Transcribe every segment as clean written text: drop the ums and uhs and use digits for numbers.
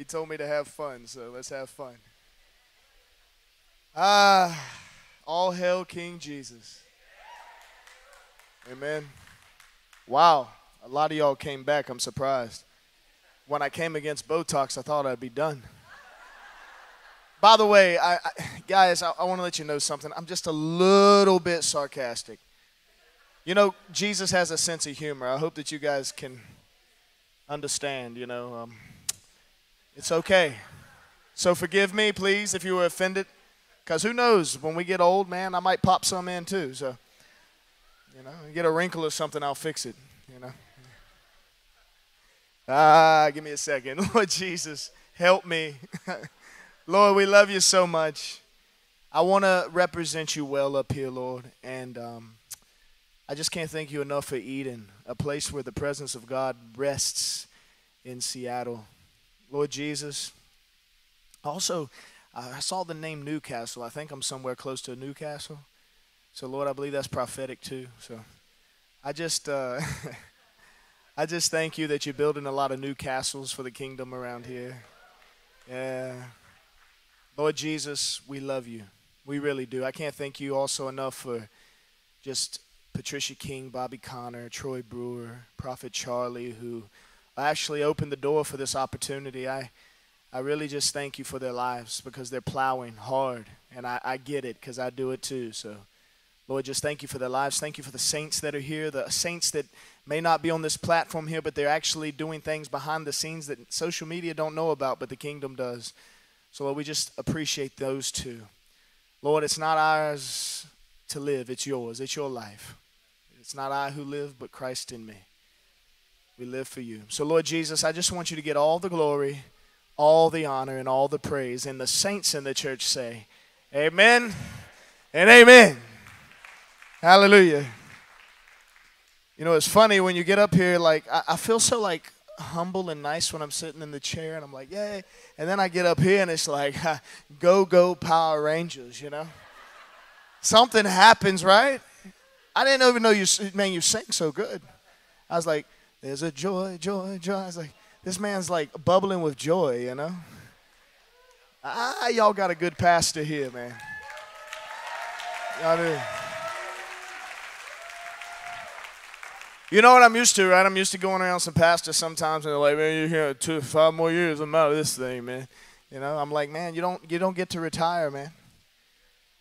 He told me to have fun, so let's have fun. All hail King Jesus. Amen. Wow, a lot of y'all came back. I'm surprised. When I came against Botox, I thought I'd be done. By the way, guys, I want to let you know something. I'm just a little bit sarcastic. You know, Jesus has a sense of humor. I hope that you guys can understand, you know. It's okay. So forgive me, please, if you were offended. Because who knows, when we get old, man, I might pop some in too. So, you know, you get a wrinkle or something, I'll fix it, you know. Give me a second. Lord Jesus, help me. Lord, we love you so much. I want to represent you well up here, Lord. And I just can't thank you enough for Eden, a place where the presence of God rests in Seattle. Lord Jesus, also, I saw the name Newcastle. I think I'm somewhere close to Newcastle. So, Lord, I believe that's prophetic too. So I just, I just thank you that you're building a lot of new castles for the kingdom around here. Yeah. Lord Jesus, we love you. We really do. I can't thank you also enough for just Patricia King, Bobby Conner, Troy Brewer, Prophet Charlie, who actually opened the door for this opportunity. I really just thank you for their lives because they're plowing hard, and I get it because I do it too. So, Lord, just thank you for their lives. Thank you for the saints that are here, the saints that may not be on this platform here, but they're actually doing things behind the scenes that social media don't know about, but the kingdom does. So, Lord, we just appreciate those two. Lord, it's not ours to live. It's yours. It's your life. It's not I who live, but Christ in me. We live for you. So, Lord Jesus, I just want you to get all the glory, all the honor, and all the praise. And the saints in the church say, amen and amen. Hallelujah. You know, it's funny when you get up here, like, I feel so, like, humble and nice when I'm sitting in the chair and I'm like, yay. And then I get up here and it's like, go, go Power Rangers, you know. Something happens, right? I didn't even know you sang so good. I was like, there's a joy, joy, joy. I was like, this man's like bubbling with joy, you know. Y'all got a good pastor here, man. Y'all do. You know what I'm used to, right? I'm used to going around some pastors sometimes, and they're like, man, you're here 5 more years, I'm out of this thing, man. You know, I'm like, man, you don't get to retire, man.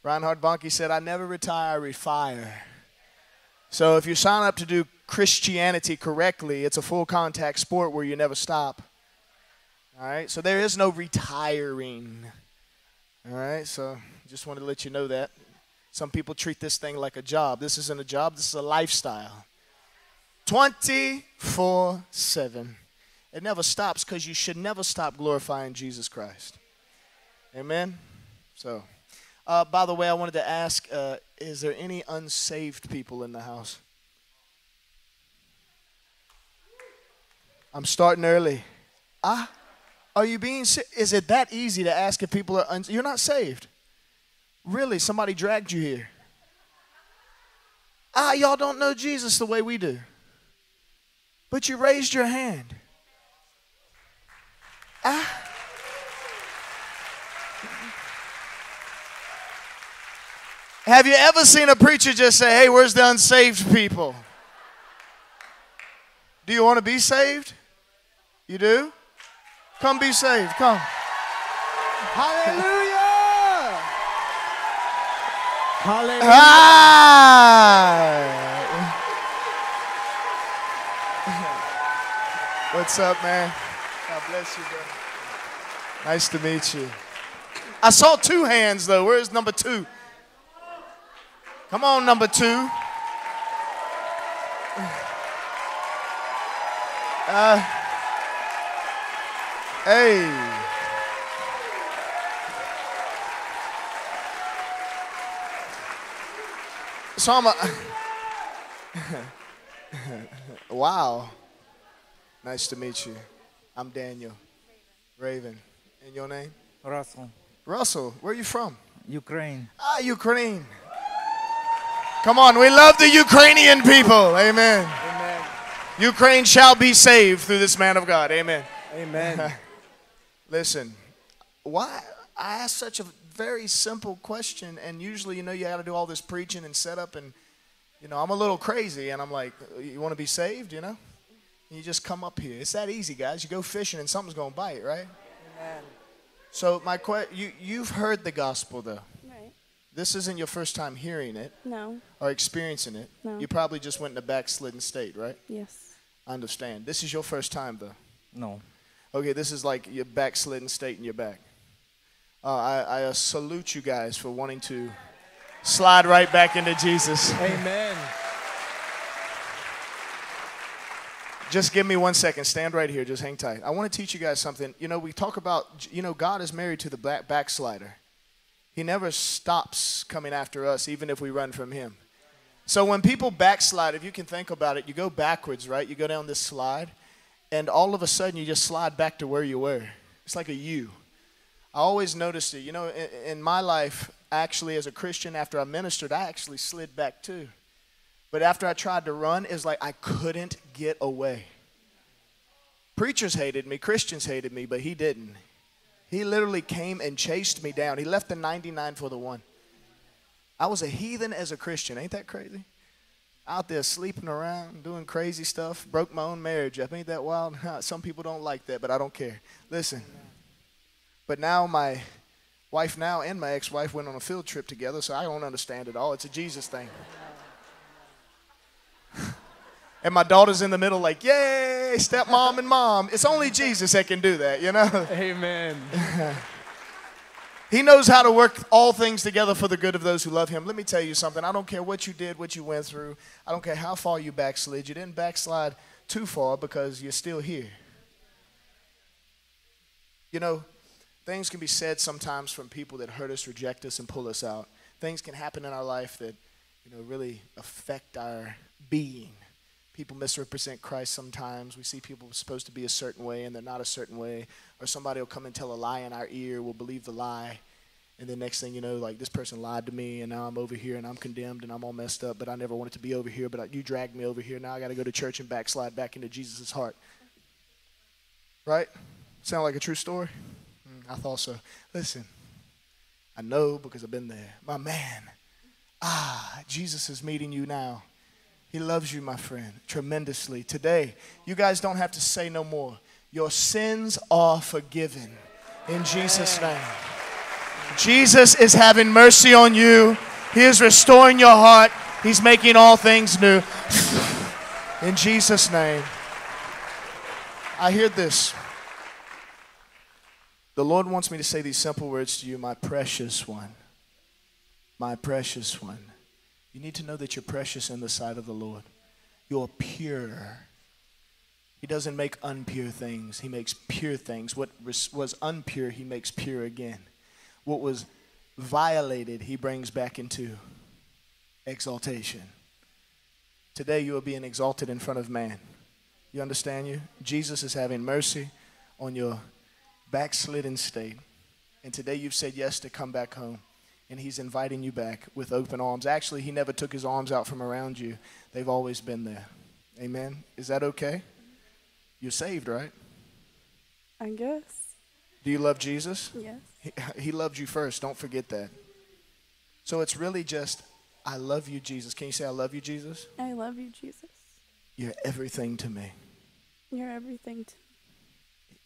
Reinhard Bonnke said, I never retire, I refire. So if you sign up to do Christianity correctly, it's a full-contact sport where you never stop. All right? So there is no retiring. All right? So just wanted to let you know that. Some people treat this thing like a job. This isn't a job. This is a lifestyle. 24/7. It never stops because you should never stop glorifying Jesus Christ. Amen? So, by the way, I wanted to ask, is there any unsaved people in the house? I'm starting early. Are you being serious? Is it that easy to ask if people are unsaved? You're not saved. Really, somebody dragged you here. Y'all don't know Jesus the way we do. But you raised your hand. Have you ever seen a preacher just say, hey, where's the unsaved people? Do you want to be saved? You do? Come be saved. Come. Hallelujah. Hallelujah. What's up, man? God bless you, bro. Nice to meet you. I saw 2 hands, though. Where's number 2? Come on, number 2. Hey. So I'm wow. Nice to meet you. I'm Daniel Raven. And your name? Russell. Russell, where are you from? Ukraine. Ukraine. Come on, we love the Ukrainian people. Amen. Amen. Ukraine shall be saved through this man of God. Amen. Amen. Listen, why? I asked such a very simple question, and usually, you know, you got to do all this preaching and setup, and, you know, I'm a little crazy, and I'm like, you want to be saved, you know? And you just come up here. It's that easy, guys. You go fishing, and something's going to bite, right? Amen. So my you've heard the gospel, though. Right. This isn't your first time hearing it. No. Or experiencing it. No. You probably just went in a backslidden state, right? Yes. I understand. This is your first time, though. No. Okay, this is like your backslidden state in your back. I salute you guys for wanting to slide right back into Jesus. Amen. Just give me 1 second. Stand right here. Just hang tight. I want to teach you guys something. You know, we talk about, you know, God is married to the backslider. He never stops coming after us, even if we run from him. So when people backslide, if you can think about it, you go backwards, right? You go down this slide, and all of a sudden you just slide back to where you were. It's like a U. I always noticed it. You know, in my life, actually, as a Christian, after I ministered, I actually slid back too. But after I tried to run, it was like I couldn't get away. Preachers hated me. Christians hated me, but he didn't. He literally came and chased me down. He left the 99 for the one. I was a heathen as a Christian. Ain't that crazy? Out there sleeping around, doing crazy stuff. Broke my own marriage up. Ain't that wild? Some people don't like that, but I don't care. Listen. But now my wife now and my ex-wife went on a field trip together, so I don't understand it all. It's a Jesus thing. And my daughter's in the middle like, yay, stepmom and mom. It's only Jesus that can do that, you know? Amen. He knows how to work all things together for the good of those who love him. Let me tell you something. I don't care what you did, what you went through. I don't care how far you backslid. You didn't backslide too far because you're still here. You know, things can be said sometimes from people that hurt us, reject us, and pull us out. Things can happen in our life that, you know, really affect our being. People misrepresent Christ sometimes. We see people supposed to be a certain way, and they're not a certain way. Or somebody will come and tell a lie in our ear. We'll believe the lie. And then next thing you know, like, this person lied to me, and now I'm over here, and I'm condemned, and I'm all messed up, but I never wanted to be over here, but you dragged me over here. Now I got to go to church and backslide back into Jesus' heart. Right? Sound like a true story? I thought so. Listen, I know because I've been there. My man, Jesus is meeting you now. He loves you, my friend, tremendously. Today, you guys don't have to say no more. Your sins are forgiven in Jesus' name. Jesus is having mercy on you. He is restoring your heart. He's making all things new. In Jesus' name. I hear this. The Lord wants me to say these simple words to you, my precious one. My precious one. You need to know that you're precious in the sight of the Lord. You're pure. He doesn't make unpure things. He makes pure things. What was unpure, he makes pure again. What was violated, he brings back into exaltation. Today you are being exalted in front of man. You understand you? Jesus is having mercy on your backslidden state, and today you've said yes to come back home, and he's inviting you back with open arms. Actually, he never took his arms out from around you. They've always been there. Amen. Is that okay? You're saved, right? I guess. Do you love Jesus? Yes. He loved you first. Don't forget that. So it's really just, I love you, Jesus. Can you say, I love you, Jesus? I love you, Jesus. You're everything to me. You're everything to me.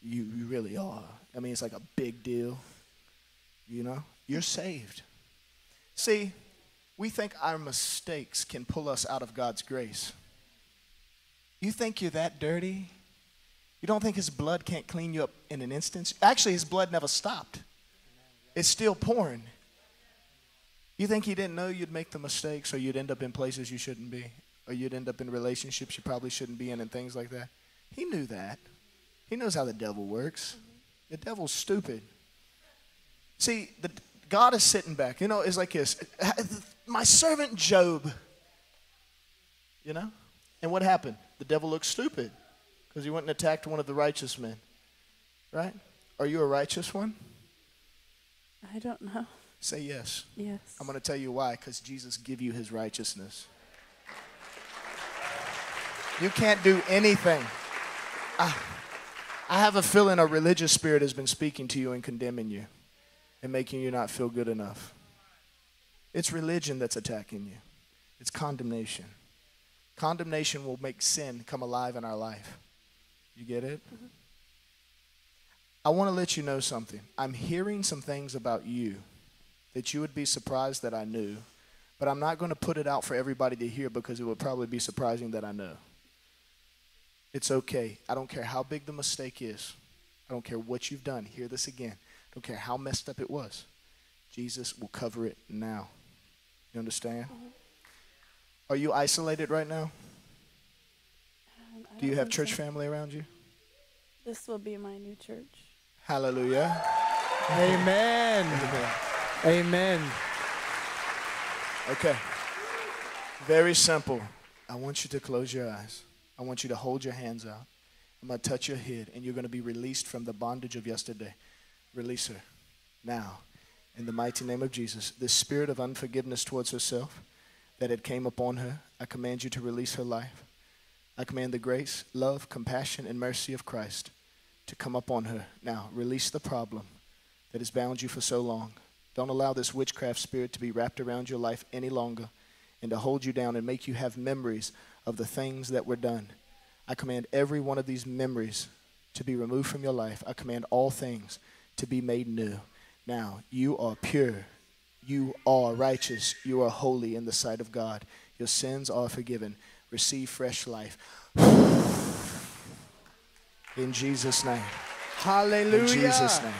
You really are. I mean, it's like a big deal. You know? You're saved. See, we think our mistakes can pull us out of God's grace. You think you're that dirty? You don't think his blood can't clean you up in an instant? Actually, his blood never stopped. It's still pouring. You think he didn't know you'd make the mistakes, or you'd end up in places you shouldn't be, or you'd end up in relationships you probably shouldn't be in and things like that? He knew that. He knows how the devil works. The devil's stupid. See, God is sitting back. You know, it's like this. My servant Job, you know? And what happened? The devil looked stupid because he went and attacked one of the righteous men, right? Are you a righteous one? I don't know. Say yes. Yes. I'm going to tell you why, because Jesus gave you his righteousness. You can't do anything. I have a feeling a religious spirit has been speaking to you and condemning you and making you not feel good enough. It's religion that's attacking you. It's condemnation. Condemnation will make sin come alive in our life. You get it? Mm-hmm. I want to let you know something. I'm hearing some things about you that you would be surprised that I knew, but I'm not going to put it out for everybody to hear because it would probably be surprising that I know. It's okay. I don't care how big the mistake is. I don't care what you've done. Hear this again. I don't care how messed up it was. Jesus will cover it now. You understand? Are you isolated right now? Do you have church family around you? This will be my new church. Hallelujah. Amen. Amen. Amen. Okay. Very simple. I want you to close your eyes. I want you to hold your hands out. I'm going to touch your head, and you're going to be released from the bondage of yesterday. Release her now. In the mighty name of Jesus, this spirit of unforgiveness towards herself that had came upon her, I command you to release her life. I command the grace, love, compassion, and mercy of Christ to come upon her. Now, release the problem that has bound you for so long. Don't allow this witchcraft spirit to be wrapped around your life any longer and to hold you down and make you have memories of the things that were done. I command every one of these memories to be removed from your life. I command all things to be made new. Now, you are pure, you are righteous, you are holy in the sight of God. Your sins are forgiven. Receive fresh life. In Jesus' name. Hallelujah. In Jesus' name.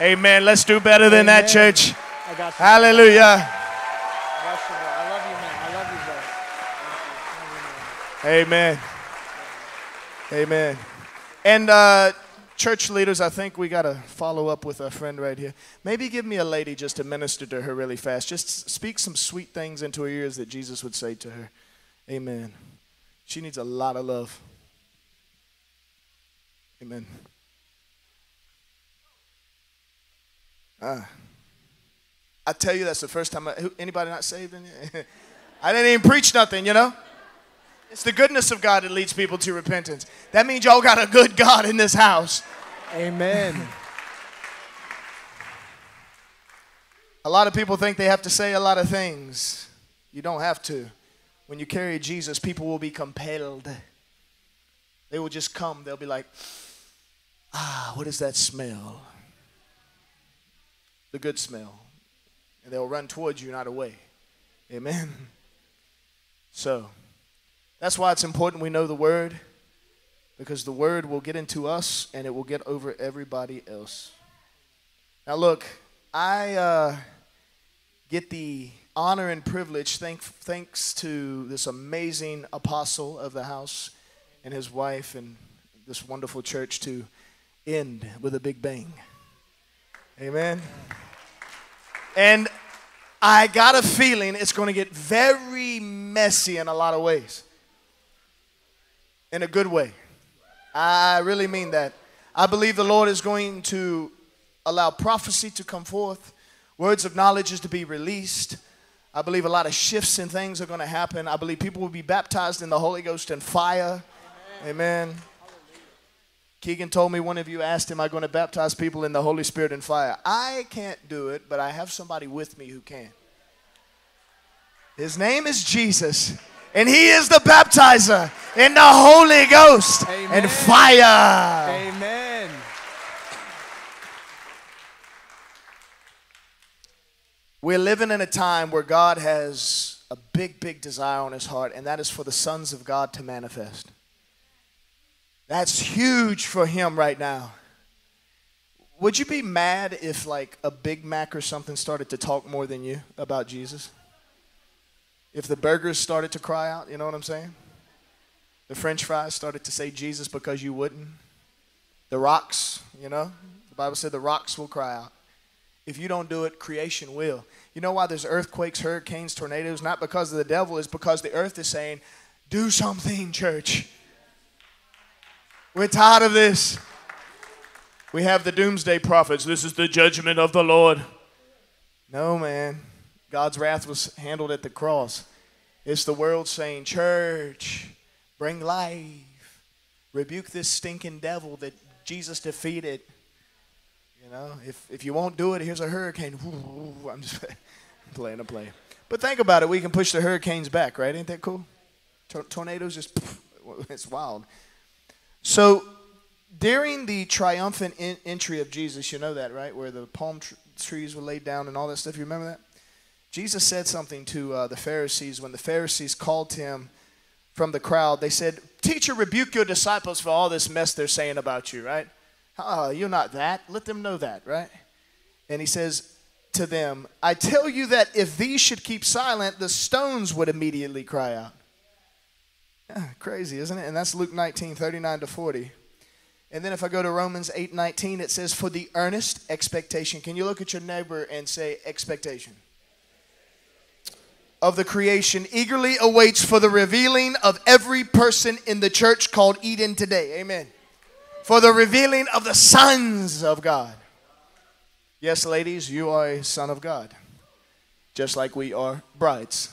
Amen. Let's do better than that, church. I got you. Hallelujah. I love you, man. I love you, bro. Thank you. Amen. Amen. And, church leaders, I think we got to follow up with our friend right here. Maybe give me a lady just to minister to her really fast. Just speak some sweet things into her ears that Jesus would say to her. Amen. She needs a lot of love. Amen. I tell you, that's the first time. Anybody not saved? I didn't even preach nothing, you know? It's the goodness of God that leads people to repentance. That means y'all got a good God in this house. Amen. A lot of people think they have to say a lot of things. You don't have to. When you carry Jesus, people will be compelled. They will just come. They'll be like, ah, what is that smell? The good smell. And they'll run towards you, not away. Amen. So that's why it's important we know the Word, because the Word will get into us and it will get over everybody else. Now look, I get the honor and privilege, thanks to this amazing apostle of the house and his wife and this wonderful church, to end with a big bang. Amen. And I got a feeling it's going to get very messy in a lot of ways. In a good way. I really mean that. I believe the Lord is going to allow prophecy to come forth. Words of knowledge is to be released. I believe a lot of shifts and things are going to happen. I believe people will be baptized in the Holy Ghost and fire. Amen. Amen. Keegan told me one of you asked him, am I going to baptize people in the Holy Spirit and fire? I can't do it, but I have somebody with me who can. His name is Jesus. And he is the baptizer in the Holy Ghost and fire. Amen. We're living in a time where God has a big, big desire on his heart, and that is for the sons of God to manifest. That's huge for him right now. Would you be mad if, like, a Big Mac or something started to talk more than you about Jesus? If the burgers started to cry out, you know what I'm saying? The french fries started to say Jesus because you wouldn't. The rocks, you know? The Bible said the rocks will cry out. If you don't do it, creation will. You know why there's earthquakes, hurricanes, tornadoes? Not because of the devil. It's because the earth is saying, do something, church. We're tired of this. We have the doomsday prophets. This is the judgment of the Lord. No, man. God's wrath was handled at the cross. It's the world saying, church, bring life. Rebuke this stinking devil that Jesus defeated. You know, if you won't do it, here's a hurricane. I'm just playing a play. But think about it. We can push the hurricanes back, right? Ain't that cool? Tornadoes just, it's wild. So during the triumphant entry of Jesus, you know that, right? Where the palm trees were laid down and all that stuff. You remember that? Jesus said something to the Pharisees. When the Pharisees called to him from the crowd, they said, "Teacher, rebuke your disciples for all this mess they're saying about you," right? "Oh, you're not that. Let them know that," right? And he says to them, "I tell you that if these should keep silent, the stones would immediately cry out." Yeah, crazy, isn't it? And that's Luke 19:39 to 40. And then if I go to Romans 8:19, it says, "For the earnest expectation." Can you look at your neighbor and say, "Expectation of the creation eagerly awaits for the revealing of every person in the church called Eden today." Amen. For the revealing of the sons of God. Yes, ladies, you are a son of God, just like we are brides.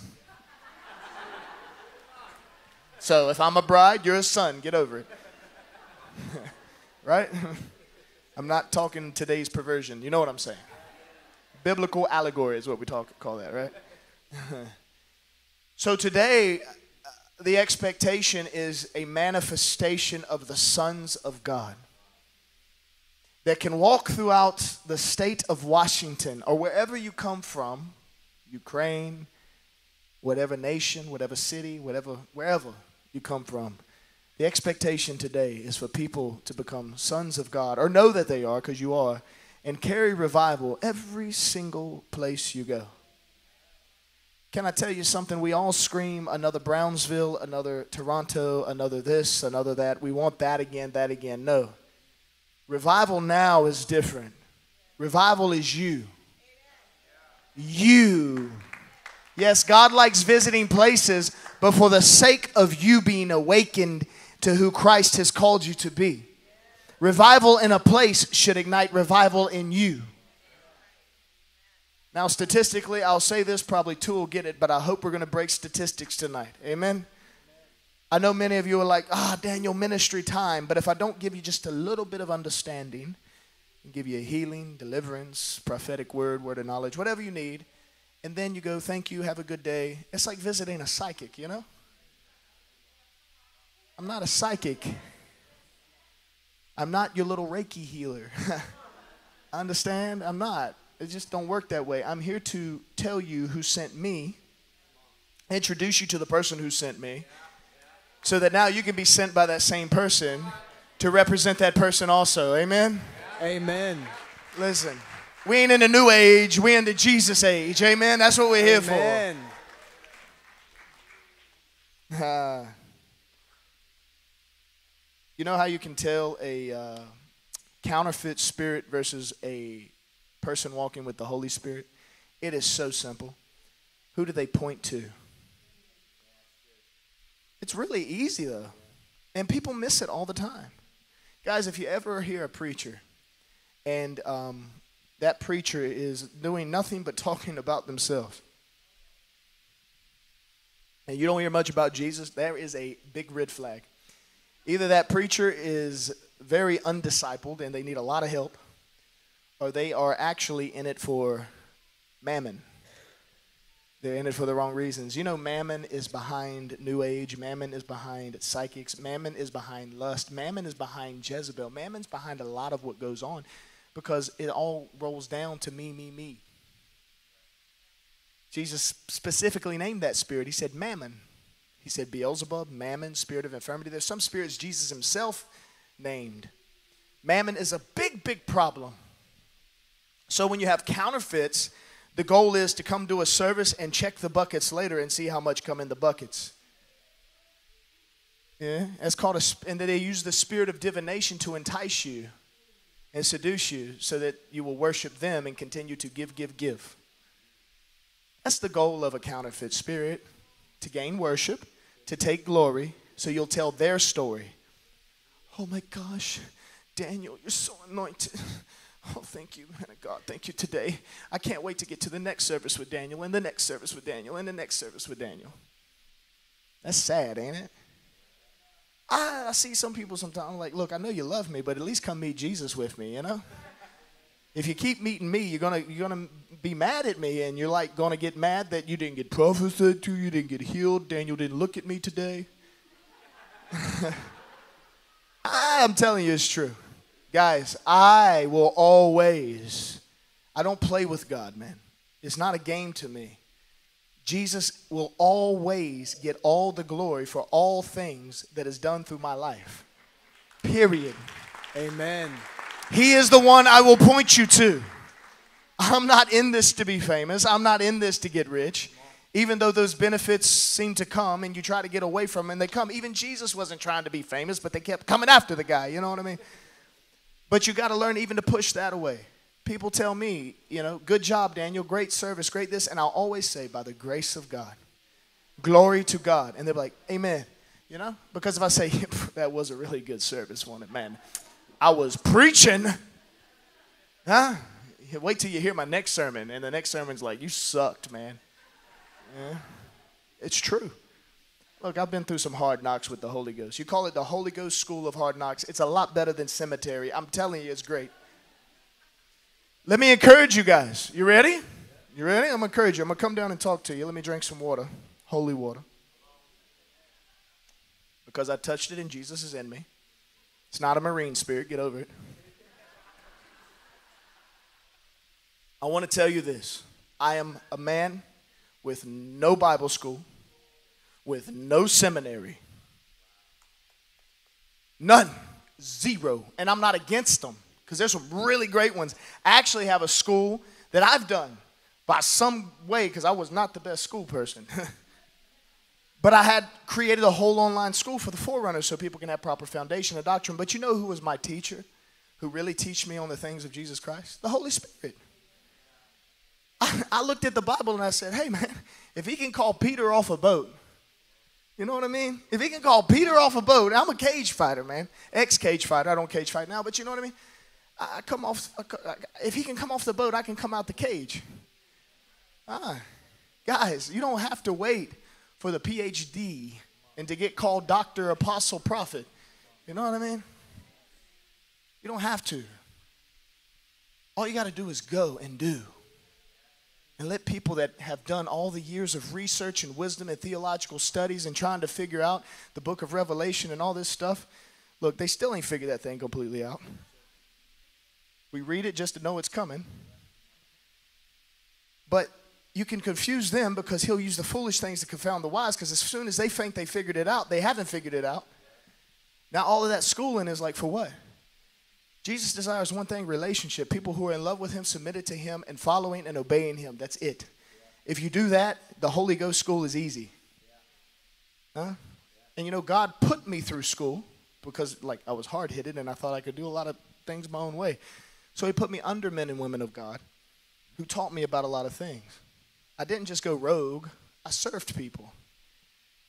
So if I'm a bride, you're a son. Get over it. Right? I'm not talking today's perversion. You know what I'm saying. Biblical allegory is what we call that, right? So today, the expectation is a manifestation of the sons of God that can walk throughout the state of Washington or wherever you come from, Ukraine, whatever nation, whatever city, wherever you come from. The expectation today is for people to become sons of God, or know that they are, because you are, and carry revival every single place you go. Can I tell you something? We all scream another Brownsville, another Toronto, another this, another that. We want that again, that again. No. Revival now is different. Revival is you. You. Yes, God likes visiting places, but for the sake of you being awakened to who Christ has called you to be. Revival in a place should ignite revival in you. Now, statistically, I'll say this, probably two will get it, but I hope we're going to break statistics tonight. Amen? I know many of you are like, Daniel, ministry time. But if I don't give you just a little bit of understanding, and give you a healing, deliverance, prophetic word, word of knowledge, whatever you need, and then you go, "Thank you, have a good day." It's like visiting a psychic, you know? I'm not a psychic. I'm not your little Reiki healer. Understand? I'm not. It just don't work that way. I'm here to tell you who sent me, introduce you to the person who sent me, so that now you can be sent by that same person to represent that person also. Amen? Amen. Listen, we ain't in the new age. We're in the Jesus age. Amen? That's what we're here for. You know how you can tell a counterfeit spirit versus a person walking with the Holy Spirit? It is so simple. Who do they point to? It's really easy, though. And people miss it all the time. Guys, if you ever hear a preacher and that preacher is doing nothing but talking about themselves, and you don't hear much about Jesus, there is a big red flag. Either that preacher is very undiscipled and they need a lot of help, or they are actually in it for Mammon. They're in it for the wrong reasons. You know, Mammon is behind New Age. Mammon is behind psychics. Mammon is behind lust. Mammon is behind Jezebel. Mammon's behind a lot of what goes on, because it all rolls down to me, me, me. Jesus specifically named that spirit. He said Mammon. He said Beelzebub, Mammon, spirit of infirmity. There's some spirits Jesus himself named. Mammon is a big, big problem. So when you have counterfeits, the goal is to come to a service and check the buckets later and see how much come in the buckets. Yeah, that's called and they use the spirit of divination to entice you and seduce you so that you will worship them and continue to give, give, give. That's the goal of a counterfeit spirit, to gain worship, to take glory, so you'll tell their story. "Oh my gosh, Daniel, you're so anointed. Oh, thank you, man of God. Thank you today. I can't wait to get to the next service with Daniel, and the next service with Daniel, and the next service with Daniel." That's sad, ain't it? I see some people sometimes, I'm like, look, I know you love me, but at least come meet Jesus with me, you know? If you keep meeting me, you're gonna be mad at me, and you're like gonna get mad that you didn't get prophesied to, you didn't get healed, Daniel didn't look at me today. I'm telling you it's true. Guys, I will always, I don't play with God, man. It's not a game to me. Jesus will always get all the glory for all things that is done through my life. Period. Amen. He is the one I will point you to. I'm not in this to be famous. I'm not in this to get rich. Even though those benefits seem to come and you try to get away from them and they come. Even Jesus wasn't trying to be famous, but they kept coming after the guy. You know what I mean? But you got to learn even to push that away. People tell me, you know, good job, Daniel. Great service. Great this. And I'll always say, by the grace of God. Glory to God. And they're like, amen. You know? Because if I say, that was a really good service, wasn't it, man? I was preaching. Huh? Wait till you hear my next sermon. And the next sermon's like, you sucked, man. Yeah. It's true. Look, I've been through some hard knocks with the Holy Ghost. You call it the Holy Ghost School of Hard Knocks. It's a lot better than cemetery. I'm telling you, it's great. Let me encourage you guys. You ready? You ready? I'm going to encourage you. I'm going to come down and talk to you. Let me drink some water. Holy water. Because I touched it and Jesus is in me. It's not a marine spirit. Get over it. I want to tell you this. I am a man with no Bible school, with no seminary. None. Zero. And I'm not against them because there's some really great ones. I actually have a school that I've done by some way because I was not the best school person. But I had created a whole online school for the Forerunners so people can have proper foundation and doctrine. But you know who was my teacher who really teach me on the things of Jesus Christ? The Holy Spirit. I looked at the Bible and I said, hey, man, if he can call Peter off a boat, you know what I mean? If he can call Peter off a boat, I'm a cage fighter, man. Ex-cage fighter. I don't cage fight now, but you know what I mean? I come off. If he can come off the boat, I can come out the cage. Guys, you don't have to wait for the PhD and to get called doctor, apostle, prophet. You know what I mean? You don't have to. All you got to do is go and do. And let people that have done all the years of research and wisdom and theological studies and trying to figure out the book of Revelation and all this stuff, look, they still ain't figured that thing completely out. We read it just to know it's coming. But you can confuse them because he'll use the foolish things to confound the wise because as soon as they think they figured it out, they haven't figured it out. Now all of that schooling is like for what? Jesus desires one thing, relationship. People who are in love with him, submitted to him, and following and obeying him. That's it. If you do that, the Holy Ghost school is easy. Huh? And you know, God put me through school because like I was hard-headed and I thought I could do a lot of things my own way. So he put me under men and women of God who taught me about a lot of things. I didn't just go rogue. I served people.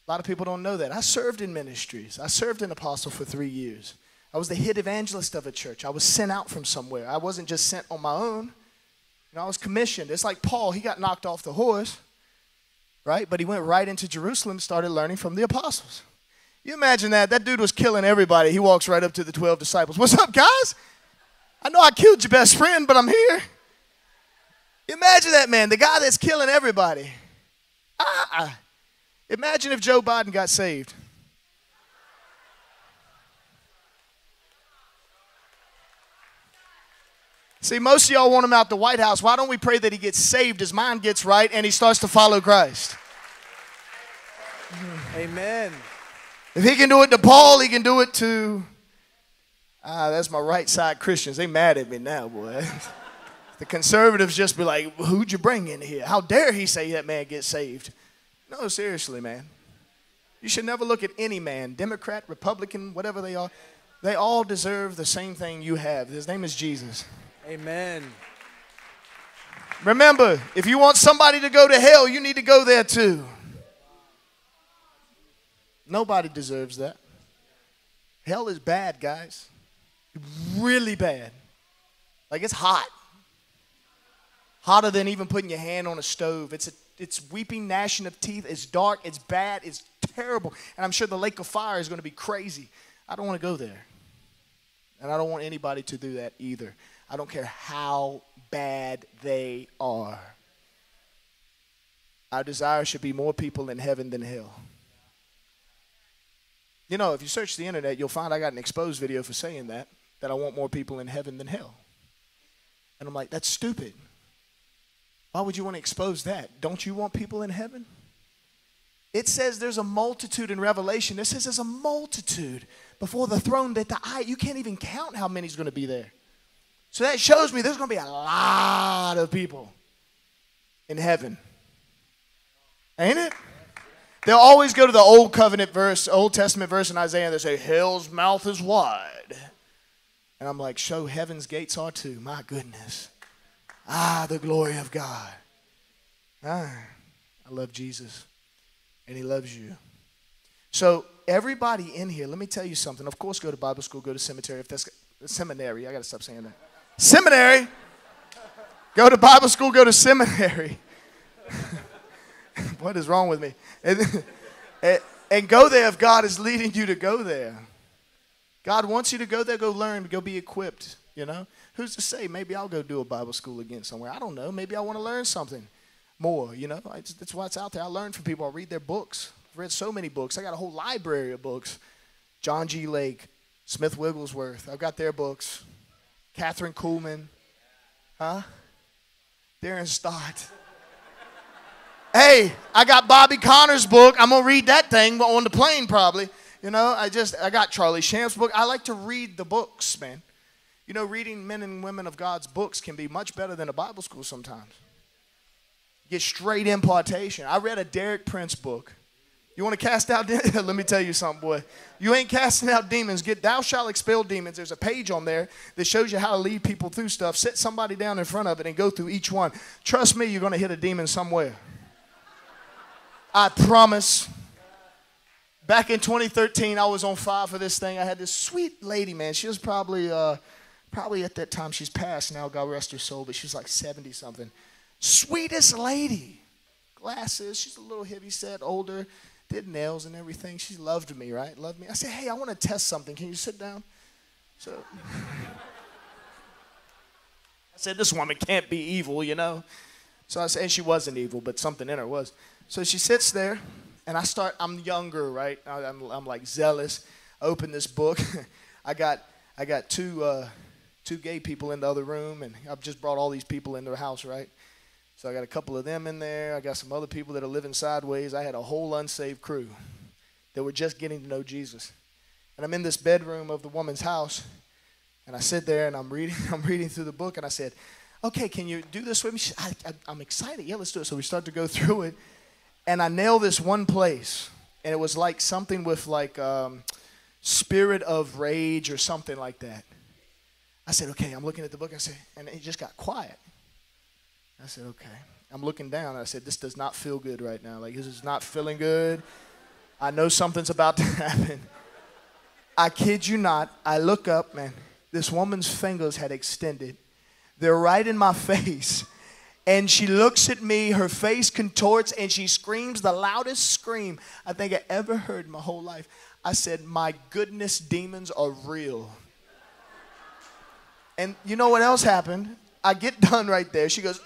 A lot of people don't know that. I served in ministries. I served an apostle for 3 years. I was the hit evangelist of a church. I was sent out from somewhere. I wasn't just sent on my own. You know, I was commissioned. It's like Paul. He got knocked off the horse, right? But he went right into Jerusalem and started learning from the apostles. You imagine that? That dude was killing everybody. He walks right up to the 12 disciples. What's up, guys? I know I killed your best friend, but I'm here. Imagine that, man. The guy that's killing everybody. Imagine if Joe Biden got saved. See, most of y'all want him out the White House. Why don't we pray that he gets saved, his mind gets right, and he starts to follow Christ? Amen. If he can do it to Paul, he can do it to... that's my right side Christians. They mad at me now, boy. The conservatives just be like, who'd you bring in here? How dare he say that man gets saved? No, seriously, man. You should never look at any man, Democrat, Republican, whatever they are. They all deserve the same thing you have. His name is Jesus. Amen. Remember, if you want somebody to go to hell, you need to go there too. Nobody deserves that. Hell is bad, guys. Really bad. Like it's hot. Hotter than even putting your hand on a stove. It's weeping, gnashing of teeth. It's dark. It's bad. It's terrible. And I'm sure the lake of fire is going to be crazy. I don't want to go there. And I don't want anybody to do that either. I don't care how bad they are. Our desire should be more people in heaven than hell. You know, if you search the internet, you'll find I got an exposed video for saying that, that I want more people in heaven than hell. And I'm like, that's stupid. Why would you want to expose that? Don't you want people in heaven? It says there's a multitude in Revelation. It says there's a multitude before the throne that the eye, you can't even count how many's going to be there. So that shows me there's going to be a lot of people in heaven. Ain't it? They'll always go to the Old Covenant verse, Old Testament verse in Isaiah. They say, hell's mouth is wide. And I'm like, show heaven's gates are too. My goodness. Ah, the glory of God. Ah, I love Jesus. And he loves you. So everybody in here, let me tell you something. Of course, go to Bible school, go to seminary. If that's seminary, I got to stop saying that. Seminary. Go to Bible school, go to seminary. What is wrong with me? And go there if God is leading you to go there. God wants you to go there, go learn, go be equipped, you know. Who's to say? Maybe I'll go do a Bible school again somewhere. I don't know. Maybe I want to learn something more, you know. That's why it's out there. I learn from people. I read their books. I've read so many books. I got a whole library of books. John G. Lake, Smith Wigglesworth. I've got their books. Catherine Kuhlman. Huh? Darren Stott. Hey, I got Bobby Conner's book. I'm going to read that thing on the plane probably. You know, I got Charlie Sham's book. I like to read the books, man. You know, reading men and women of God's books can be much better than a Bible school sometimes. You get straight impartation. I read a Derek Prince book. You want to cast out demons? Let me tell you something, boy. You ain't casting out demons. Get Thou Shalt Expel Demons. There's a page on there that shows you how to lead people through stuff. Sit somebody down in front of it and go through each one. Trust me, you're going to hit a demon somewhere. I promise. Back in 2013, I was on fire for this thing. I had this sweet lady, man. She was probably at that time, she's passed now, God rest her soul, but she was like 70-something. Sweetest lady. Glasses. She's a little heavyset, older. Did nails and everything. She loved me, right? Loved me. I said, hey, I want to test something. Can you sit down? So I said, this woman can't be evil, you know? So I said, and she wasn't evil, but something in her was. So she sits there. And I'm younger, right? I'm like zealous. I open this book. I got two gay people in the other room, and I've just brought all these people into the house, right? So I got a couple of them in there. I got some other people that are living sideways. I had a whole unsaved crew that were just getting to know Jesus. And I'm in this bedroom of the woman's house, and I sit there, and I'm reading through the book, and I said, okay, can you do this with me? She said, I'm excited. Yeah, let's do it. So we start to go through it. And I nailed this one place, and it was like something with like spirit of rage or something like that. I said, okay, I'm looking at the book. I said, and it just got quiet. I said, okay. I'm looking down. I said, this does not feel good right now. Like, this is not feeling good. I know something's about to happen. I kid you not. I look up, man. This woman's fingers had extended. They're right in my face. And she looks at me, her face contorts, and she screams the loudest scream I think I ever heard in my whole life. I said, my goodness, demons are real. And you know what else happened? I get done right there. She goes,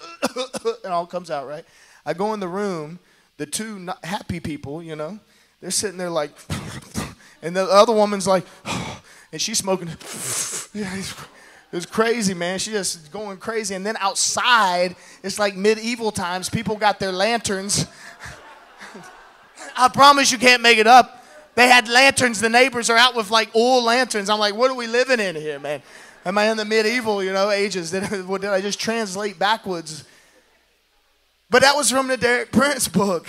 and all comes out, right? I go in the room. The two not happy people, you know, they're sitting there like, and the other woman's like, and she's smoking. It was crazy, man. She just going crazy. And then outside, it's like medieval times. People got their lanterns. I promise you can't make it up. They had lanterns. The neighbors are out with like oil lanterns. I'm like, what are we living in here, man? Am I in the medieval, you know, ages? Did I just translate backwards? But that was from the Derek Prince book.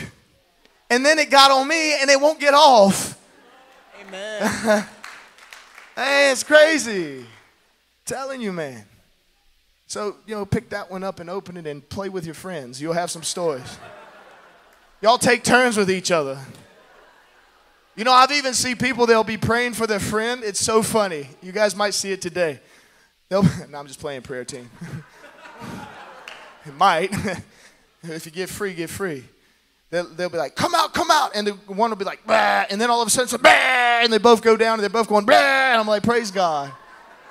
And then it got on me, and it won't get off. Amen. Hey, it's crazy. Telling you, man. So, you know, pick that one up and open it and play with your friends. You'll have some stories. Y'all take turns with each other. You know, I've even seen people, they'll be praying for their friend. It's so funny. You guys might see it today. No, I'm just playing prayer team. It might. If you get free, get free. They'll be like, come out, and the one will be like, bah, and then all of a sudden, it's like, bah, and they both go down, and they're both going, bah, and I'm like, praise God.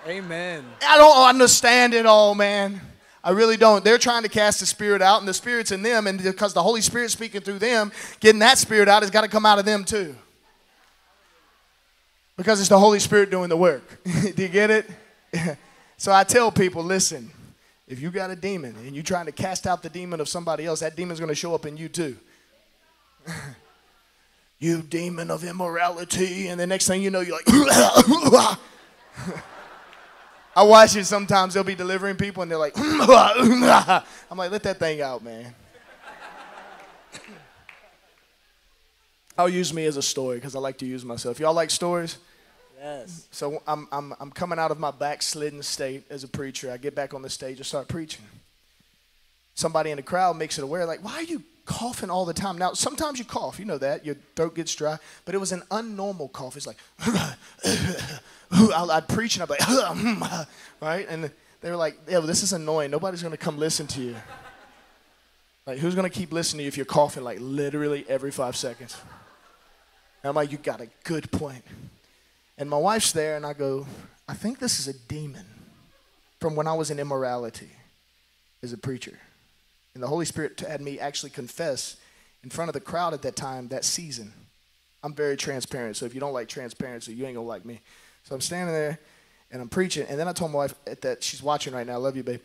Amen. I don't understand it all, man. I really don't. They're trying to cast the spirit out, and the spirit's in them, and because the Holy Spirit's speaking through them, getting that spirit out has got to come out of them too. Because it's the Holy Spirit doing the work. Do you get it? So I tell people, listen, if you got a demon and you're trying to cast out the demon of somebody else, that demon's going to show up in you too. You demon of immorality. And the next thing you know, you're like. I watch it sometimes. They'll be delivering people and they're like. I'm like, let that thing out, man. I'll use me as a story because I like to use myself. Y'all like stories? Yes. So I'm coming out of my backslidden state as a preacher. I get back on the stage and start preaching. Somebody in the crowd makes it aware, like, why are you coughing all the time? Now, sometimes you cough. You know that. Your throat gets dry. But it was an unnormal cough. It's like, I'd preach and I'd be like, right? And they were like, yeah, well, this is annoying. Nobody's going to come listen to you. Like, who's going to keep listening to you if you're coughing, like, literally every 5 seconds? And I'm like, you got a good point. And my wife's there, and I go, I think this is a demon from when I was in immorality as a preacher. And the Holy Spirit had me actually confess in front of the crowd at that time, that season. I'm very transparent, so if you don't like transparency, you ain't going to like me. So I'm standing there, and I'm preaching, and then I told my wife at that, she's watching right now, I love you, babe.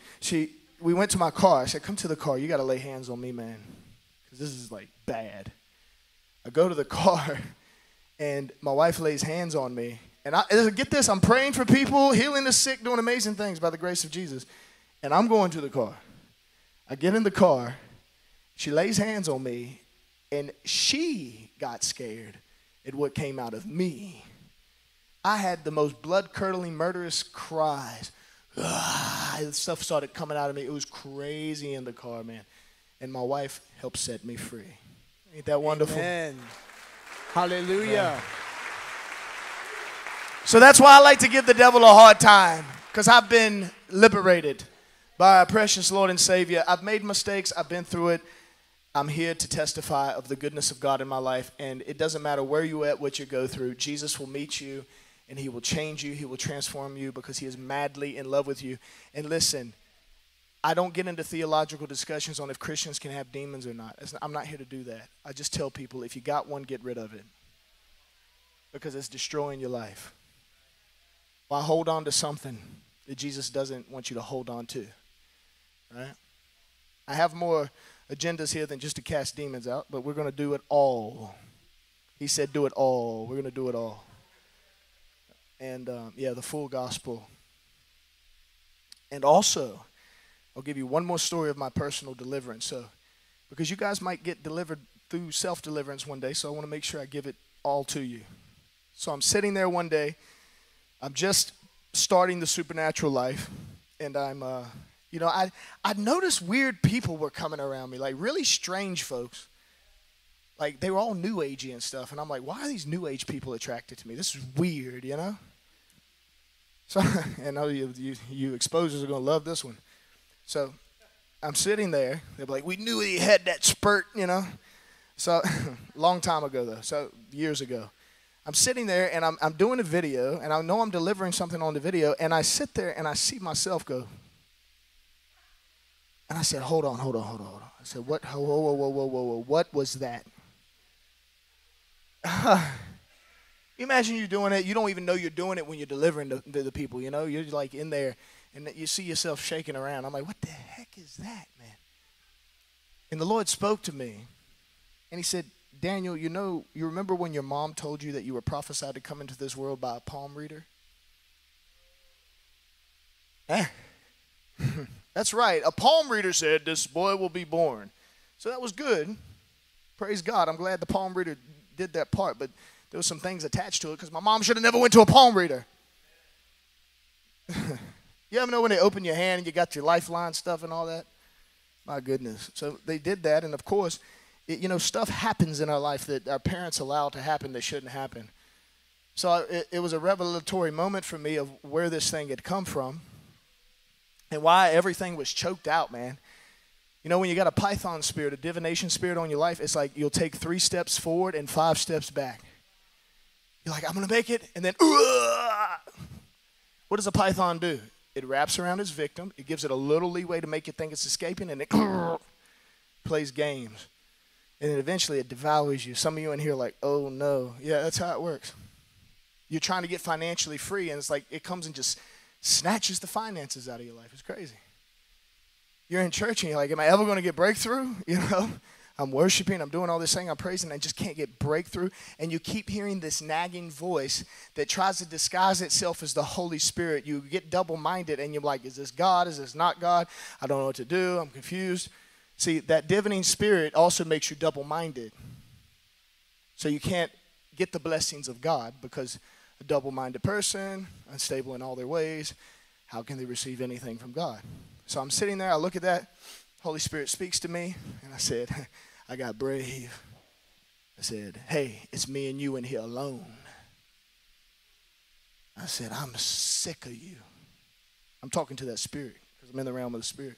We went to my car. I said, come to the car. You got to lay hands on me, man, because this is, like, bad. I go to the car, and my wife lays hands on me. And get this, I'm praying for people, healing the sick, doing amazing things by the grace of Jesus. And I'm going to the car. I get in the car. She lays hands on me, and she got scared at what came out of me. I had the most blood-curdling, murderous cries. Stuff started coming out of me. It was crazy in the car, man. And my wife helped set me free. Ain't that wonderful? Amen. Hallelujah. Amen. So that's why I like to give the devil a hard time, because I've been liberated by our precious Lord and Savior. I've made mistakes. I've been through it. I'm here to testify of the goodness of God in my life. And it doesn't matter where you're at, what you go through. Jesus will meet you. And he will change you. He will transform you because he is madly in love with you. And listen, I don't get into theological discussions on if Christians can have demons or not. I'm not here to do that. I just tell people, if you got one, get rid of it, because it's destroying your life. Why hold on to something that Jesus doesn't want you to hold on to? Right? I have more agendas here than just to cast demons out, but we're going to do it all. He said do it all. We're going to do it all. And, yeah, the full gospel. And also, I'll give you one more story of my personal deliverance. So, because you guys might get delivered through self-deliverance one day, so I want to make sure I give it all to you. So I'm sitting there one day. I'm just starting the supernatural life. And I'm, you know, I noticed weird people were coming around me, like really strange folks. Like, they were all new agey and stuff. And I'm like, why are these new age people attracted to me? This is weird, you know? So, and I know you exposers are going to love this one. So I'm sitting there. They're like, we knew he had that spurt, you know? So long time ago, though. So years ago. I'm sitting there, and I'm doing a video. And I know I'm delivering something on the video. And I sit there, and I see myself go. And I said, hold on. I said, what? Whoa. What was that? Imagine you're doing it. You don't even know you're doing it when you're delivering to the people, you know. You're like in there, and you see yourself shaking around. I'm like, what the heck is that, man? And the Lord spoke to me, and he said, Daniel, you know, you remember when your mom told you that you were prophesied to come into this world by a palm reader? That's right. A palm reader said, this boy will be born. So that was good. Praise God. I'm glad the palm reader did that part, but there was some things attached to it because my mom should have never went to a palm reader. You ever know when they open your hand and you got your lifeline stuff and all that? My goodness. So they did that, and of course, you know, stuff happens in our life that our parents allow to happen that shouldn't happen. So it was a revelatory moment for me of where this thing had come from and why everything was choked out, man. You know, when you got a Python spirit, a divination spirit on your life, it's like you'll take 3 steps forward and 5 steps back. You're like, I'm going to make it, and then, what does a Python do? It wraps around its victim. It gives it a little leeway to make it think it's escaping, and it plays games. And then eventually it devours you. Some of you in here are like, oh, no. Yeah, that's how it works. You're trying to get financially free, and it's like it comes and just snatches the finances out of your life. It's crazy. You're in church, and you're like, am I ever going to get breakthrough? You know, I'm worshiping, I'm doing all this thing, I'm praising, I just can't get breakthrough. And you keep hearing this nagging voice that tries to disguise itself as the Holy Spirit. You get double-minded, and you're like, is this God? Is this not God? I don't know what to do. I'm confused. See, that divining spirit also makes you double-minded. So you can't get the blessings of God because a double-minded person, unstable in all their ways, how can they receive anything from God? So I'm sitting there, I look at that, Holy Spirit speaks to me, and I said, I got brave. I said, hey, it's me and you in here alone. I said, I'm sick of you. I'm talking to that spirit because I'm in the realm of the spirit.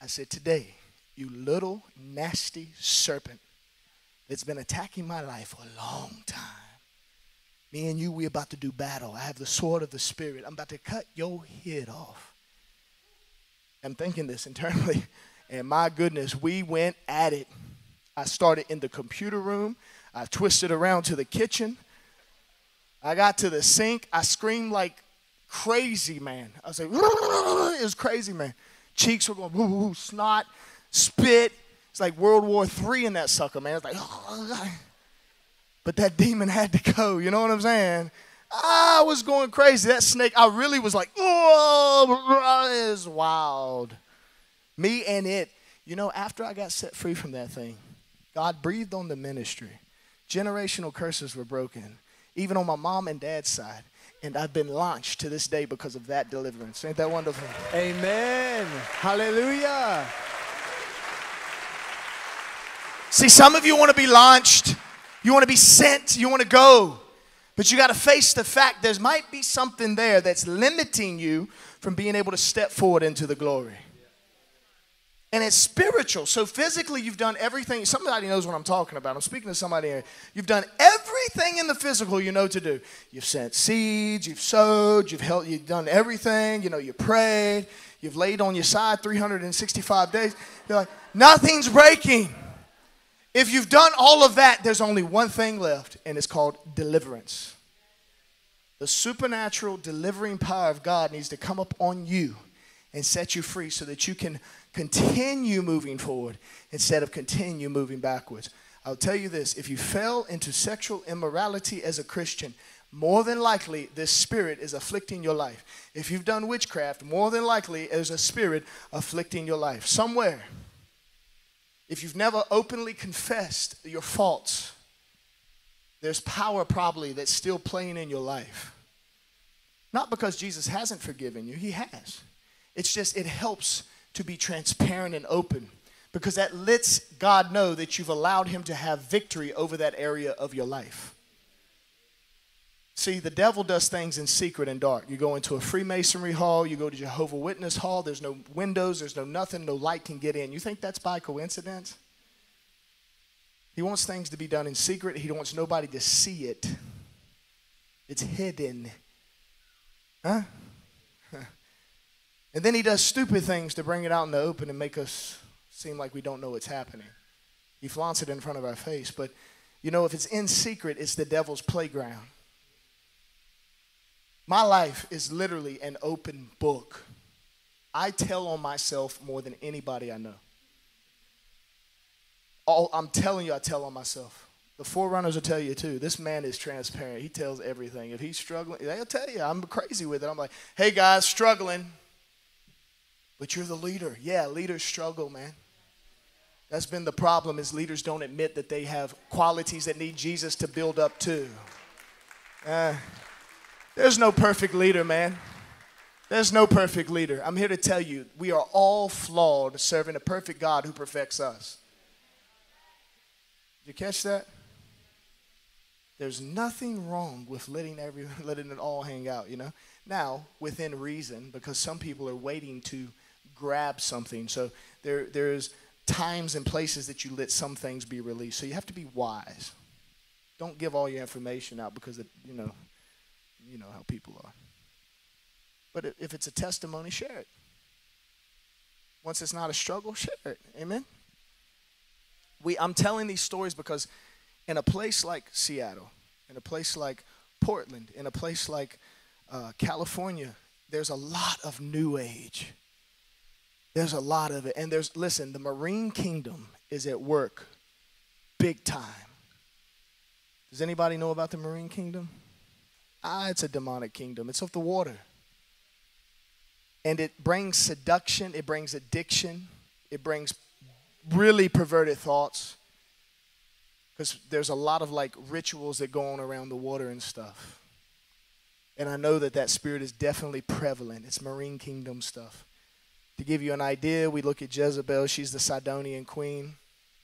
I said, today, you little nasty serpent that's been attacking my life for a long time, me and you, we're about to do battle. I have the sword of the spirit. I'm about to cut your head off. I'm thinking this internally, and my goodness, we went at it. I started in the computer room. I twisted around to the kitchen. I got to the sink. I screamed like crazy, man. I was like, it was crazy, man. Cheeks were going, woo-woo, snot, spit. It's like World War III in that sucker, man. It's like, but that demon had to go, you know what I'm saying? I was going crazy. That snake, I really was like, oh, it's wild. Me and it. You know, after I got set free from that thing, God breathed on the ministry. Generational curses were broken, even on my mom and dad's side. And I've been launched to this day because of that deliverance. Ain't that wonderful? Amen. Hallelujah. See, some of you want to be launched. You want to be sent. You want to go. But you got to face the fact there might be something there that's limiting you from being able to step forward into the glory. And it's spiritual. So physically you've done everything. Somebody knows what I'm talking about. I'm speaking to somebody here. You've done everything in the physical you know to do. You've sent seeds. You've sowed. You've done everything. You know, you prayed. You've laid on your side 365 days. You're like, nothing's breaking. If you've done all of that, there's only one thing left, and it's called deliverance. The supernatural delivering power of God needs to come up on you and set you free so that you can continue moving forward instead of continue moving backwards. I'll tell you this. If you fell into sexual immorality as a Christian, more than likely this spirit is afflicting your life. If you've done witchcraft, more than likely there's a spirit afflicting your life somewhere. If you've never openly confessed your faults, there's power probably that's still playing in your life. Not because Jesus hasn't forgiven you. He has. It's just it helps to be transparent and open because that lets God know that you've allowed him to have victory over that area of your life. See, the devil does things in secret and dark. You go into a Freemasonry hall. You go to Jehovah's Witness hall. There's no windows. There's no nothing. No light can get in. You think that's by coincidence? He wants things to be done in secret. He wants nobody to see it. It's hidden. Huh? And then he does stupid things to bring it out in the open and make us seem like we don't know what's happening. He flaunts it in front of our face. But, you know, if it's in secret, it's the devil's playground. My life is literally an open book. I tell on myself more than anybody I know. I'm telling you, I tell on myself. The forerunners will tell you too. This man is transparent. He tells everything. If he's struggling, they'll tell you. I'm crazy with it. I'm like, hey guys, struggling. But you're the leader. Yeah, leaders struggle, man. That's been the problem is leaders don't admit that they have qualities that need Jesus to build up to. There's no perfect leader, man. There's no perfect leader. I'm here to tell you, we are all flawed serving a perfect God who perfects us. Did you catch that? There's nothing wrong with letting it all hang out, you know? Now, within reason, because some people are waiting to grab something. So there's times and places that you let some things be released. So you have to be wise. Don't give all your information out because, you know how people are. But if it's a testimony, share it. Once it's not a struggle, share it. Amen? I'm telling these stories because in a place like Seattle, in a place like Portland, in a place like California, there's a lot of new age. There's a lot of it. And listen, the marine kingdom is at work big time. Does anybody know about the marine kingdom? It's a demonic kingdom. It's of the water. And it brings seduction. It brings addiction. It brings really perverted thoughts. Because there's a lot of like rituals that go on around the water and stuff. And I know that spirit is definitely prevalent. It's marine kingdom stuff. To give you an idea, we look at Jezebel. She's the Sidonian queen.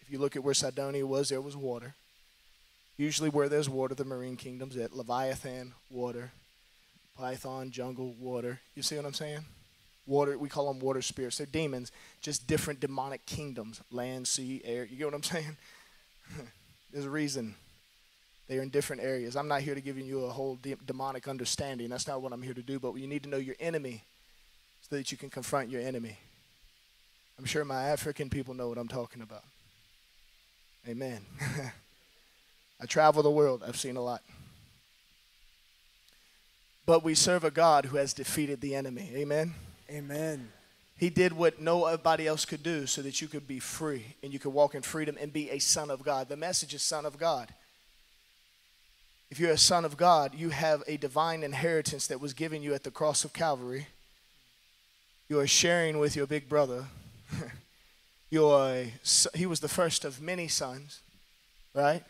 If you look at where Sidonia was, there was water. Usually where there's water, the marine kingdom's at. Leviathan, water. Python, jungle, water. You see what I'm saying? Water, we call them water spirits. They're demons, just different demonic kingdoms. Land, sea, air. You get what I'm saying? There's a reason they're in different areas. I'm not here to give you a whole demonic understanding. That's not what I'm here to do, but you need to know your enemy so that you can confront your enemy. I'm sure my African people know what I'm talking about. Amen. I travel the world. I've seen a lot. But we serve a God who has defeated the enemy. Amen? Amen. He did what nobody else could do so that you could be free and you could walk in freedom and be a son of God. The message is son of God. If you're a son of God, you have a divine inheritance that was given you at the cross of Calvary. You are sharing with your big brother. He was the first of many sons, right?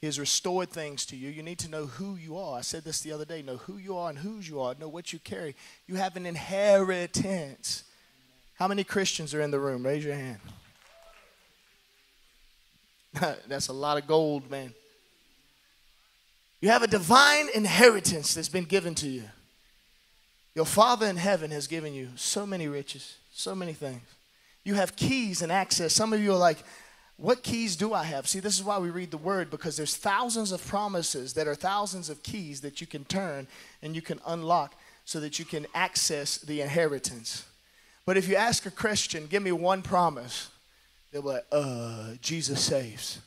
He has restored things to you. You need to know who you are. I said this the other day. Know who you are and whose you are. Know what you carry. You have an inheritance. How many Christians are in the room? Raise your hand. That's a lot of gold, man. You have a divine inheritance that's been given to you. Your Father in heaven has given you so many riches, so many things. You have keys and access. Some of you are like, what keys do I have? See, this is why we read the word, because there's thousands of promises that are thousands of keys that you can turn and you can unlock so that you can access the inheritance. But if you ask a Christian, give me one promise, they'll be like, Jesus saves.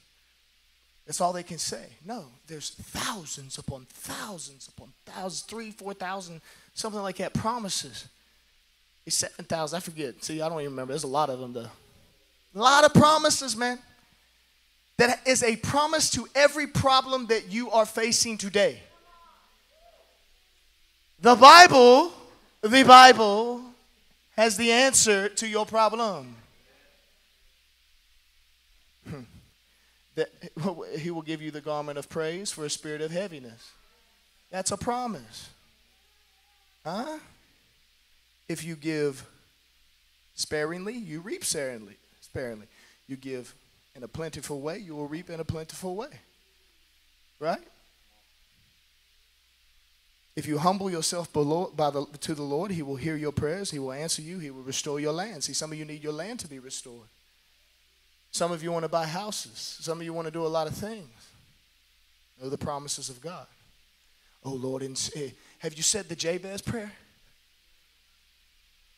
That's all they can say. No, there's thousands upon thousands, 3,000, 4,000, something like that, promises. It's 7,000, I forget. See, I don't even remember. There's a lot of them, though. A lot of promises, man. That is a promise to every problem that you are facing today. The Bible has the answer to your problem. That he will give you the garment of praise for a spirit of heaviness. That's a promise. Huh? If you give sparingly, you reap sparingly. Apparently, you give in a plentiful way, you will reap in a plentiful way. Right? If you humble yourself to the Lord, he will hear your prayers. He will answer you. He will restore your land. See, some of you need your land to be restored. Some of you want to buy houses. Some of you want to do a lot of things. Know the promises of God. Oh, Lord, have you said the Jabez prayer?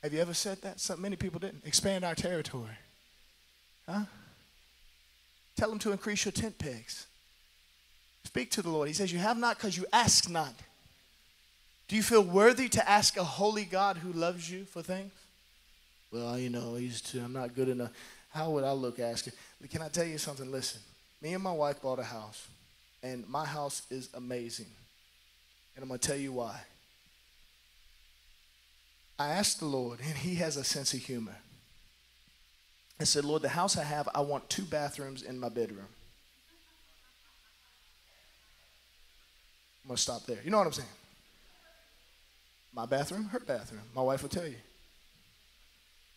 Have you ever said that? Many people didn't. Expand our territory. Huh? Tell him to increase your tent pegs. Speak to the Lord. He says, you have not because you ask not. Do you feel worthy to ask a holy God who loves you for things? Well, I'm not good enough. How would I look asking? Can I tell you something? Listen, me and my wife bought a house, and my house is amazing. And I'm going to tell you why. I asked the Lord, and he has a sense of humor. I said, Lord, the house I have, I want 2 bathrooms in my bedroom. I'm going to stop there. You know what I'm saying? My bathroom, her bathroom. My wife will tell you.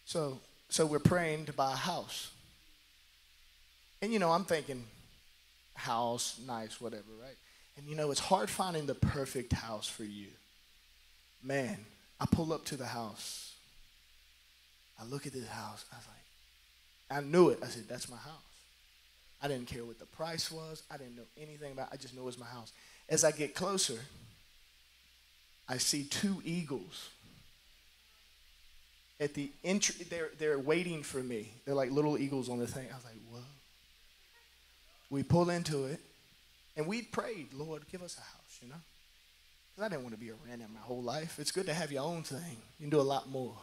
So we're praying to buy a house. And, I'm thinking house, nice, whatever, right? And, it's hard finding the perfect house for you. Man, I pull up to the house. I look at this house. I was like, I knew it. I said, that's my house. I didn't care what the price was. I didn't know anything about it. I just knew it was my house. As I get closer, I see two eagles at the entry. They're waiting for me. They're like little eagles on the thing. I was like, whoa. We pull into it, and we prayed, Lord, give us a house, you know? Because I didn't want to be a renter my whole life. It's good to have your own thing. You can do a lot more.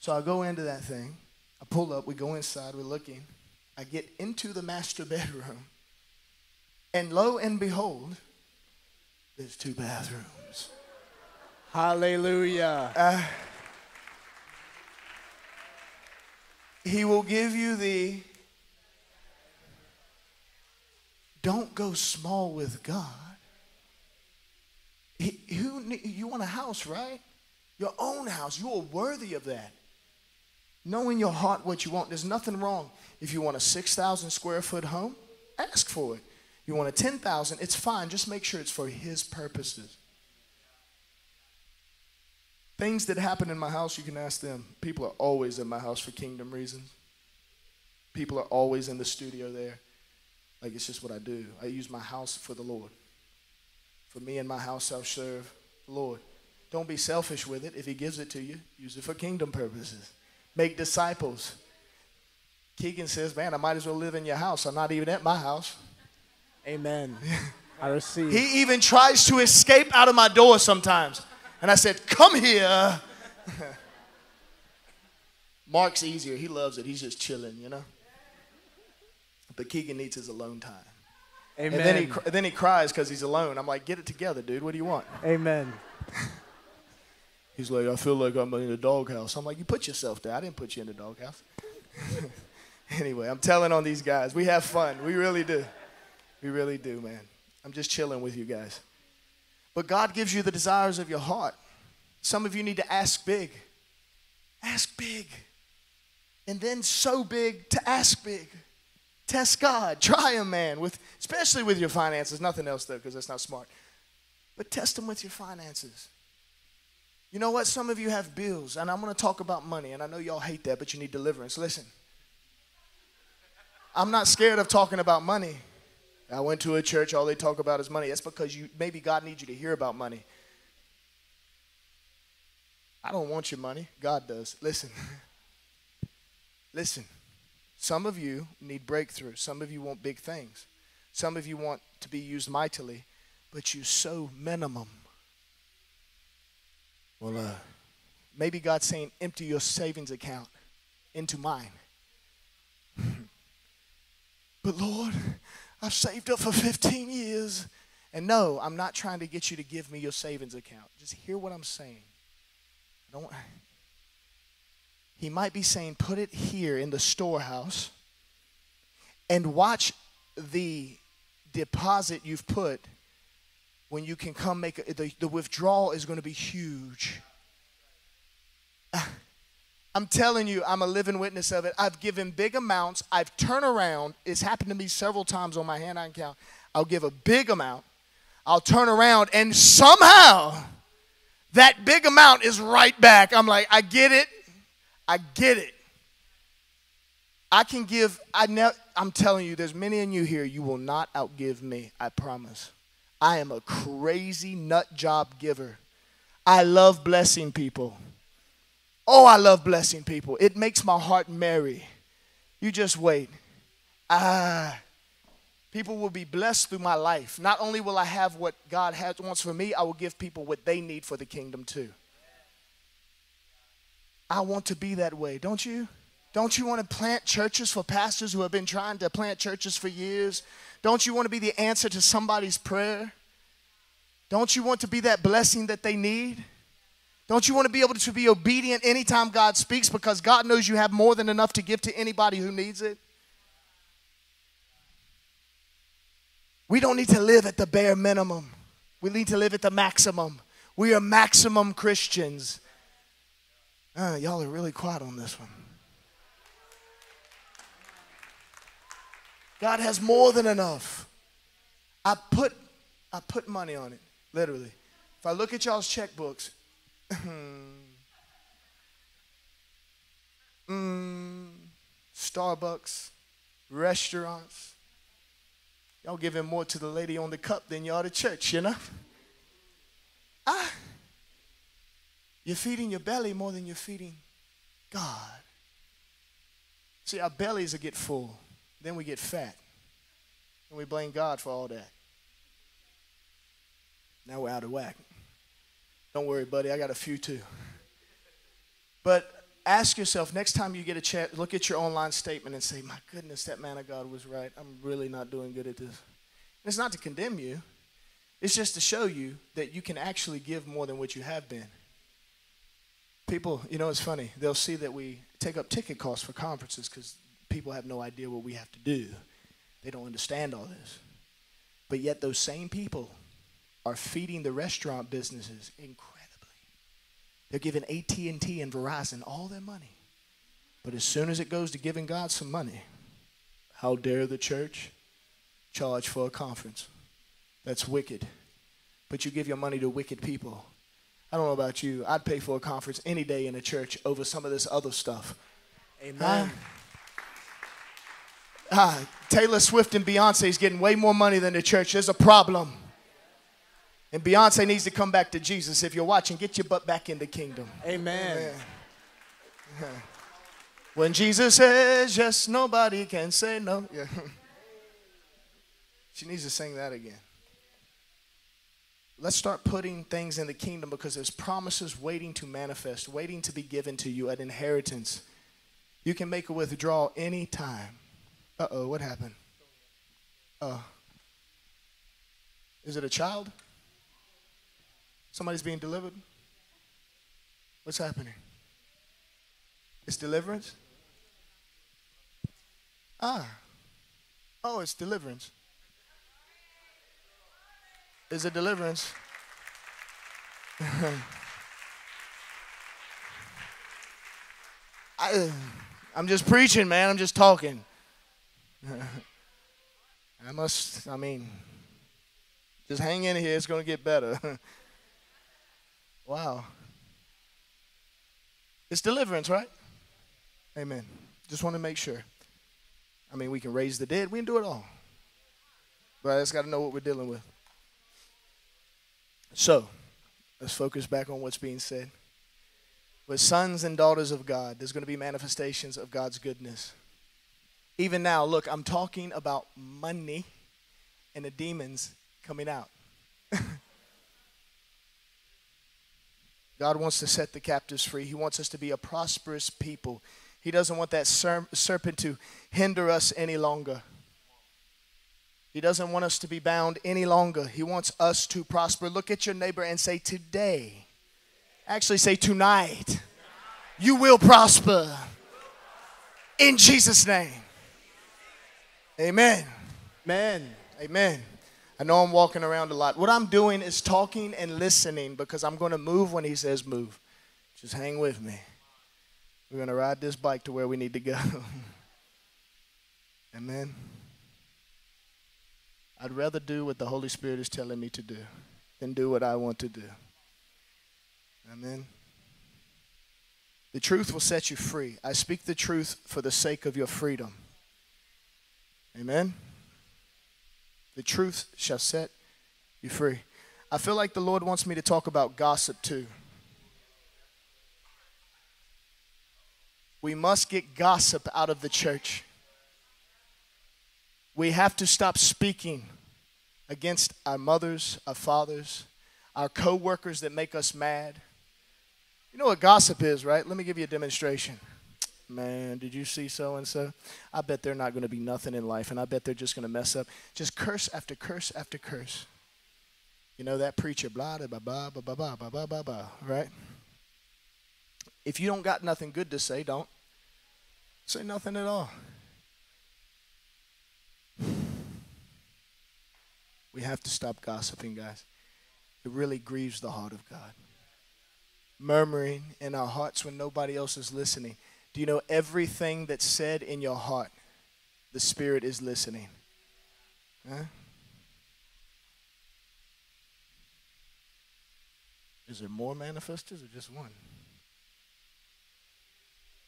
So I go into that thing. I pull up. We go inside. We're looking. I get into the master bedroom, and lo and behold, there's two bathrooms. Hallelujah. He will give you the... Don't go small with God. You want a house, right? Your own house. You are worthy of that. Know in your heart what you want. There's nothing wrong. If you want a 6,000 square foot home, ask for it. You want a 10,000, it's fine. Just make sure it's for his purposes. Things that happen in my house, you can ask them. People are always in my house for kingdom reasons. People are always in the studio there. Like, it's just what I do. I use my house for the Lord. For me and my house, I'll serve the Lord. Don't be selfish with it. If he gives it to you, use it for kingdom purposes. Make disciples. Keegan says, man, I might as well live in your house. I'm not even at my house. Amen. I receive. He even tries to escape out of my door sometimes. And I said, come here. Mark's easier. He loves it. He's just chilling, you know. But Keegan needs his alone time. Amen. And then he cries because he's alone. I'm like, get it together, dude. What do you want? Amen. He's like, I feel like I'm in a doghouse. I'm like, you put yourself there. I didn't put you in the doghouse. Anyway, I'm telling on these guys. We have fun. We really do. We really do, man. I'm just chilling with you guys. But God gives you the desires of your heart. Some of you need to ask big. Ask big. And then so big to ask big. Test God. Try him, man, especially with your finances. Nothing else, though, because that's not smart. But test him with your finances. You know what? Some of you have bills, and I'm going to talk about money, and I know y'all hate that, but you need deliverance. Listen, I'm not scared of talking about money. I went to a church, all they talk about is money. That's because maybe God needs you to hear about money. I don't want your money. God does. Listen. Listen. Some of you need breakthrough. Some of you want big things. Some of you want to be used mightily, but you sow minimum. Well, maybe God's saying, empty your savings account into mine. But Lord, I've saved up for 15 years. And no, I'm not trying to get you to give me your savings account. Just hear what I'm saying. He might be saying, put it here in the storehouse and watch the deposit you've put when you can come make the withdrawal is going to be huge. I'm telling you, I'm a living witness of it. I've given big amounts. I've turned around. It's happened to me several times on my hand I can count. I'll give a big amount. I'll turn around, and somehow that big amount is right back. I'm like, I get it. I get it. I can give. I'm telling you, there's many in you here. You will not outgive me. I promise. I am a crazy nut job giver. I love blessing people. Oh, I love blessing people. It makes my heart merry. You just wait. People will be blessed through my life. Not only will I have what God wants for me, I will give people what they need for the kingdom too. I want to be that way, don't you? Don't you want to plant churches for pastors who have been trying to plant churches for years? Don't you want to be the answer to somebody's prayer? Don't you want to be that blessing that they need? Don't you want to be able to be obedient anytime God speaks, because God knows you have more than enough to give to anybody who needs it? We don't need to live at the bare minimum. We need to live at the maximum. We are maximum Christians. Y'all are really quiet on this one. God has more than enough. I put money on it, literally. If I look at y'all's checkbooks, Starbucks, restaurants. Y'all giving more to the lady on the cup than y'all to church, you know? You're feeding your belly more than you're feeding God. See, our bellies will get full. Then we get fat. And we blame God for all that. Now we're out of whack. Don't worry, buddy. I got a few, too. But ask yourself, next time you get a chance, look at your online statement and say, my goodness, that man of God was right. I'm really not doing good at this. And it's not to condemn you. It's just to show you that you can actually give more than what you have been. People, you know, it's funny. They'll see that we take up ticket costs for conferences because people have no idea what we have to do. They don't understand all this. But yet those same people are feeding the restaurant businesses incredibly. They're giving AT&T and Verizon all their money. But as soon as it goes to giving God some money, how dare the church charge for a conference? That's wicked. But you give your money to wicked people. I don't know about you. I'd pay for a conference any day in a church over some of this other stuff. Amen. Taylor Swift and Beyonce is getting way more money than the church. There's a problem. And Beyonce needs to come back to Jesus. If you're watching, get your butt back in the kingdom. Amen. Amen. When Jesus says yes, nobody can say no. Yeah. She needs to sing that again. Let's start putting things in the kingdom because there's promises waiting to manifest, waiting to be given to you, an inheritance. You can make a withdrawal anytime. Uh-oh, what happened? Oh. Is it a child? Somebody's being delivered? What's happening? It's deliverance? Oh, it's deliverance. Is it deliverance? I'm just preaching, man. I'm just talking. Just hang in here. It's going to get better. Wow. It's deliverance, right? Amen. Just want to make sure. I mean, we can raise the dead. We can do it all. But I just got to know what we're dealing with. So, let's focus back on what's being said. We're sons and daughters of God. There's going to be manifestations of God's goodness. Even now, look, I'm talking about money and the demons coming out. God wants to set the captives free. He wants us to be a prosperous people. He doesn't want that serpent to hinder us any longer. He doesn't want us to be bound any longer. He wants us to prosper. Look at your neighbor and say, today. Actually say, tonight. You will prosper. In Jesus' name. Amen. Amen. Amen. I know I'm walking around a lot. What I'm doing is talking and listening because I'm going to move when he says move. Just hang with me. We're going to ride this bike to where we need to go. Amen. I'd rather do what the Holy Spirit is telling me to do than do what I want to do. Amen. The truth will set you free. I speak the truth for the sake of your freedom. Amen. The truth shall set you free. I feel like the Lord wants me to talk about gossip too. We must get gossip out of the church. We have to stop speaking against our mothers, our fathers, our co-workers that make us mad. You know what gossip is, right? Let me give you a demonstration. Man, did you see so-and-so? I bet they're not going to be nothing in life, and I bet they're just going to mess up. Just curse after curse after curse. You know that preacher, blah, blah, blah, blah, blah, blah, blah, blah, blah, right? If you don't got nothing good to say, don't. Say nothing at all. We have to stop gossiping, guys. It really grieves the heart of God. Murmuring in our hearts when nobody else is listening. Do you know everything that's said in your heart, the Spirit is listening? Huh? Is there more manifestors or just one?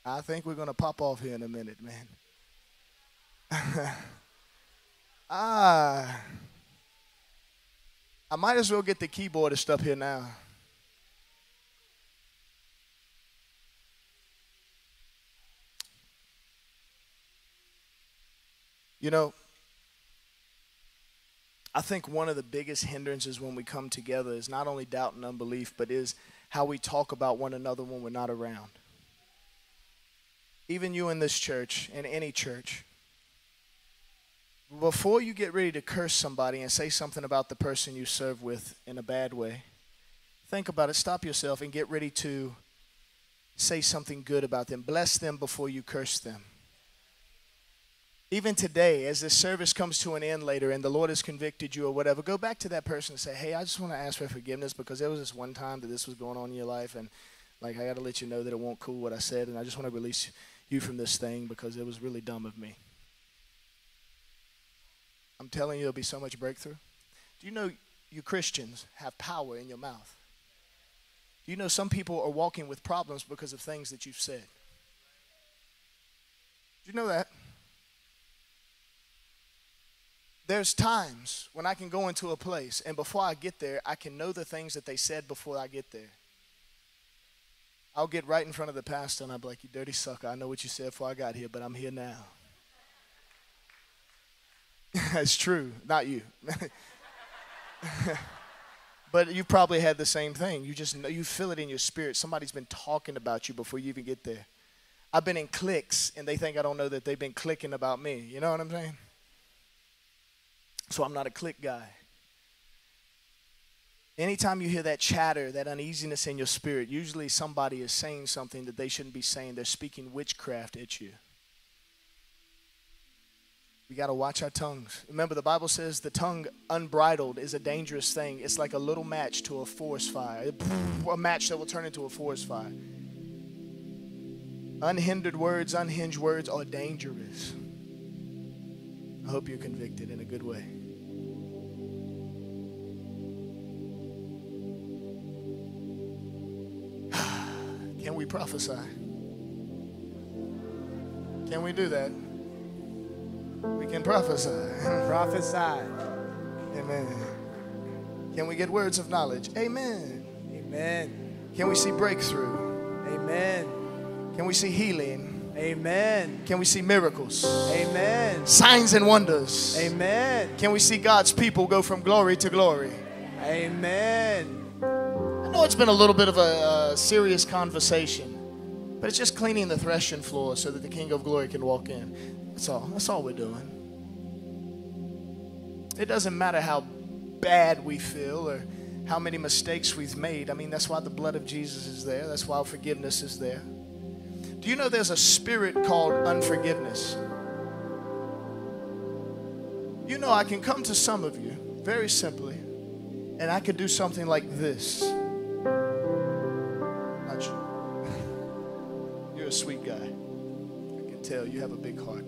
I think we're going to pop off here in a minute, man. I might as well get the keyboardist up here now. You know, I think one of the biggest hindrances when we come together is not only doubt and unbelief, but is how we talk about one another when we're not around. Even you in this church, in any church, before you get ready to curse somebody and say something about the person you serve with in a bad way, think about it, stop yourself, and get ready to say something good about them. Bless them before you curse them. Even today, as this service comes to an end later and the Lord has convicted you or whatever, go back to that person and say, hey, I just want to ask for forgiveness because there was this one time that this was going on in your life, and like, I got to let you know that it won't cool what I said, and I just want to release you from this thing because it was really dumb of me. I'm telling you, there'll be so much breakthrough. Do you know you Christians have power in your mouth? Do you know some people are walking with problems because of things that you've said? Do you know that? There's times when I can go into a place, and before I get there, I can know the things that they said before I get there. I'll get right in front of the pastor, and I'll be like, you dirty sucker, I know what you said before I got here, but I'm here now. It's true, not you. But you probably had the same thing. You just know, you feel it in your spirit. Somebody's been talking about you before you even get there. I've been in cliques, and they think I don't know that they've been clicking about me. You know what I'm saying? So I'm not a clique guy. Anytime you hear that chatter, that uneasiness in your spirit, usually somebody is saying something that they shouldn't be saying. They're speaking witchcraft at you. We got to watch our tongues. Remember, the Bible says the tongue unbridled is a dangerous thing. It's like a little match to a forest fire, a match that will turn into a forest fire. Unhindered words, unhinged words are dangerous. I hope you're convicted in a good way. Can we prophesy? Can we do that? We can prophesy. Prophesy. Amen. Can we get words of knowledge? Amen. Amen. Can we see breakthrough? Amen. Can we see healing? Amen. Can we see miracles? Amen. Signs and wonders? Amen. Can we see God's people go from glory to glory? Amen. I know it's been a little bit of a serious conversation, but it's just cleaning the threshing floor so that the King of Glory can walk in. That's all. That's all we're doing. It doesn't matter how bad we feel or how many mistakes we've made. I mean, that's why the blood of Jesus is there. That's why forgiveness is there. Do you know there's a spirit called unforgiveness? You know, I can come to some of you very simply, and I could do something like this. Not you. You're a sweet guy. I can tell you have a big heart.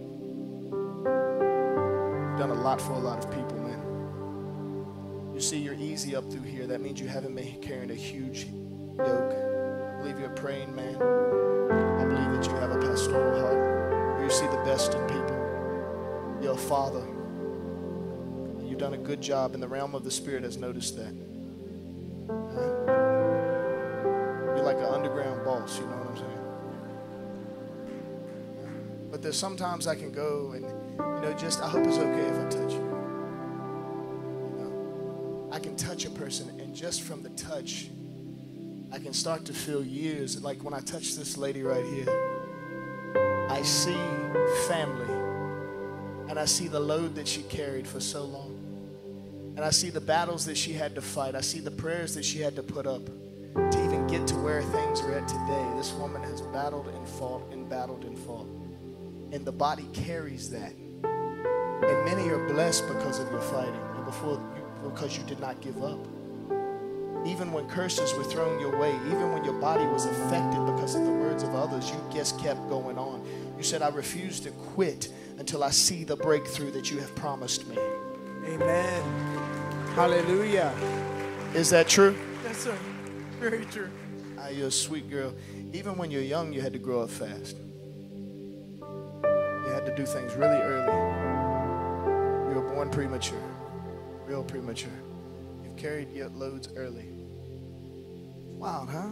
You've done a lot for a lot of people, man. You see, you're easy up through here. That means you haven't been carrying a huge yoke. I believe you're a praying man. I believe that you have a pastoral heart where you see the best in people. You're a father. You've done a good job, and the realm of the Spirit has noticed that. You're like an underground boss, you know what I'm saying? But there's sometimes I can go and, you know, just I hope it's okay if I touch you. You know, I can touch a person, and just from the touch, I can start to feel years. Like when I touch this lady right here, I see family, and I see the load that she carried for so long, and I see the battles that she had to fight. I see the prayers that she had to put up to even get to where things are at today. This woman has battled and fought and battled and fought, and the body carries that. And many are blessed because of your fighting and because you did not give up. Even when curses were thrown your way, even when your body was affected because of the words of others, you just kept going on. You said, I refuse to quit until I see the breakthrough that you have promised me. Amen. Hallelujah. Is that true? Yes, sir. Very true. Ah, you're a sweet girl. Even when you're young, you had to grow up fast. do things really early. You were born premature, real premature. You've carried your loads early. Wild, huh?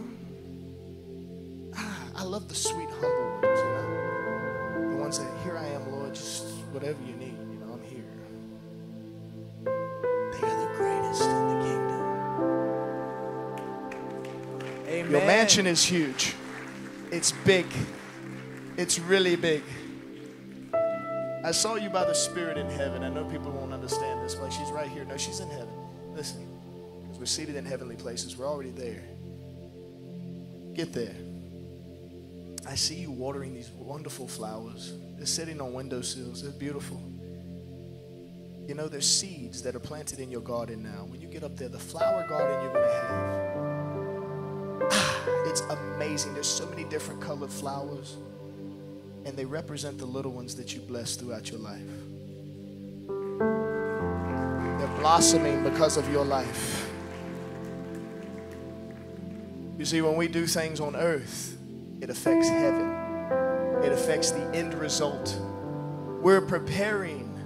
I love the sweet, humble ones, you know? The ones that, here I am, Lord, just whatever you need. Your mansion is huge. It's big. It's really big. I saw you by the Spirit in heaven. I know people won't understand this. Like, she's right here. No, she's in heaven. Listen, because we're seated in heavenly places. We're already there. Get there. I see you watering these wonderful flowers. They're sitting on windowsills. They're beautiful. You know, there's seeds that are planted in your garden now. When you get up there, the flower garden you're going to have, it's amazing. There's so many different colored flowers, and they represent the little ones that you bless throughout your life. They're blossoming because of your life. You see, when we do things on earth, it affects heaven. It affects the end result. We're preparing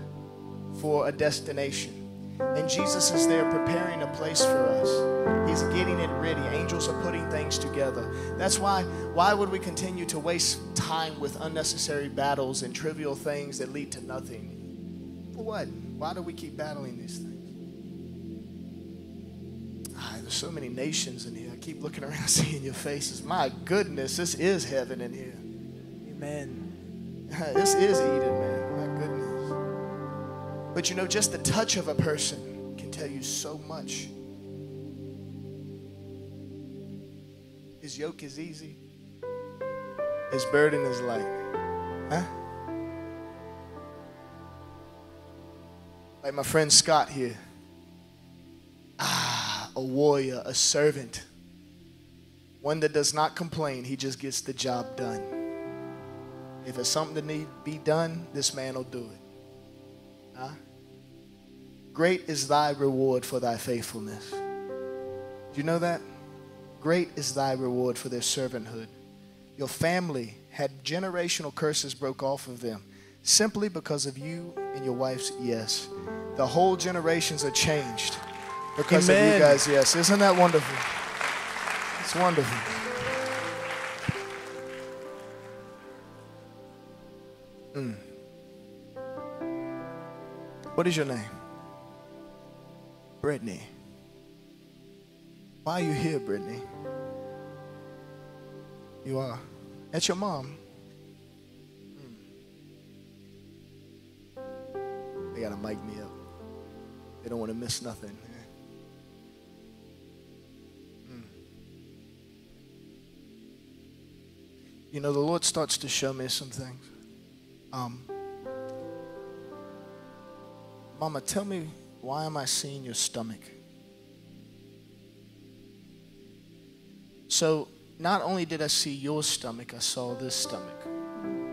for a destination. And Jesus is there preparing a place for us. He's getting it ready. Angels are putting things together. That's why would we continue to waste time with unnecessary battles and trivial things that lead to nothing? For what? Why do we keep battling these things? Ah, there's so many nations in here. I keep looking around, seeing your faces. My goodness, this is heaven in here. Amen. This is Eden, man. My goodness. But you know, just the touch of a person can tell you so much. His yoke is easy. His burden is light. Huh? Like my friend Scott here. A warrior, a servant. One that does not complain, he just gets the job done. If it's something that needs to be done, this man will do it. Great is thy reward for thy faithfulness. Do you know that? Great is thy reward for their servanthood. Your family had generational curses broke off of them simply because of you and your wife's yes. The whole generations are changed because Amen. Of you guys' yes. Isn't that wonderful? It's wonderful. What is your name? Brittany. Why are you here, Brittany? You are. That's your mom. They gotta mic me up. They don't want to miss nothing. You know, the Lord starts to show me some things. Mama, tell me, why am I seeing your stomach? So not only did I see your stomach, I saw this stomach.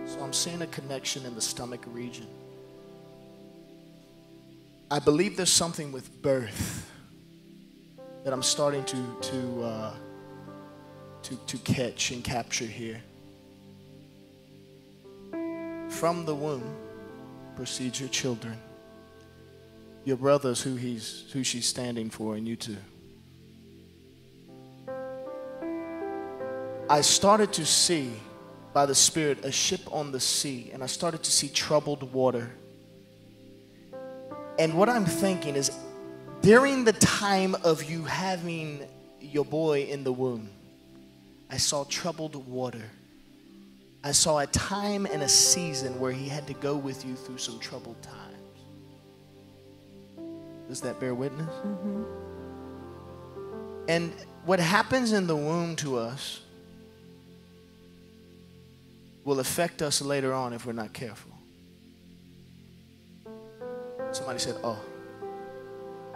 So I'm seeing a connection in the stomach region. I believe there's something with birth that I'm starting to catch and capture here. From the womb proceeds your children. Your brother's who she's standing for, and you too. I started to see, by the Spirit, a ship on the sea, and I started to see troubled water. And what I'm thinking is, during the time of you having your boy in the womb, I saw troubled water. I saw a time and a season where he had to go with you through some troubled times. Does that bear witness? Mm-hmm. And what happens in the womb to us will affect us later on if we're not careful. Somebody said, oh.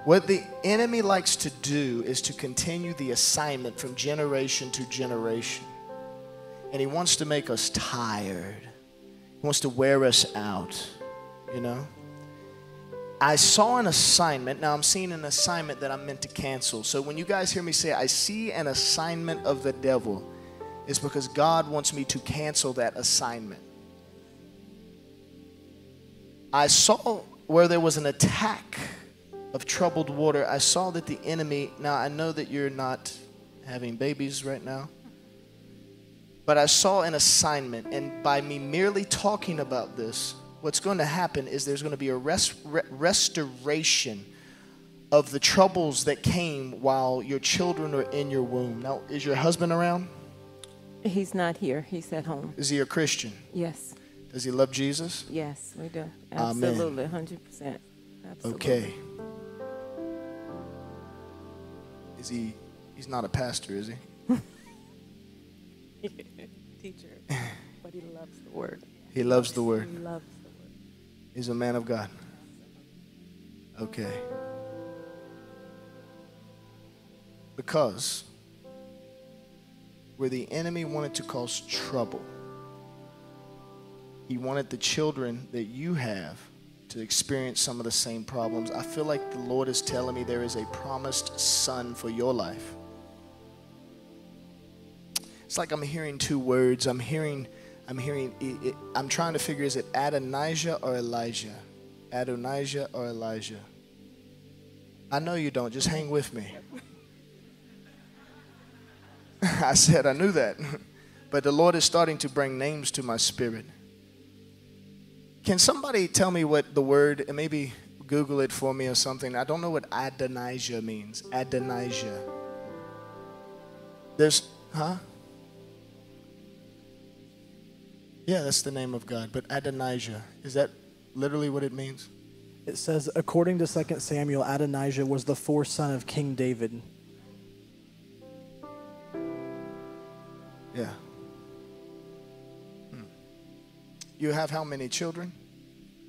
What the enemy likes to do is to continue the assignment from generation to generation. And he wants to make us tired. He wants to wear us out, you know? I saw an assignment. Now I'm seeing an assignment that I'm meant to cancel. So when you guys hear me say, I see an assignment of the devil, it's because God wants me to cancel that assignment. I saw where there was an attack of troubled water. I saw that the enemy, now I know that you're not having babies right now, but I saw an assignment, and by me merely talking about this, what's going to happen is there's going to be a restoration of the troubles that came while your children are in your womb. Now, is your husband around? He's not here. He's at home. Is he a Christian? Yes. Does he love Jesus? Yes, we do. Absolutely, amen. 100%. Absolutely. Okay. Is he? He's not a pastor, is he? Teacher, but he loves the word. He loves the word. He loves the word. He's a man of God. Okay. Because where the enemy wanted to cause trouble, he wanted the children that you have to experience some of the same problems. I feel like the Lord is telling me there is a promised son for your life. It's like I'm hearing two words. I'm trying to figure, is it Adonijah or Elijah? Adonijah or Elijah? I know you don't. Just hang with me. I said I knew that. But the Lord is starting to bring names to my spirit. Can somebody tell me what the word, and maybe Google it for me or something. I don't know what Adonijah means. Adonijah. There's, huh? Yeah, that's the name of God. But Adonijah, is that literally what it means? It says, according to 2 Samuel, Adonijah was the fourth son of King David. Yeah. Hmm. You have how many children?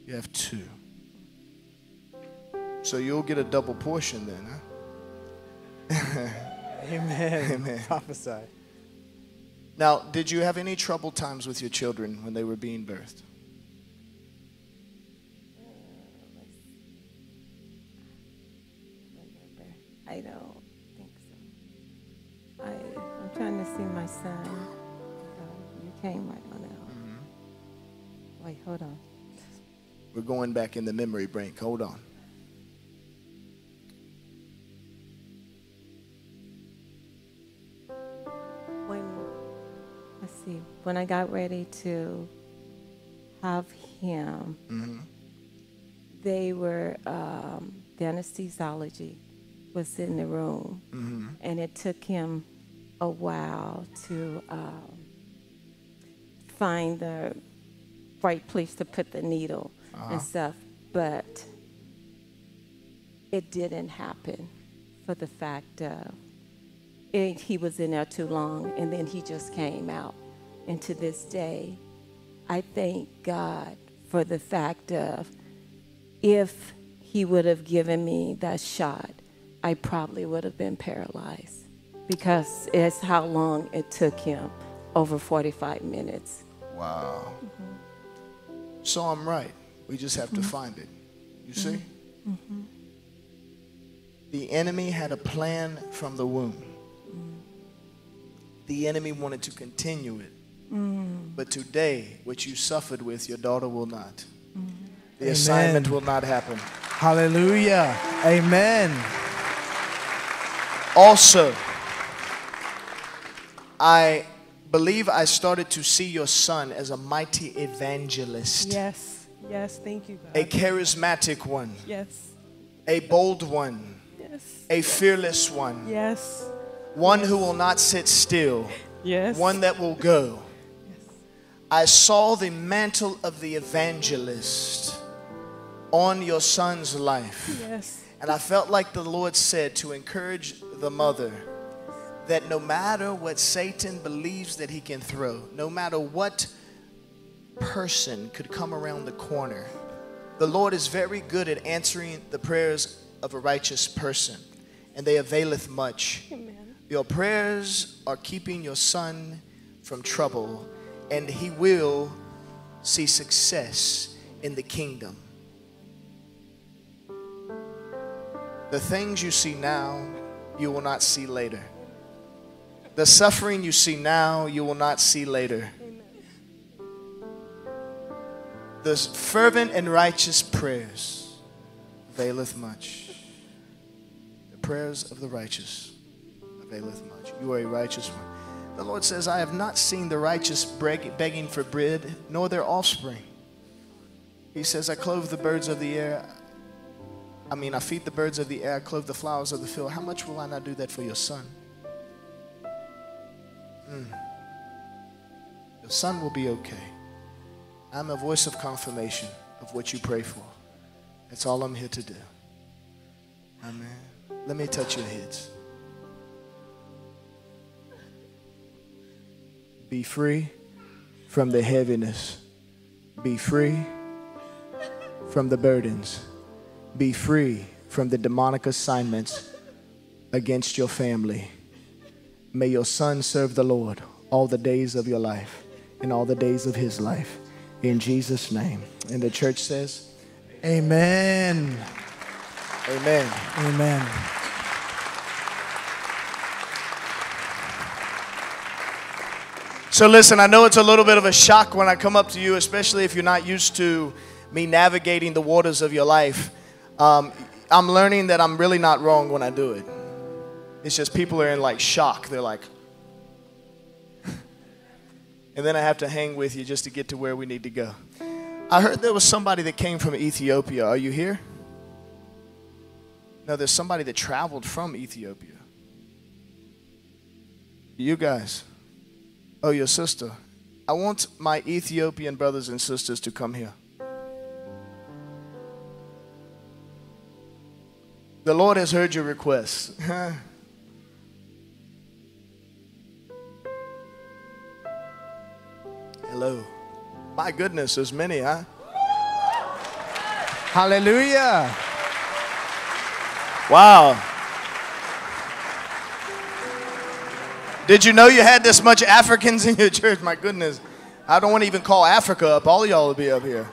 You have two. So you'll get a double portion then, huh? Amen. Amen. Prophesy. Now, did you have any troubled times with your children when they were being birthed? I don't think so. I'm trying to see my son. You came right on out. Mm-hmm. Wait, hold on. We're going back in the memory bank. Hold on. When I got ready to have him, mm-hmm. they were, the anesthesiologist was in the room, mm-hmm. and it took him a while to find the right place to put the needle and stuff, but it didn't happen for the fact of he was in there too long, and then he just came out. And to this day, I thank God for the fact of if he would have given me that shot, I probably would have been paralyzed because it's how long it took him, over 45 minutes. Wow. Mm-hmm. So I'm right. We just have mm-hmm. to find it. You see? Mm-hmm. The enemy had a plan from the womb. Mm-hmm. The enemy wanted to continue it. Mm. But today, what you suffered with, your daughter will not. Mm. The Amen. Assignment will not happen. Hallelujah. Amen. Also, I believe I started to see your son as a mighty evangelist. Yes. Yes. Thank you, God. A charismatic one. Yes. A bold one. Yes. A fearless one. Yes. One who will not sit still. Yes. One that will go. I saw the mantle of the evangelist on your son's life. Yes. And I felt like the Lord said to encourage the mother that no matter what Satan believes that he can throw, no matter what person could come around the corner, the Lord is very good at answering the prayers of a righteous person, and they availeth much. Amen. Your prayers are keeping your son from trouble, and he will see success in the kingdom. The things you see now, you will not see later. The suffering you see now, you will not see later. Amen. The fervent and righteous prayers availeth much. The prayers of the righteous availeth much. You are a righteous one. The Lord says, I have not seen the righteous begging for bread, nor their offspring. He says, I clothe the birds of the air. I feed the birds of the air. I clothe the flowers of the field. How much will I not do that for your son? Your son will be okay. I'm a voice of confirmation of what you pray for. That's all I'm here to do. Amen. Let me touch your heads. Be free from the heaviness. Be free from the burdens. Be free from the demonic assignments against your family. May your son serve the Lord all the days of your life and all the days of his life. In Jesus' name. And the church says, amen. Amen. Amen. So listen, I know it's a little bit of a shock when I come up to you, especially if you're not used to me navigating the waters of your life. I'm learning that I'm really not wrong when I do it. It's just people are in like shock. They're like, and then I have to hang with you just to get to where we need to go. I heard there was somebody that came from Ethiopia. Are you here? No, there's somebody that traveled from Ethiopia. You guys. Oh, your sister. I want my Ethiopian brothers and sisters to come here. The Lord has heard your requests. Hello. My goodness, there's many, huh? Hallelujah. Wow. Did you know you had this much Africans in your church? My goodness. I don't want to even call Africa up. All y'all will be up here.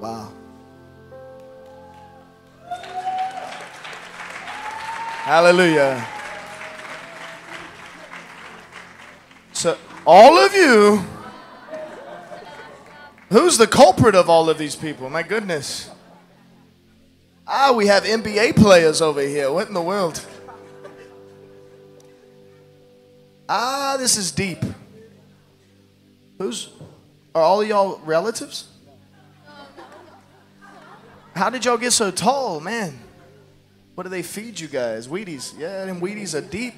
Wow. Hallelujah. So all of you, who's the culprit of all of these people? My goodness. Ah, we have NBA players over here. What in the world? Ah, this is deep. Are all of y'all relatives? How did y'all get so tall, man? What do they feed you guys? Wheaties. Yeah, them Wheaties are deep.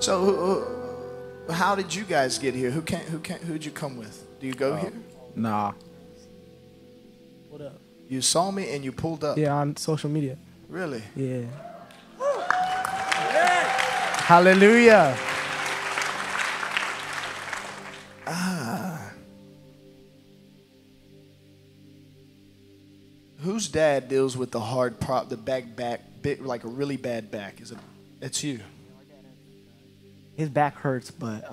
So, how did you guys get here? Who'd you come with? Do you go here? Nah. What up? You saw me and you pulled up. Yeah, on social media. Really? Yeah. Hallelujah. Whose dad deals with the hard prop, the back, bit like a really bad back? It's you. His back hurts, but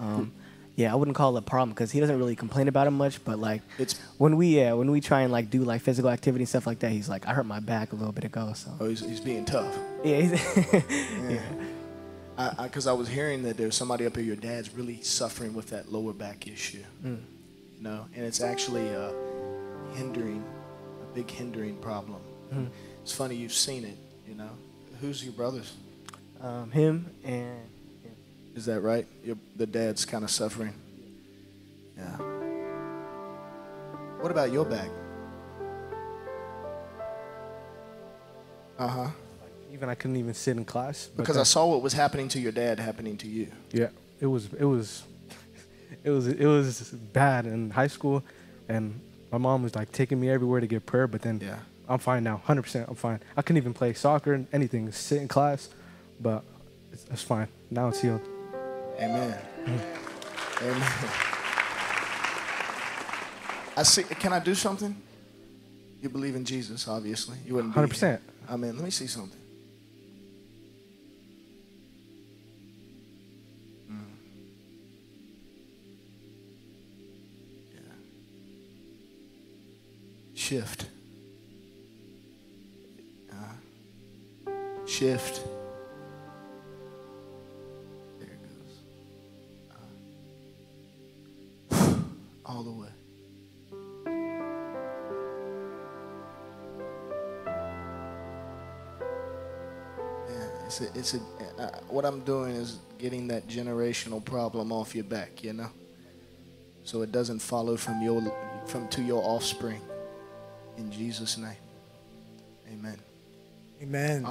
yeah, I wouldn't call it a problem because he doesn't really complain about it much. But like, it's when we try and like do like physical activity and stuff like that, he's like, I hurt my back a little bit ago. So he's being tough. Yeah, yeah. Because I was hearing that there's somebody up here. Your dad's really suffering with that lower back issue. You know, and it's actually hindering. Big hindering problem. It's funny you've seen it, you know. Who's your brothers? Him and him. Is that right? The dad's kind of suffering. Yeah. What about your back? I couldn't even sit in class because I saw what was happening to your dad happening to you. Yeah, it was bad in high school, and my mom was like taking me everywhere to get prayer, but then yeah. I'm fine now, 100%. I'm fine. I couldn't even play soccer, anything, sit in class, but it's fine. Now it's healed. Amen. Amen. I see. Can I do something? You believe in Jesus, obviously. You wouldn't. 100%. I mean, let me see something. Shift. Shift. There it goes. all the way. What I'm doing is getting that generational problem off your back, you know, so it doesn't follow to your offspring. In Jesus' name, amen. Amen.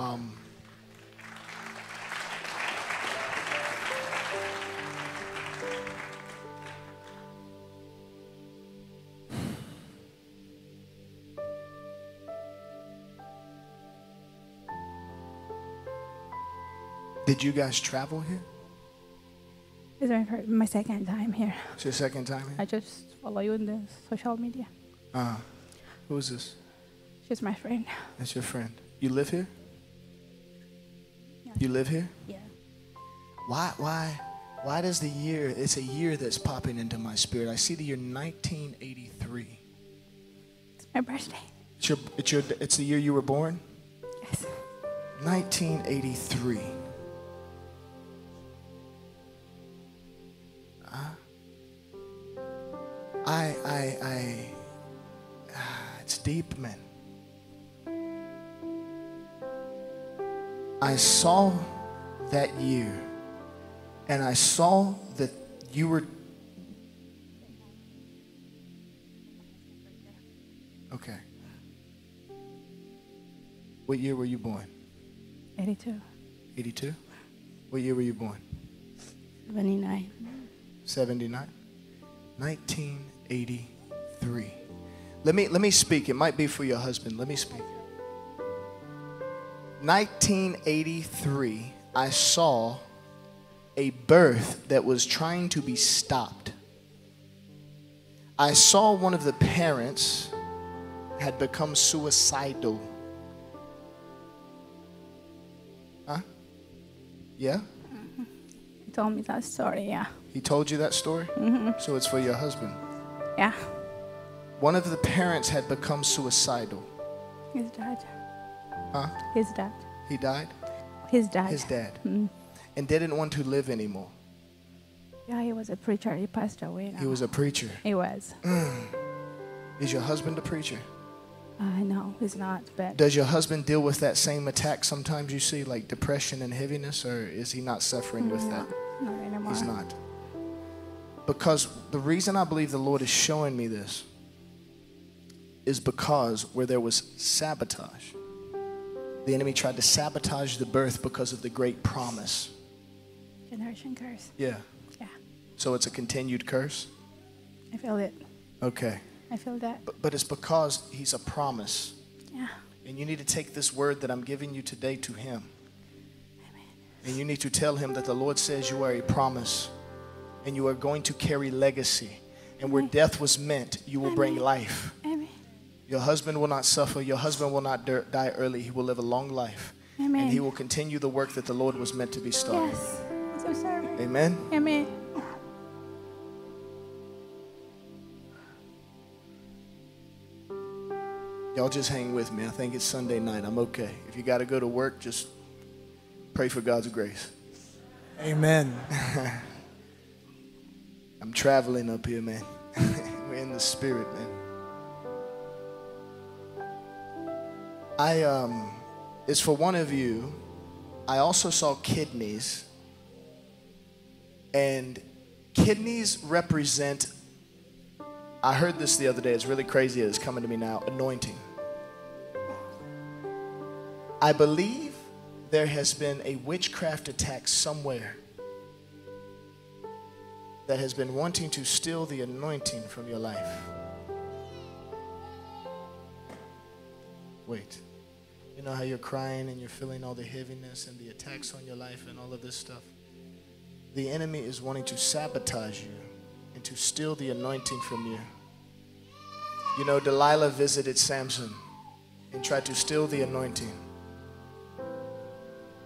Did you guys travel here? This is my second time here. It's your second time here? I just follow you on the social media. Who is this? She's my friend. That's your friend. You live here? Yeah. You live here? Yeah. Why does the year, it's a year that's popping into my spirit. I see the year 1983. It's my birthday. It's the year you were born? Yes. 1983. It's deep, man. I saw that year, and I saw that you were okay. What year were you born? 82. 82? What year were you born? 79. 79? 1983. Let me speak. It might be for your husband. Let me speak. 1983, I saw a birth that was trying to be stopped. I saw one of the parents had become suicidal. Huh? Yeah? He told me that story, yeah. He told you that story? Mm-hmm. So it's for your husband? Yeah. One of the parents had become suicidal. His dad. Huh? His dad. He died? His dad. His dad. Mm. And didn't want to live anymore. Yeah, he was a preacher. He passed away now. He was a preacher. He was. Mm. Is your husband a preacher? No, he's not. But does your husband deal with that same attack sometimes you see, like depression and heaviness, or is he not suffering with that? Not anymore. He's not. Because the reason I believe the Lord is showing me this is because where there was sabotage, the enemy tried to sabotage the birth because of the great promise. Generation curse. Yeah. Yeah. So it's a continued curse? I feel it. Okay. I feel that. But it's because he's a promise. Yeah. And you need to take this word that I'm giving you today to him. Amen. And you need to tell him that the Lord says you are a promise and you are going to carry legacy. And where death was meant, you will bring life. Your husband will not suffer. Your husband will not die early. He will live a long life. Amen. And he will continue the work that the Lord was meant to be started. Yes. I'm so sorry. Amen. Amen. Y'all just hang with me. I think it's Sunday night. I'm okay. If you got to go to work, just pray for God's grace. Amen. I'm traveling up here, man. We're in the spirit, man. It's for one of you. I also saw kidneys, and kidneys represent, I heard this the other day, it's really crazy, it's coming to me now, anointing. I believe there has been a witchcraft attack somewhere that has been wanting to steal the anointing from your life. Wait. You know how you're crying and you're feeling all the heaviness and the attacks on your life and all of this stuff? The enemy is wanting to sabotage you and to steal the anointing from you. You know, Delilah visited Samson and tried to steal the anointing.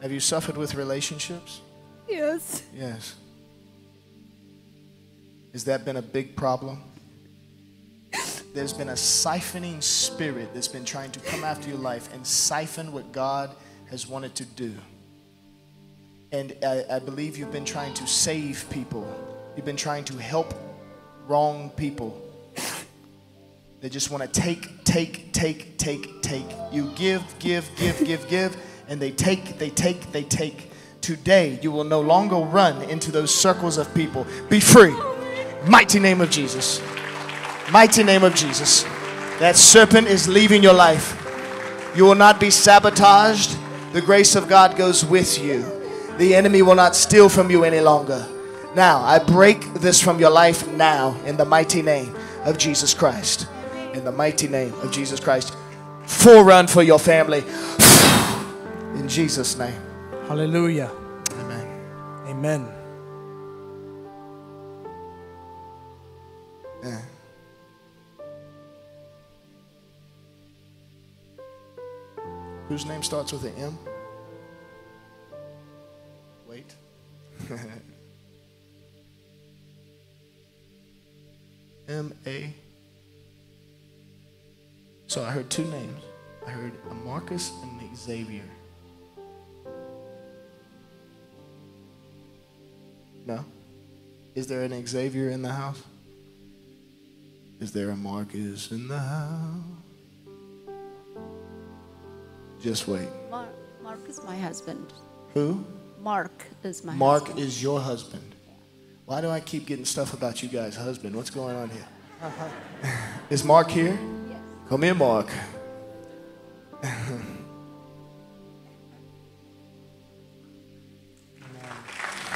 Have you suffered with relationships? Yes. Yes. Has that been a big problem? There's been a siphoning spirit that's been trying to come after your life and siphon what God has wanted to do. And I believe you've been trying to save people. You've been trying to help wrong people. They just want to take. You give, and they take. Today, you will no longer run into those circles of people. Be free. Mighty name of Jesus. Mighty name of Jesus. That serpent is leaving your life. You will not be sabotaged. The grace of God goes with you. The enemy will not steal from you any longer. Now, I break this from your life now in the mighty name of Jesus Christ. In the mighty name of Jesus Christ. Full run for your family. In Jesus' name. Hallelujah. Amen. Amen. Yeah. Whose name starts with an M? Wait. M-A. So I heard two names. I heard a Marcus and a Xavier. No? Is there an Xavier in the house? Is there a Marcus in the house? Just wait. Mark is my husband. Who? Mark is my husband. Mark is your husband. Why do I keep getting stuff about you guys' husband? What's going on here? Is Mark here? Yes. Come here, Mark.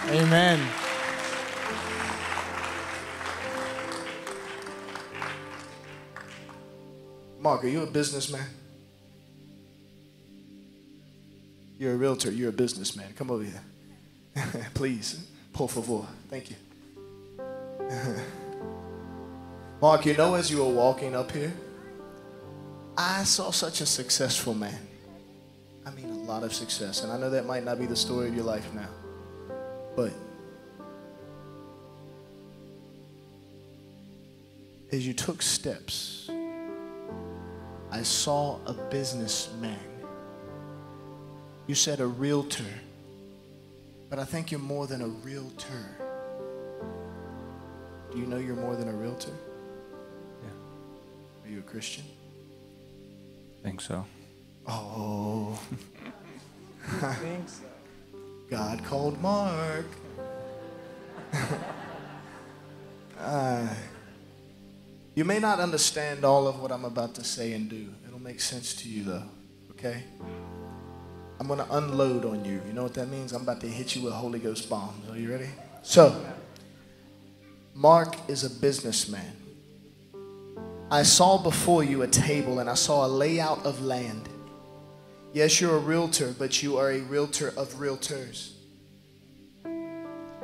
Amen. Mark, are you a businessman? You're a realtor. You're a businessman. Come over here. Please. Por favor. Thank you. Mark, you know, as you were walking up here, I saw such a successful man. I mean, a lot of success. And I know that might not be the story of your life now. But as you took steps, I saw a businessman. You said a realtor, but I think you're more than a realtor. Do you know you're more than a realtor? Yeah. Are you a Christian? I think so. Oh. I think so. God called Mark. You may not understand all of what I'm about to say and do. It'll make sense to you though, okay? I'm going to unload on you. You know what that means? I'm about to hit you with Holy Ghost bombs. Are you ready? So, Mark is a businessman. I saw before you a table and I saw a layout of land. Yes, you're a realtor, but you are a realtor of realtors.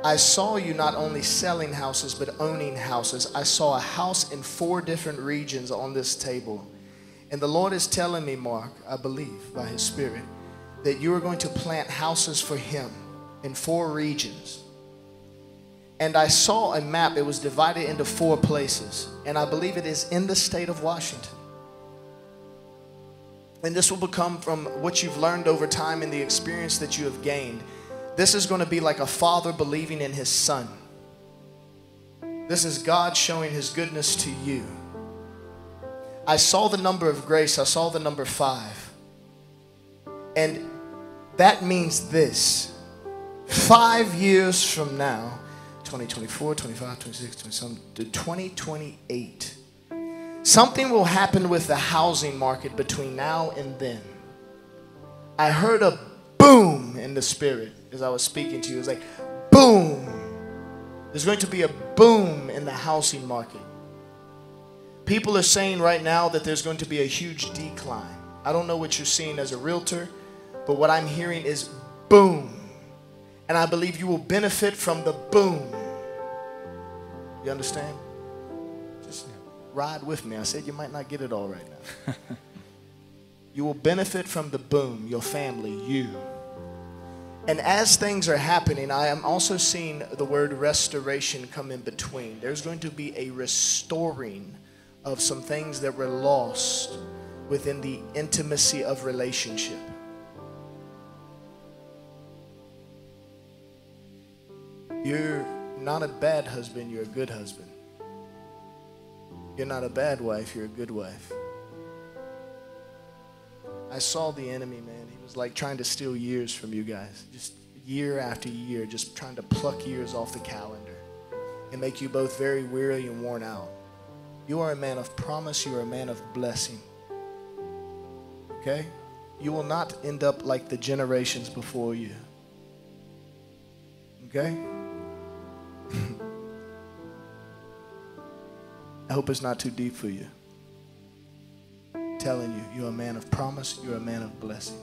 I saw you not only selling houses, but owning houses. I saw a house in 4 different regions on this table. And the Lord is telling me, Mark, I believe by His Spirit, that you are going to plant houses for Him in 4 regions. And I saw a map. It was divided into 4 places. And I believe it is in the state of Washington. And this will become from what you've learned over time and the experience that you have gained. This is going to be like a father believing in his son. This is God showing His goodness to you. I saw the number of grace. I saw the number 5. And that means this. 5 years from now, 2024, 25, 26, 27, to 2028. Something will happen with the housing market between now and then. I heard a boom in the spirit as I was speaking to you. It was like, boom. There's going to be a boom in the housing market. People are saying right now that there's going to be a huge decline. I don't know what you're seeing as a realtor, but what I'm hearing is boom. And I believe you will benefit from the boom. You understand? Ride with me. I said you might not get it all right now. You will benefit from the boom, your family, you. And as things are happening, I am also seeing the word restoration come in between. There's going to be a restoring of some things that were lost within the intimacy of relationship. You're not a bad husband, you're a good husband. You're not a bad wife, you're a good wife. I saw the enemy, man. He was like trying to steal years from you guys. Just year after year, just trying to pluck years off the calendar and make you both very weary and worn out. You are a man of promise. You are a man of blessing. Okay? You will not end up like the generations before you. Okay? I hope it's not too deep for you. I'm telling you, you're a man of promise. You're a man of blessing.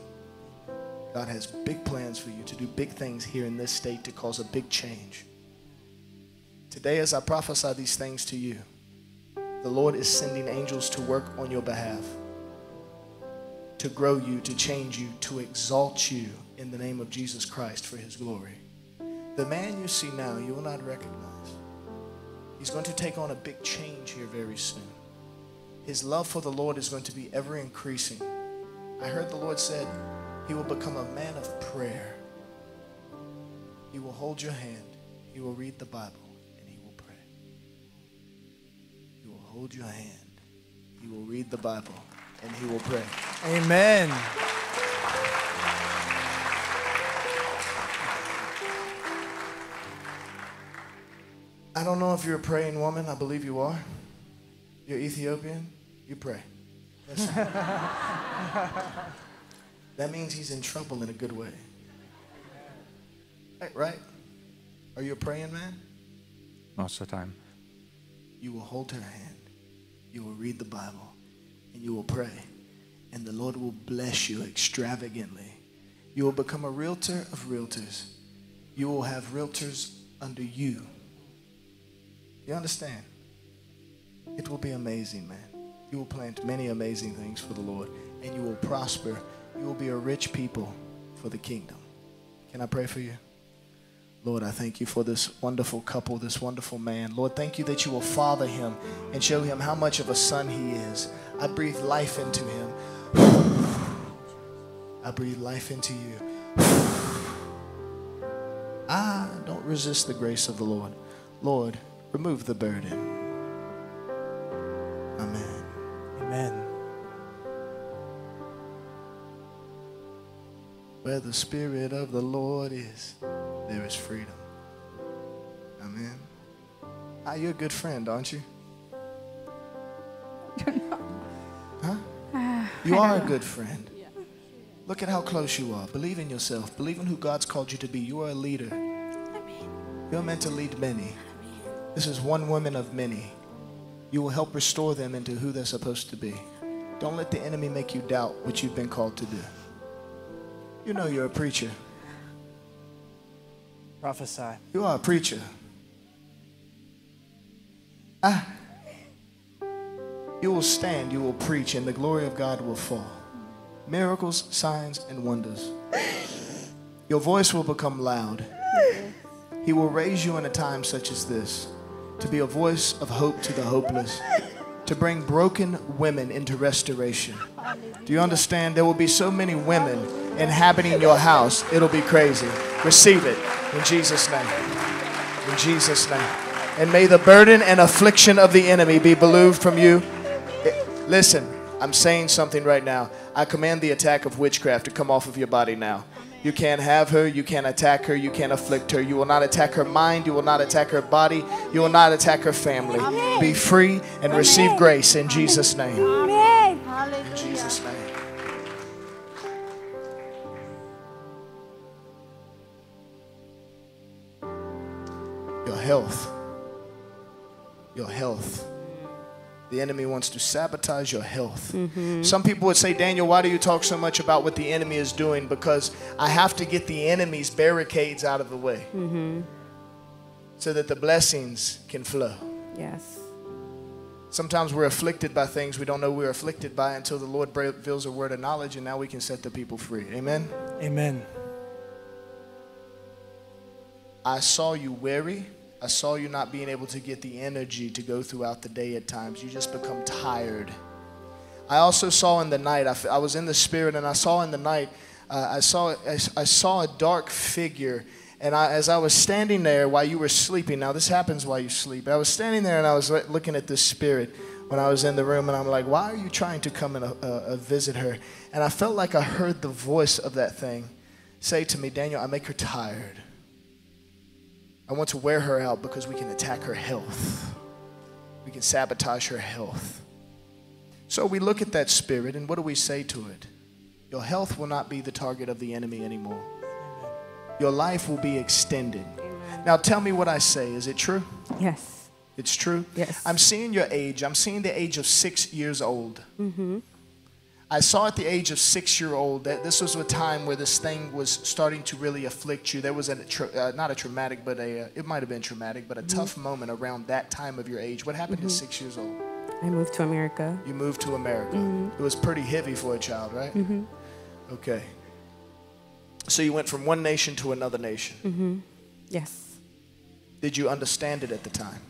God has big plans for you to do big things here in this state to cause a big change. Today, as I prophesy these things to you, the Lord is sending angels to work on your behalf, to grow you, to change you, to exalt you in the name of Jesus Christ for his glory. The man you see now, you will not recognize. He's going to take on a big change here very soon. His love for the Lord is going to be ever increasing. I heard the Lord said he will become a man of prayer. He will hold your hand. He will read the Bible, and he will pray. He will hold your hand. He will read the Bible, and he will pray. Amen. I don't know if you're a praying woman. I believe you are. You're Ethiopian. You pray. Listen. That means he's in trouble in a good way. Right? Are you a praying man? Most of the time. You will hold her hand. You will read the Bible. And you will pray. And the Lord will bless you extravagantly. You will become a realtor of realtors. You will have realtors under you. You understand? It will be amazing, man. You will plant many amazing things for the Lord. And you will prosper. You will be a rich people for the kingdom. Can I pray for you? Lord, I thank you for this wonderful couple, this wonderful man. Lord, thank you that you will father him and show him how much of a son he is. I breathe life into him. I breathe life into you. I don't resist the grace of the Lord. Lord, remove the burden. Amen. Amen. Where the Spirit of the Lord is, there is freedom. Amen. Ah, you're a good friend, aren't you? Huh? You are a good friend. Look at how close you are. Believe in yourself. Believe in who God's called you to be. You are a leader. You're meant to lead many. This is one woman of many. You will help restore them into who they're supposed to be. Don't let the enemy make you doubt what you've been called to do. You know you're a preacher. Prophesy. You are a preacher. Ah. You will stand, you will preach, and the glory of God will fall. Miracles, signs, and wonders. Your voice will become loud. He will raise you in a time such as this to be a voice of hope to the hopeless, to bring broken women into restoration. Do you understand? There will be so many women inhabiting your house. It'll be crazy. Receive it in Jesus' name. In Jesus' name. And may the burden and affliction of the enemy be removed from you. Listen, I'm saying something right now. I command the attack of witchcraft to come off of your body now. You can't have her. You can't attack her. You can't afflict her. You will not attack her mind. You will not attack her body. You will not attack her family. Amen. Be free and receive grace in Jesus' name. Amen. In Jesus' name. Your health. Your health. The enemy wants to sabotage your health. Mm-hmm. Some people would say, Daniel, why do you talk so much about what the enemy is doing? Because I have to get the enemy's barricades out of the way so that the blessings can flow. Yes. Sometimes we're afflicted by things we don't know we're afflicted by until the Lord reveals a word of knowledge, and now we can set the people free. Amen? Amen. I saw you weary. I saw you not being able to get the energy to go throughout the day at times. You just become tired. I also saw in the night, I was in the spirit, and I saw in the night, I saw a dark figure. And as I was standing there while you were sleeping, now this happens while you sleep. I was standing there, and I was looking at this spirit when I was in the room, and I'm like, why are you trying to come and visit her? And I felt like I heard the voice of that thing say to me, Daniel, I make her tired. I want to wear her out because we can attack her health. We can sabotage her health. So we look at that spirit, and what do we say to it? Your health will not be the target of the enemy anymore. Your life will be extended. Now tell me what I say. Is it true? Yes. It's true? Yes. I'm seeing your age. I'm seeing the age of 6 years old. Mm-hmm. I saw at the age of 6-year-old that this was a time where this thing was starting to really afflict you. There was a, not a traumatic, but a, it might have been traumatic, but a tough moment around that time of your age. What happened at 6 years old? I moved to America. You moved to America. It was pretty heavy for a child, right? Okay. So you went from one nation to another nation. Yes. Did you understand it at the time?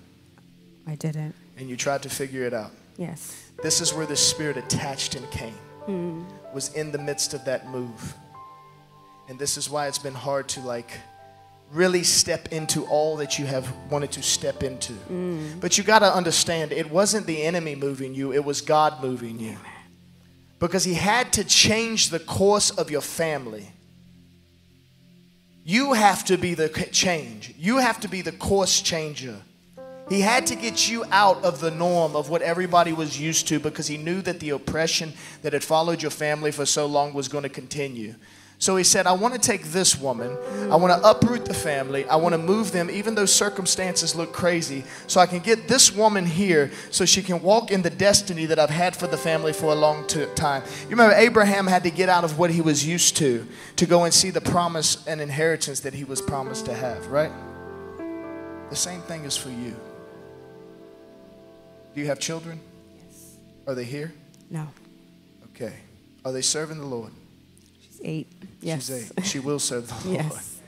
I didn't. And you tried to figure it out? Yes. This is where the spirit attached and came, was in the midst of that move. And this is why it's been hard to like really step into all that you have wanted to step into. But you got to understand, it wasn't the enemy moving you, it was God moving you. Because he had to change the course of your family. You have to be the change. You have to be the course changer. He had to get you out of the norm of what everybody was used to, because he knew that the oppression that had followed your family for so long was going to continue. So he said, I want to take this woman. I want to uproot the family. I want to move them, even though circumstances look crazy, so I can get this woman here so she can walk in the destiny that I've had for the family for a long time. You remember, Abraham had to get out of what he was used to go and see the promise and inheritance that he was promised to have, right? The same thing is for you. Do you have children? Yes. Are they here? No. Okay. Are they serving the Lord? She's 8. Yes. She's 8. She will serve the Lord. Yes.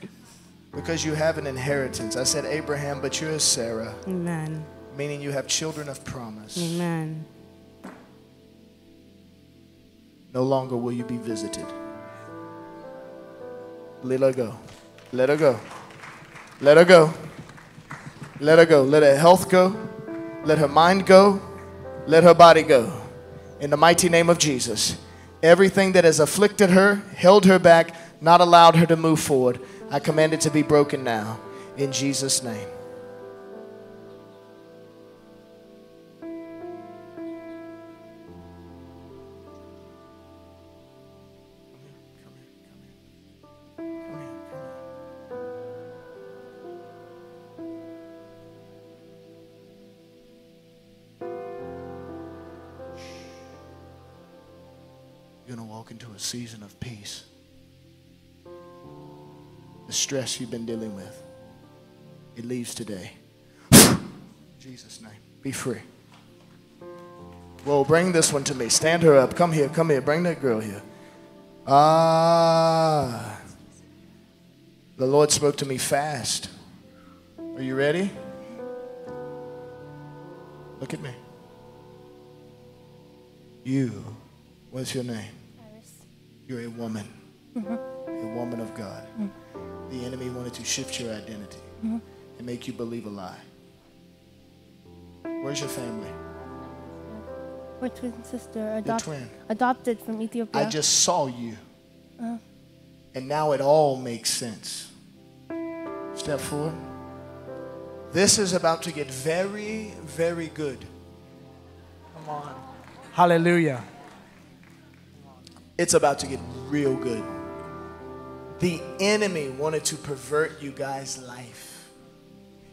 Because you have an inheritance. I said Abraham, but you're Sarah. Amen. Meaning you have children of promise. Amen. No longer will you be visited. Let her go. Let her go. Let her go. Let her go. Let her health go. Let her mind go. Let her body go. In the mighty name of Jesus. Everything that has afflicted her, held her back, not allowed her to move forward, I command it to be broken now. In Jesus' name. Into a season of peace. The stress you've been dealing with, it leaves today. In Jesus' name, be free. Well, bring this one to me. Stand her up. Come here, come here. Bring that girl here. Ah, the Lord spoke to me fast. Are you ready? Look at me. You, what's your name? You're a woman, a woman of God. The enemy wanted to shift your identity and make you believe a lie. Where's your family? We're twin sister, adopted from Ethiopia. I just saw you, and now it all makes sense. Step forward. This is about to get very, very good. Come on. Hallelujah. It's about to get real good. The enemy wanted to pervert you guys' life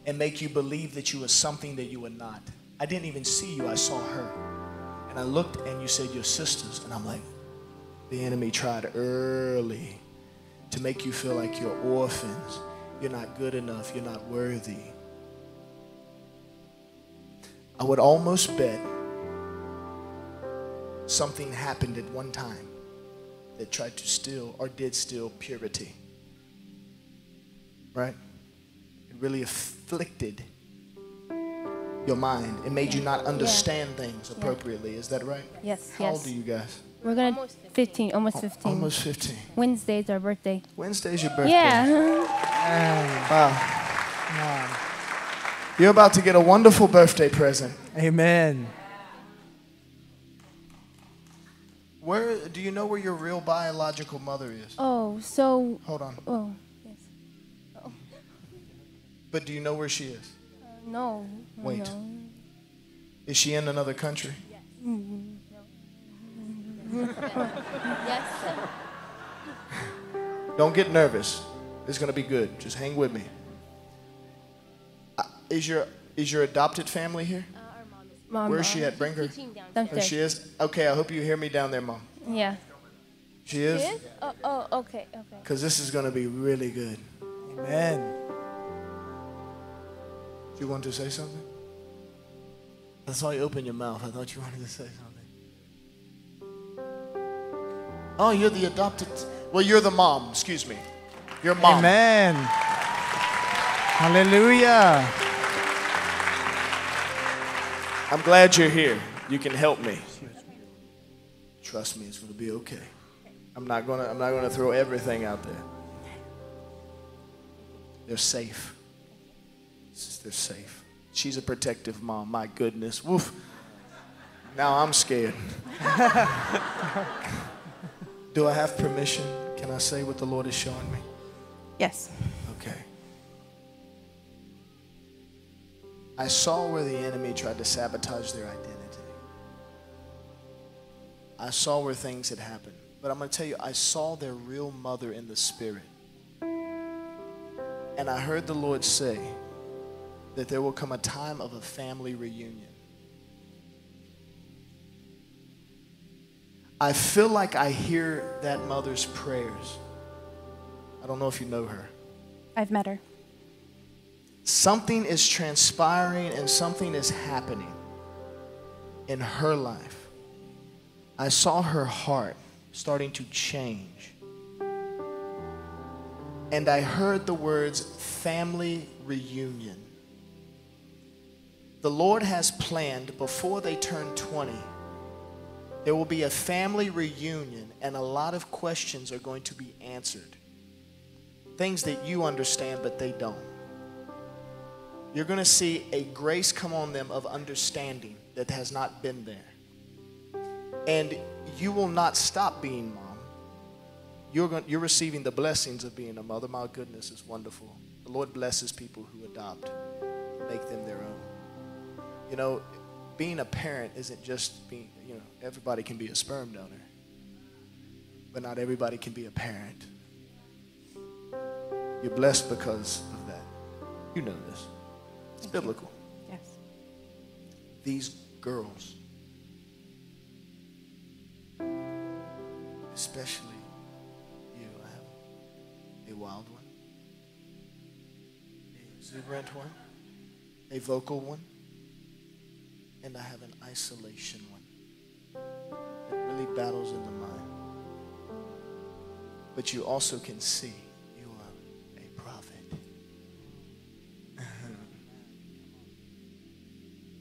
and make you believe that you were something that you were not. I didn't even see you. I saw her. And I looked and you said, your sisters. And I'm like, the enemy tried early to make you feel like you're orphans. You're not good enough. You're not worthy. I would almost bet something happened at one time that tried to steal or did steal purity, right? It really afflicted your mind. It made you not understand things appropriately. Is that right? Yes. How old are you guys? We're going to 15, almost 15. Almost 15. Wednesday's our birthday. Wednesday's your birthday. Yeah. Wow. Wow. You're about to get a wonderful birthday present. Amen. Where do you know where your real biological mother is? Oh, so hold on. Oh, yes. Oh. But do you know where she is? No. Wait. No. Is she in another country? Yes. Mm-hmm. No. Yes. Sir. Don't get nervous. It's gonna be good. Just hang with me. Is your adopted family here? Mom, where is she at? Bring her. There she is. Okay, I hope you hear me down there, Mom. Yeah. She is? She is? Oh, okay, okay. Because this is going to be really good. Amen. Do you want to say something? I saw you open your mouth. I thought you wanted to say something. Oh, you're the adopted. Well, you're the mom. Excuse me. You're mom. Amen. Hallelujah. I'm glad you're here. You can help me. Trust me, it's going to be okay. I'm not going to throw everything out there. They're safe. They're safe. She's a protective mom. My goodness. Woof. Now I'm scared. Do I have permission? Can I say what the Lord is showing me? Yes. Okay. I saw where the enemy tried to sabotage their identity. I saw where things had happened. But I'm going to tell you, I saw their real mother in the spirit. And I heard the Lord say that there will come a time of a family reunion. I feel like I hear that mother's prayers. I don't know if you know her. I've met her. Something is transpiring and something is happening in her life. I saw her heart starting to change. And I heard the words, family reunion. The Lord has planned before they turn 20, there will be a family reunion and a lot of questions are going to be answered. Things that you understand, but they don't. You're going to see a grace come on them of understanding that has not been there. And you will not stop being mom. You're receiving the blessings of being a mother. My goodness, it's wonderful. The Lord blesses people who adopt, make them their own. You know, being a parent isn't just being, you know, everybody can be a sperm donor, but not everybody can be a parent. You're blessed because of that. You know this. It's biblical. Yes. These girls, especially you, I have a wild one, a exuberant one, a vocal one, and I have an isolation one that really battles in the mind. But you also can see.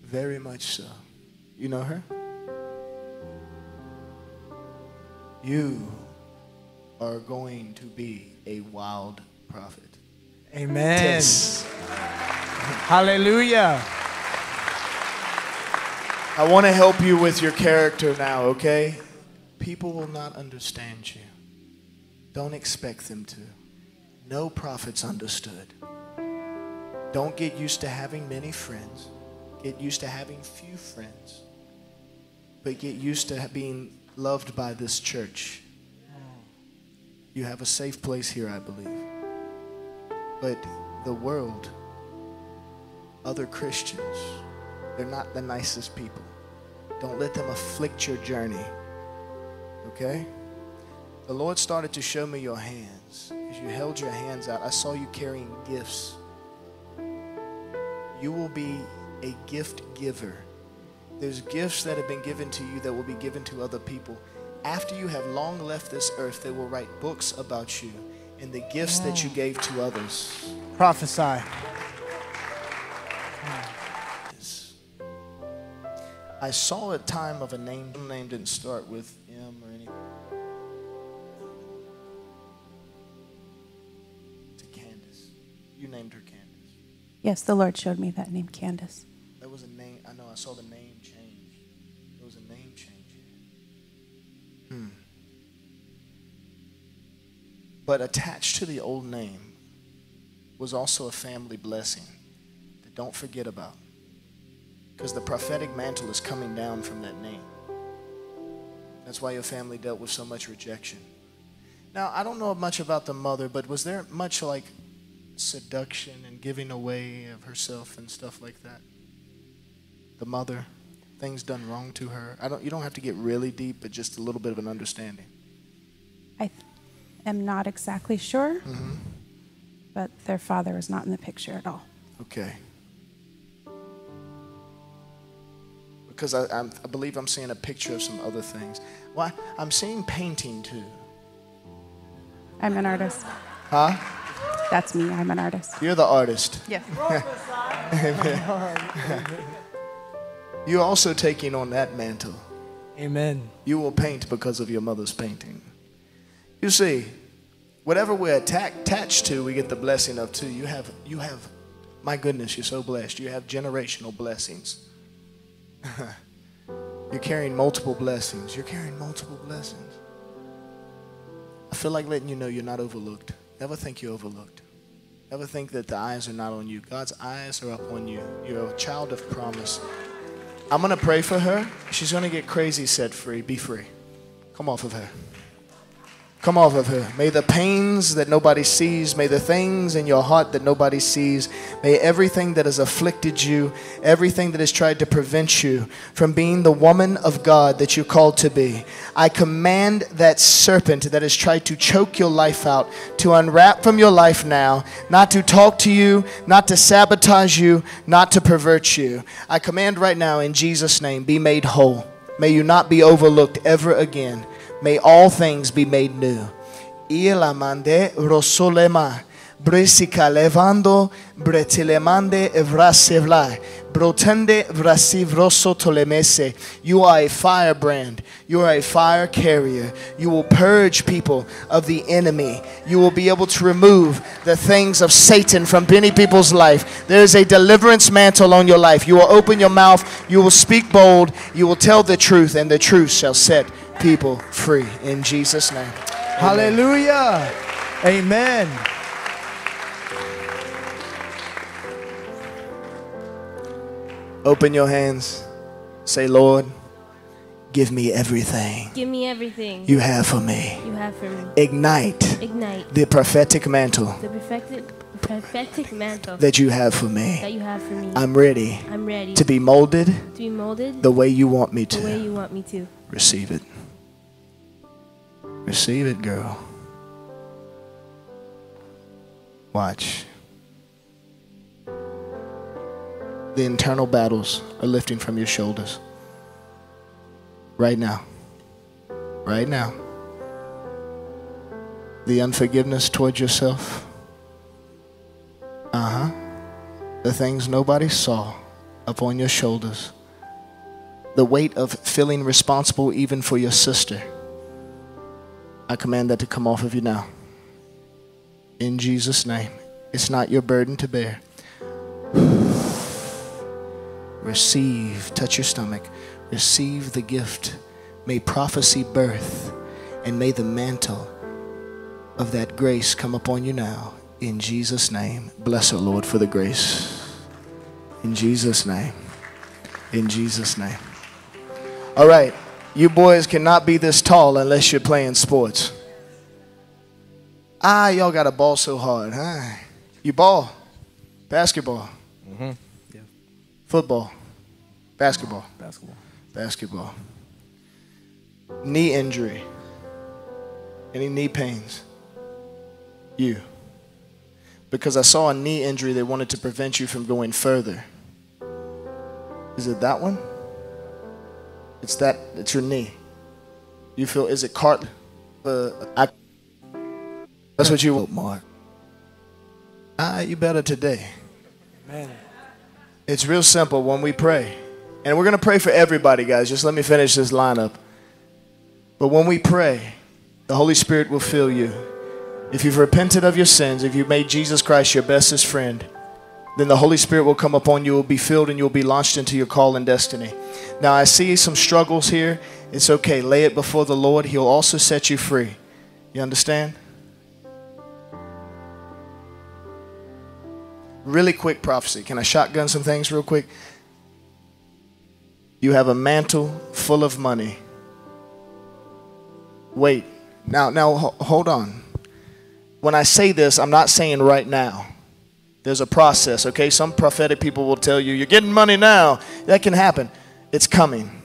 Very much so. You know her? You are going to be a wild prophet. Amen. Yes. Hallelujah. I want to help you with your character now, okay? People will not understand you. Don't expect them to. No prophets understood. Don't get used to having many friends. Get used to having few friends, but get used to being loved by this church. You have a safe place here, I believe. But the world, other Christians, they're not the nicest people. Don't let them afflict your journey, okay? The Lord started to show me your hands. As you held your hands out, I saw you carrying gifts. You will be a gift giver. There's gifts that have been given to you that will be given to other people. After you have long left this earth, they will write books about you and the gifts that you gave to others. Prophesy. I saw a time of a name. The name didn't start with M or anything. To Candace. You named her Candace. Yes, the Lord showed me that name, Candace. There was a name. I know. I saw the name change. There was a name change. But attached to the old name was also a family blessing that don't forget about, because the prophetic mantle is coming down from that name. That's why your family dealt with so much rejection. Now, I don't know much about the mother, but was there much like seduction and giving away of herself and stuff like that? The mother, things done wrong to her. You don't have to get really deep, but just a little bit of an understanding. I'm not exactly sure, but their father is not in the picture at all. Okay. Because I believe I'm seeing a picture of some other things. Well, I'm seeing painting too. I'm an artist. Huh? That's me. I'm an artist. You're the artist. Yes. Amen. You're also taking on that mantle. Amen. You will paint because of your mother's painting. You see, whatever we're attached to, we get the blessing of too. You have, my goodness, you're so blessed. You have generational blessings. You're carrying multiple blessings. You're carrying multiple blessings. I feel like letting you know you're not overlooked. Never think you're overlooked. Never think that the eyes are not on you. God's eyes are up on you. You're a child of promise. I'm going to pray for her. She's going to get crazy set free. Be free. Come off of her. Come off of her. May the pains that nobody sees, may the things in your heart that nobody sees, may everything that has afflicted you, everything that has tried to prevent you from being the woman of God that you're called to be. I command that serpent that has tried to choke your life out to unwrap from your life now, not to talk to you, not to sabotage you, not to pervert you. I command right now in Jesus' name, be made whole. May you not be overlooked ever again. May all things be made new. Ilamande rosolema bresika levando bretilemande evrasevlai brotende vrasivroso tolemese. You are a firebrand. You are a fire carrier. You will purge people of the enemy. You will be able to remove the things of Satan from many people's life. There is a deliverance mantle on your life. You will open your mouth. You will speak bold. You will tell the truth, and the truth shall set people free in Jesus' name. Hallelujah. Amen. Open your hands. Say, Lord, give me everything. Give me everything you have for me. You have for me. Ignite the prophetic mantle. The prophetic mantle that you have for me. That you have for me. I'm ready. I'm ready to be molded. To be molded the way you want me to. The way you want me to. Receive it. Receive it, girl. Watch. The internal battles are lifting from your shoulders. Right now. Right now. The unforgiveness towards yourself. The things nobody saw upon your shoulders. The weight of feeling responsible even for your sister. I command that to come off of you now. In Jesus' name. It's not your burden to bear. Receive. Touch your stomach. Receive the gift. May prophecy birth. And may the mantle of that grace come upon you now. In Jesus' name. Bless our Lord for the grace. In Jesus' name. In Jesus' name. All right, you boys cannot be this tall unless you're playing sports. Y'all got to ball so hard, huh? You ball, basketball, yeah. Football, basketball. Knee injury, any knee pains? You. Because I saw a knee injury that wanted to prevent you from going further. Is it that one? It's your knee. You feel, is it cart? That's what you want, Mark. You better today. Amen. It's real simple when we pray. And we're going to pray for everybody, guys. Just let me finish this lineup. But when we pray, the Holy Spirit will fill you. If you've repented of your sins, if you've made Jesus Christ your bestest friend, then the Holy Spirit will come upon you, will be filled, and you'll be launched into your call and destiny. Now, I see some struggles here. It's okay. Lay it before the Lord. He'll also set you free. You understand? Really quick prophecy. Can I shotgun some things real quick? You have a mantle full of money. Wait. Now, hold on. When I say this, I'm not saying right now. There's a process, okay? Some prophetic people will tell you, you're getting money now. That can happen. It's coming,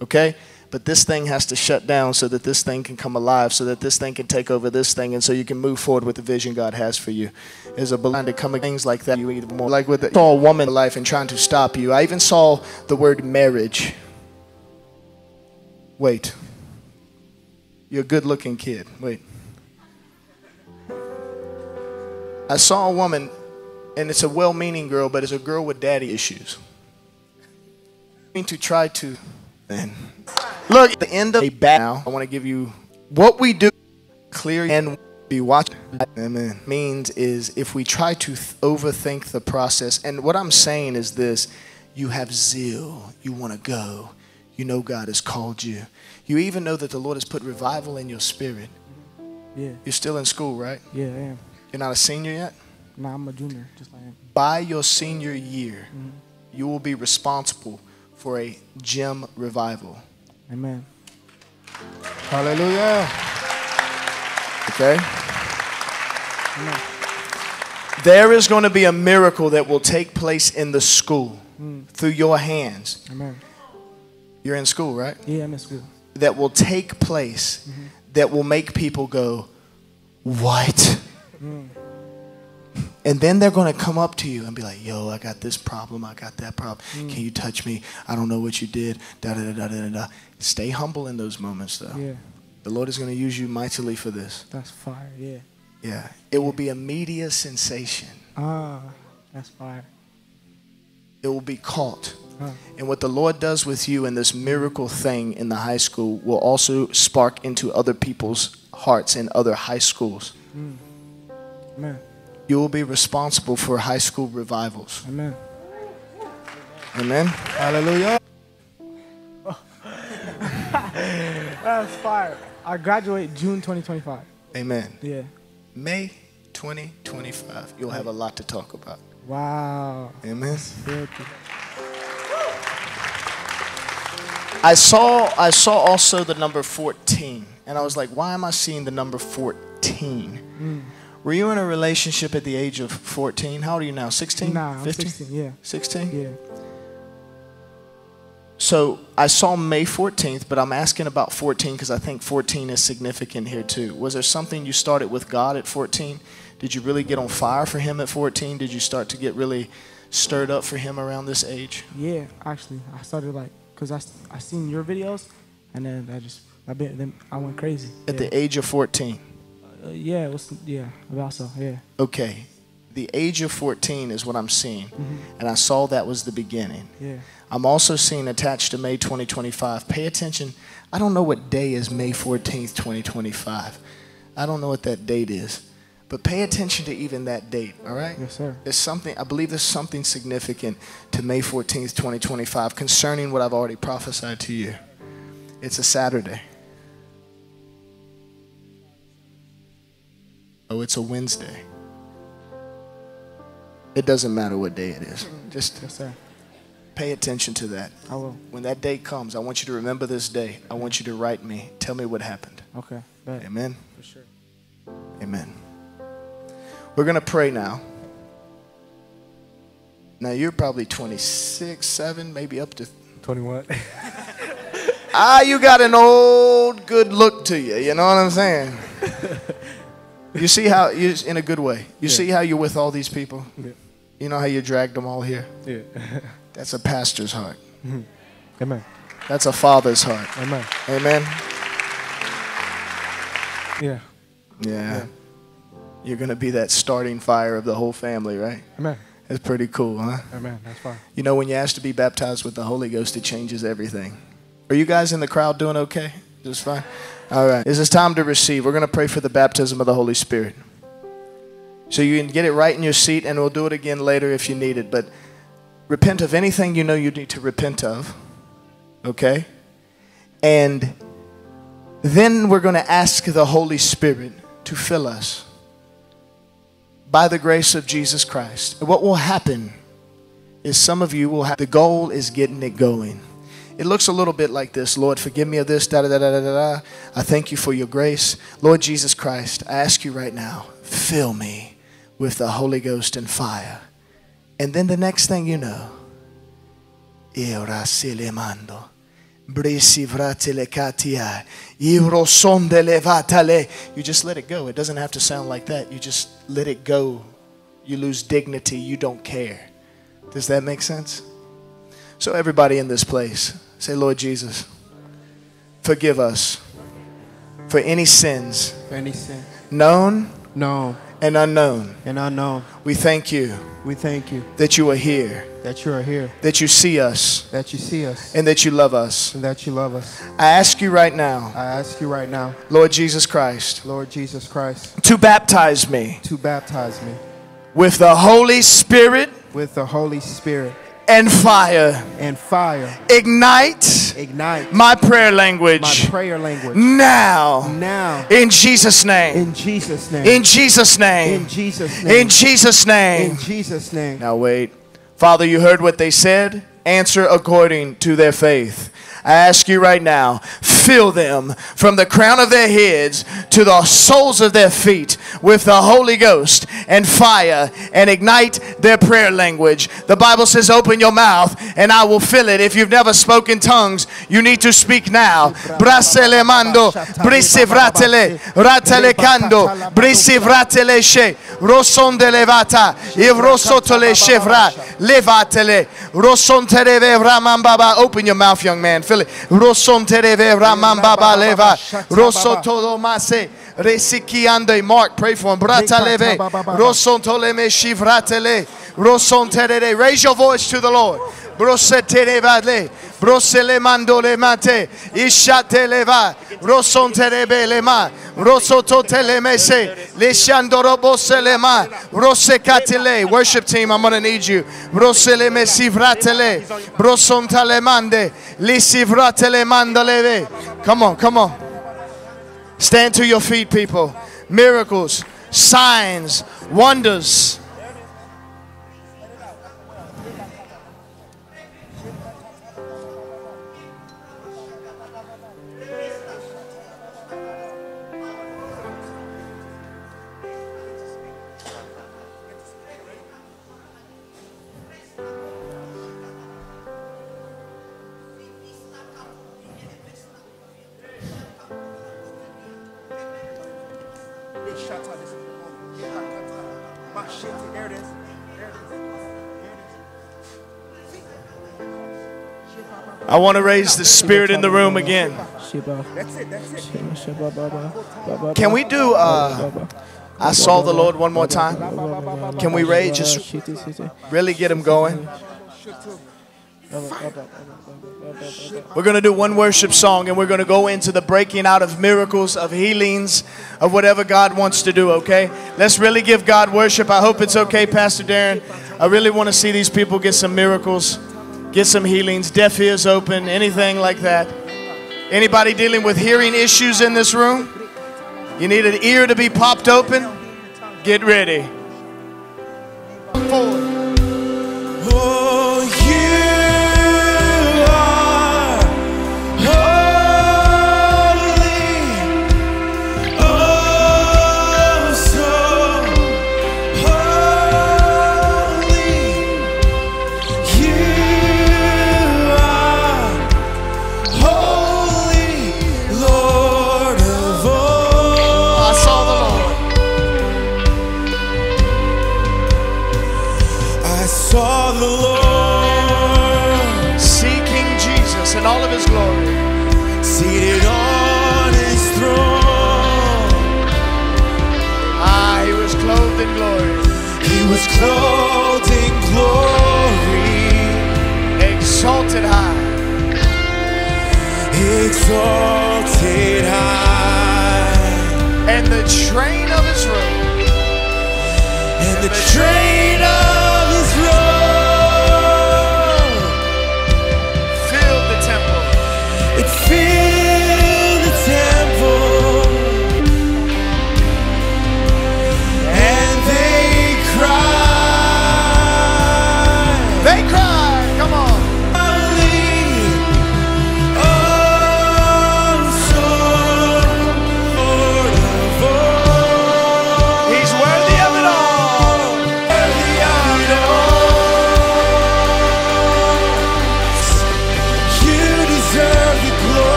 okay? But this thing has to shut down so that this thing can come alive, so that this thing can take over this thing, and so you can move forward with the vision God has for you. There's a blind to come things like that. You even more like with I saw a woman in life and trying to stop you. I even saw the word marriage. Wait. You're a good-looking kid. Wait. I saw a woman, and it's a well-meaning girl, but it's a girl with daddy issues. Look, at the end of a bad now, I want to give you what we do clear and be watching. Amen. Means is if we try to overthink the process, and what I'm saying is this, you have zeal. You want to go. You know God has called you. You even know that the Lord has put revival in your spirit. Yeah. You're still in school, right? Yeah, I am. You're not a senior yet? No, I'm a junior, just like I am. By your senior year, you will be responsible for a gym revival. Amen. Hallelujah. Okay. Amen. There is going to be a miracle that will take place in the school through your hands. Amen. You're in school, right? Yeah, I'm in school. That will take place that will make people go, what? And then they're going to come up to you and be like, yo, I got this problem. I got that problem. Can you touch me? I don't know what you did. Da, da, da, da, da, da. Stay humble in those moments, though. Yeah. The Lord is going to use you mightily for this. That's fire, yeah. Yeah. It will be a media sensation. Ah, that's fire. It will be caught. And what the Lord does with you in this miracle thing in the high school will also spark into other people's hearts in other high schools. Amen. You will be responsible for high school revivals. Amen. Amen. Hallelujah. That's fire. I graduate June 2025. Amen. Yeah. May 2025. You'll have a lot to talk about. Wow. Amen. I saw also the number 14, and I was like, why am I seeing the number 14? Were you in a relationship at the age of 14? How old are you now, 16? Nah, 15? I'm 16, yeah. 16? Yeah. So I saw May 14th, but I'm asking about 14 because I think 14 is significant here too. Was there something you started with God at 14? Did you really get on fire for Him at 14? Did you start to get really stirred up for Him around this age? Yeah, actually. I started like, because I seen your videos, and then I went crazy. At the age of 14? Yeah, about so, yeah. Okay. The age of 14 is what I'm seeing, and I saw that was the beginning. Yeah. I'm also seeing attached to May 2025. Pay attention. I don't know what day is May 14th, 2025. I don't know what that date is, but pay attention to even that date, all right? Yes, sir. There's something, I believe there's something significant to May 14th, 2025 concerning what I've already prophesied to you. It's a Saturday. Oh, it's a Wednesday. It doesn't matter what day it is. Just pay attention to that. I will. When that day comes, I want you to remember this day. I want you to write me. Tell me what happened. Okay. Bet. Amen. For sure. Amen. We're going to pray now. Now, you're probably 26, 7, maybe up to 21. You got an old good look to you. You know what I'm saying? You see how, in a good way, you see how you're with all these people? Yeah. You know how you dragged them all here? Yeah. That's a pastor's heart. Amen. That's a father's heart. Amen. Amen? Yeah. Yeah. You're going to be that starting fire of the whole family, right? Amen. That's pretty cool, huh? Amen. That's fine. You know, when you ask to be baptized with the Holy Ghost, it changes everything. Are you guys in the crowd doing okay? Just fine? All right. This is time to receive. We're going to pray for the baptism of the Holy Spirit. So you can get it right in your seat, and we'll do it again later if you need it. But repent of anything you know you need to repent of, okay? And then we're going to ask the Holy Spirit to fill us. by the grace of Jesus Christ. And what will happen is some of you will have, the goal is getting it going. It looks a little bit like this. Lord, forgive me of this, da-da-da-da-da-da. I thank you for your grace. Lord Jesus Christ, I ask you right now, fill me with the Holy Ghost and fire. And then the next thing you know, you just let it go. It doesn't have to sound like that. You just let it go. You lose dignity. You don't care. Does that make sense? So everybody in this place, say, Lord Jesus, forgive us for any sins, known and unknown. We thank you. That you are here. That you see us. And that you love us. I ask you right now. Lord Jesus Christ. To baptize me. With the Holy Spirit. And fire. Ignite. My prayer language. Now. In Jesus' name. Now wait. Father, you heard what they said. Answer according to their faith. I ask you right now, fill them from the crown of their heads to the soles of their feet with the Holy Ghost and fire, and ignite their prayer language. The Bible says, open your mouth and I will fill it. If you've never spoken tongues, you need to speak now. Open your mouth, young man. Mark, pray for him. Raise your voice to the Lord. Worship team, I'm going to need you. Come on, come on. Stand to your feet, people. Miracles, signs, wonders. I want to raise the spirit in the room again. Can we do I saw the Lord one more time? Can we raise, just really get him going? We're going to do one worship song and we're going to go into the breaking out of miracles, of healings, of whatever God wants to do, okay? Let's really give God worship. I hope it's okay, Pastor Darren. I really want to see these people get some miracles. Get some healings, deaf ears open, anything like that. Anybody dealing with hearing issues in this room? You need an ear to be popped open? Get ready. Clothed in glory, exalted high, exalted high, and the train of his robe, and the train of his robe filled the temple. It filled the temple, and they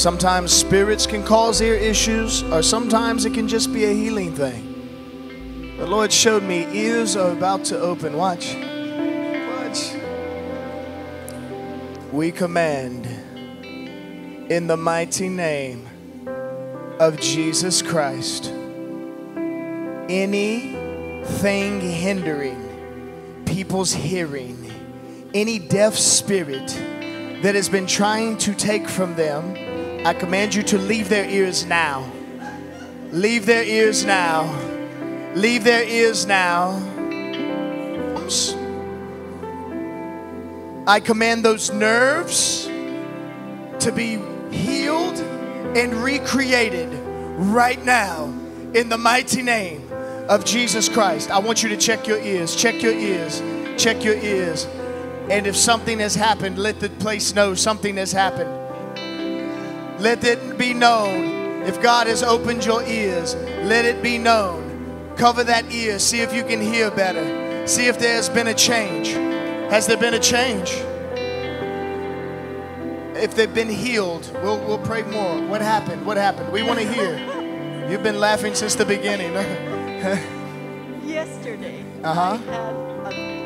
Sometimes spirits can cause ear issues, or sometimes it can just be a healing thing. The Lord showed me ears are about to open. Watch. Watch. We command in the mighty name of Jesus Christ, anything hindering people's hearing, any deaf spirit that has been trying to take from them, I command you to leave their ears now. Leave their ears now. Leave their ears now. Oops. I command those nerves to be healed and recreated right now in the mighty name of Jesus Christ. I want you to check your ears. Check your ears. Check your ears. And if something has happened, let the place know something has happened. Let it be known. If God has opened your ears, let it be known. Cover that ear. See if you can hear better. See if there has been a change. Has there been a change? If they've been healed, we'll pray more. What happened? What happened? We want to hear. You've been laughing since the beginning. Yesterday, I had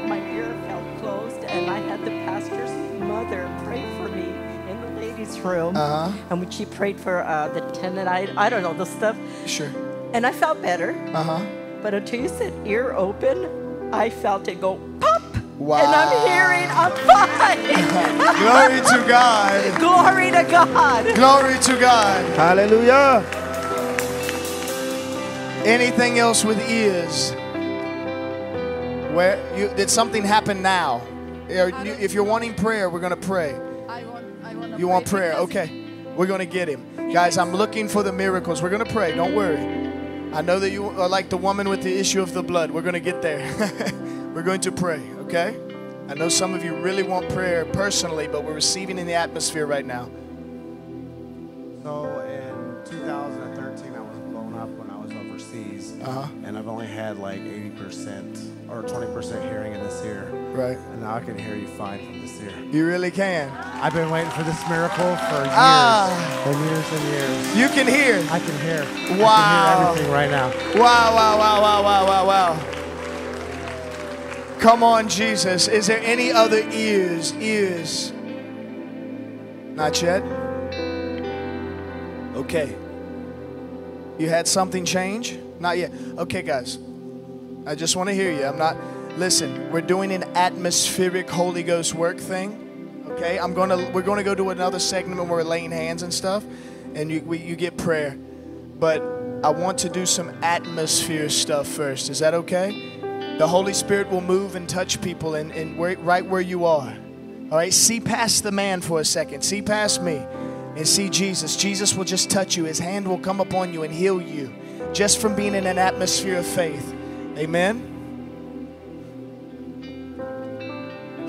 my ear felt closed, and I had the pastor's mother pray for me in the ladies' room. And when she prayed for the tenant, I don't know, the stuff. Sure. And I felt better. But until you said ear open, I felt it go pop. Wow. And I'm hearing a fine. Glory to God. Glory to God. Glory to God. Hallelujah. Anything else with ears? Where you, did something happen now? If you're wanting prayer, we're going to pray. You want prayer? Okay. We're going to get him. Guys, I'm looking for the miracles. We're going to pray. Don't worry. I know that you are like the woman with the issue of the blood. We're going to get there. We're going to pray, okay? I know some of you really want prayer personally, but we're receiving in the atmosphere right now. So in 2013, I was blown up when I was overseas, and I've only had like 80% or 20% hearing in this ear. Right. And now I can hear you fine from this ear. You really can. I've been waiting for this miracle for years, and years. You can hear. I can hear. Wow. I can hear everything right now. Wow, wow, wow, wow, wow, wow, wow. Come on, Jesus. Is there any other ears? Ears? Not yet? Okay. You had something change? Not yet. Okay, guys. I just want to hear you. I'm not... Listen, we're doing an atmospheric Holy Ghost work thing. Okay? We're going to go to another segment where we're laying hands and stuff. And you get prayer. But I want to do some atmosphere stuff first. Is that okay? The Holy Spirit will move and touch people right where you are. All right, see past the man for a second. See past me and see Jesus. Jesus will just touch you. His hand will come upon you and heal you just from being in an atmosphere of faith. Amen?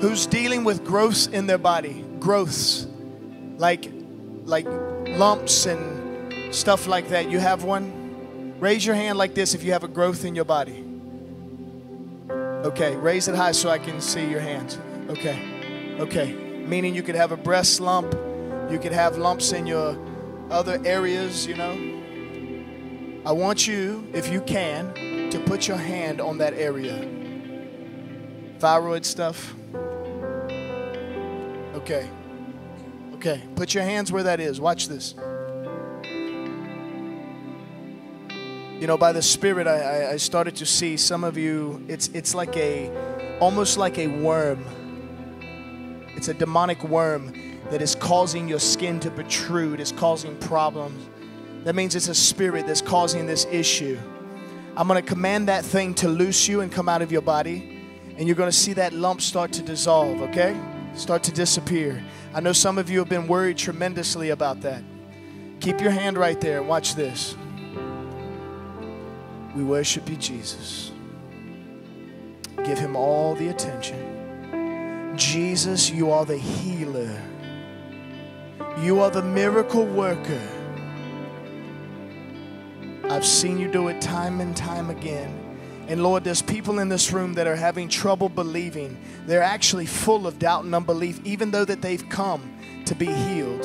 Who's dealing with growths in their body? Growths. Like lumps and stuff like that. You have one? Raise your hand like this if you have a growth in your body. Okay, raise it high so I can see your hands. Okay, okay. Meaning you could have a breast lump. You could have lumps in your other areas, you know. I want you, if you can, to put your hand on that area. Thyroid stuff. Okay, okay. Put your hands where that is. Watch this. You know, by the Spirit, I started to see some of you, it's like almost like a worm. It's a demonic worm that is causing your skin to protrude, it's causing problems. That means it's a spirit that's causing this issue. I'm going to command that thing to loose you and come out of your body, and you're going to see that lump start to dissolve, okay? Start to disappear. I know some of you have been worried tremendously about that. Keep your hand right there and watch this. We worship you, Jesus. Give him all the attention. Jesus, you are the healer. You are the miracle worker. I've seen you do it time and time again. And Lord, there's people in this room that are having trouble believing. They're actually full of doubt and unbelief, even though that they've come to be healed.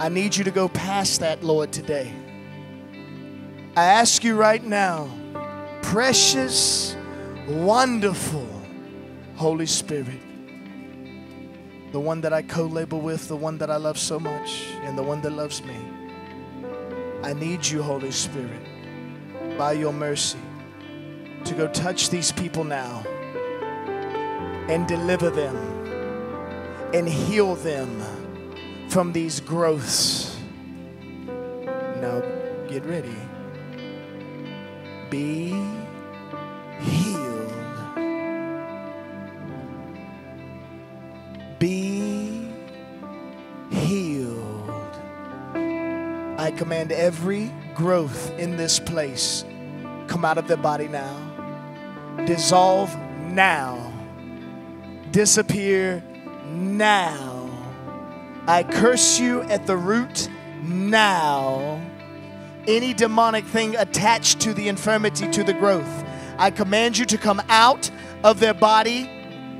I need you to go past that, Lord, today. I ask you right now, precious, wonderful Holy Spirit, the one that I co-labor with, the one that I love so much, and the one that loves me. I need you, Holy Spirit, by your mercy, to go touch these people now and deliver them and heal them from these growths. Now get ready. Be healed. Be healed. I command every growth in this place come out of their body now. Dissolve now. Disappear now. I curse you at the root now. Any demonic thing attached to the infirmity, to the growth, I command you to come out of their body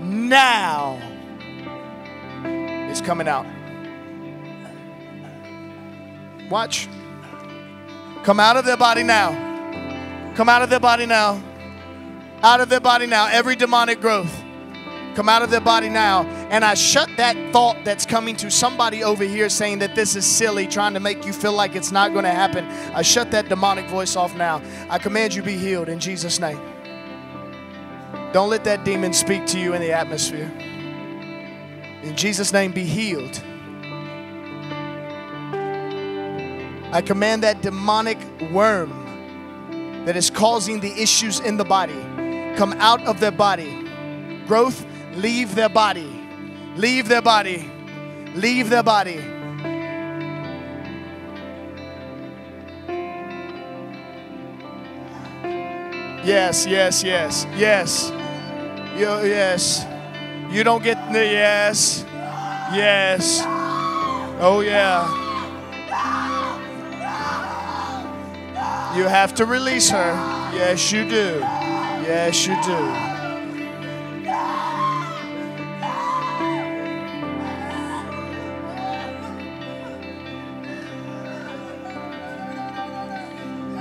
now. It's coming out. Watch. Come out of their body now. Come out of their body now. Out of their body now. Every demonic growth. Come out of their body now. And I shut that thought that's coming to somebody over here saying that this is silly, trying to make you feel like it's not going to happen. I shut that demonic voice off now. I command you be healed in Jesus' name. Don't let that demon speak to you in the atmosphere. In Jesus' name, be healed. I command that demonic worm that is causing the issues in the body, come out of their body. Growth, leave their body, leave their body, leave their body. Yes, yes, yes, yes, yo, yes. You don't get the yes, yes. Oh yeah. You have to release her. Yes, you do. Yes, you do.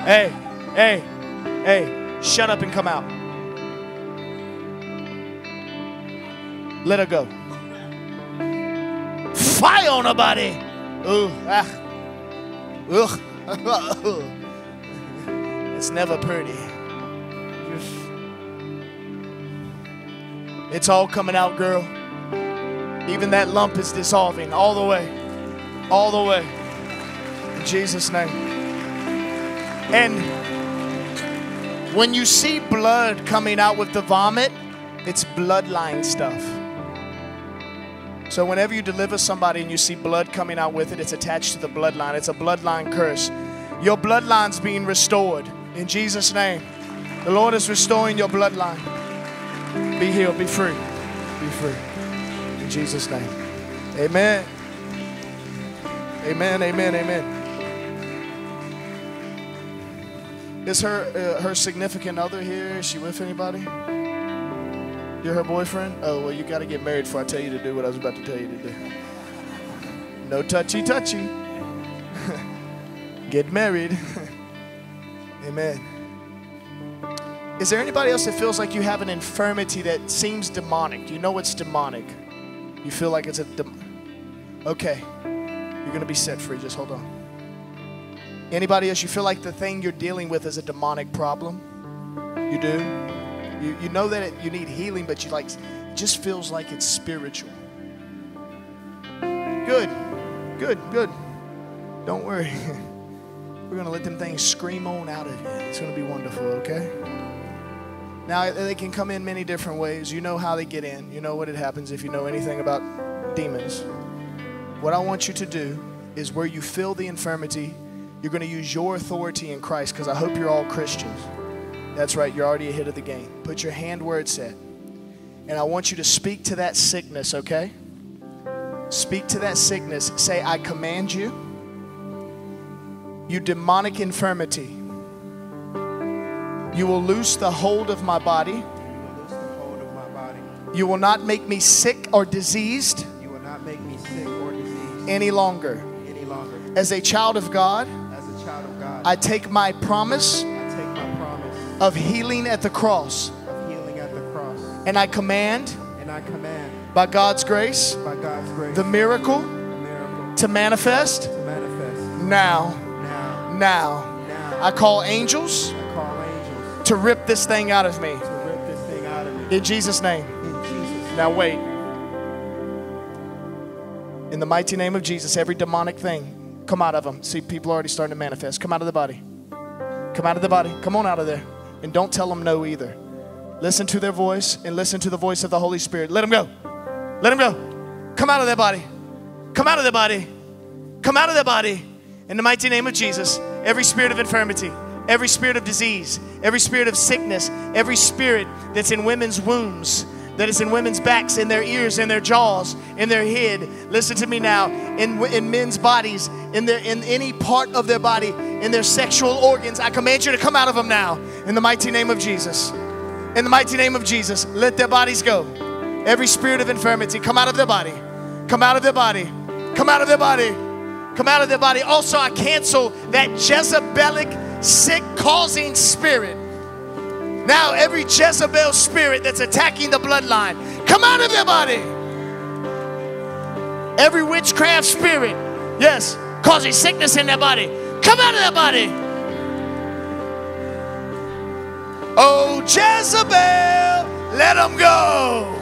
Hey, hey, hey, shut up and come out. Let her go. Fire on her body. Ooh, ah. Ooh. It's never pretty. It's all coming out, girl. Even that lump is dissolving all the way. All the way. In Jesus' name. And when you see blood coming out with the vomit, it's bloodline stuff. So whenever you deliver somebody and you see blood coming out with it, it's attached to the bloodline. It's a bloodline curse. Your bloodline's being restored. In Jesus' name, the Lord is restoring your bloodline. Be healed. Be free. Be free. In Jesus' name. Amen. Amen. Amen. Amen. Is her significant other here? Is she with anybody? You're her boyfriend? Oh, well, you got to get married before I tell you to do what I was about to tell you to do. No touchy-touchy. Get married. Amen. Is there anybody else that feels like you have an infirmity that seems demonic? You know it's demonic. You feel like it's a okay. You're going to be set free. Just hold on. Anybody else, you feel like the thing you're dealing with is a demonic problem? You do? You know that you need healing, but you like, it just feels like it's spiritual. Good, good, good. Don't worry. We're going to let them things scream on out of you. It's going to be wonderful, okay? Now, they can come in many different ways. You know how they get in. You know what it happens if you know anything about demons. What I want you to do is where you feel the infirmity, you're going to use your authority in Christ, because I hope you're all Christians. That's right. You're already ahead of the game. Put your hand where it's at. And I want you to speak to that sickness, okay? Speak to that sickness. Say, I command you, you demonic infirmity. You will loose the hold of my body. You will not make me sick or diseased any longer. As a child of God, I take my promise of healing at the cross, and I command by God's grace the miracle to manifest now. I call angels to rip this thing out of me. In Jesus' name. Now wait. In the mighty name of Jesus, every demonic thing, come out of them. See, people are already starting to manifest. Come out of the body. Come out of the body. Come on out of there. And don't tell them no either. Listen to their voice and listen to the voice of the Holy Spirit. Let them go. Let them go. Come out of their body. Come out of their body. Come out of their body. In the mighty name of Jesus, every spirit of infirmity, every spirit of disease, every spirit of sickness, every spirit that's in women's wombs, that is in women's backs, in their ears, in their jaws, in their head. Listen to me now. In men's bodies, in any part of their body, in their sexual organs, I command you to come out of them now. In the mighty name of Jesus. In the mighty name of Jesus, let their bodies go. Every spirit of infirmity, come out of their body. Come out of their body. Come out of their body. Come out of their body. Also, I cancel that Jezebelic, sick-causing spirit. Now every Jezebel spirit that's attacking the bloodline, come out of their body. Every witchcraft spirit, yes, causing sickness in their body, come out of their body. Oh Jezebel, let them go.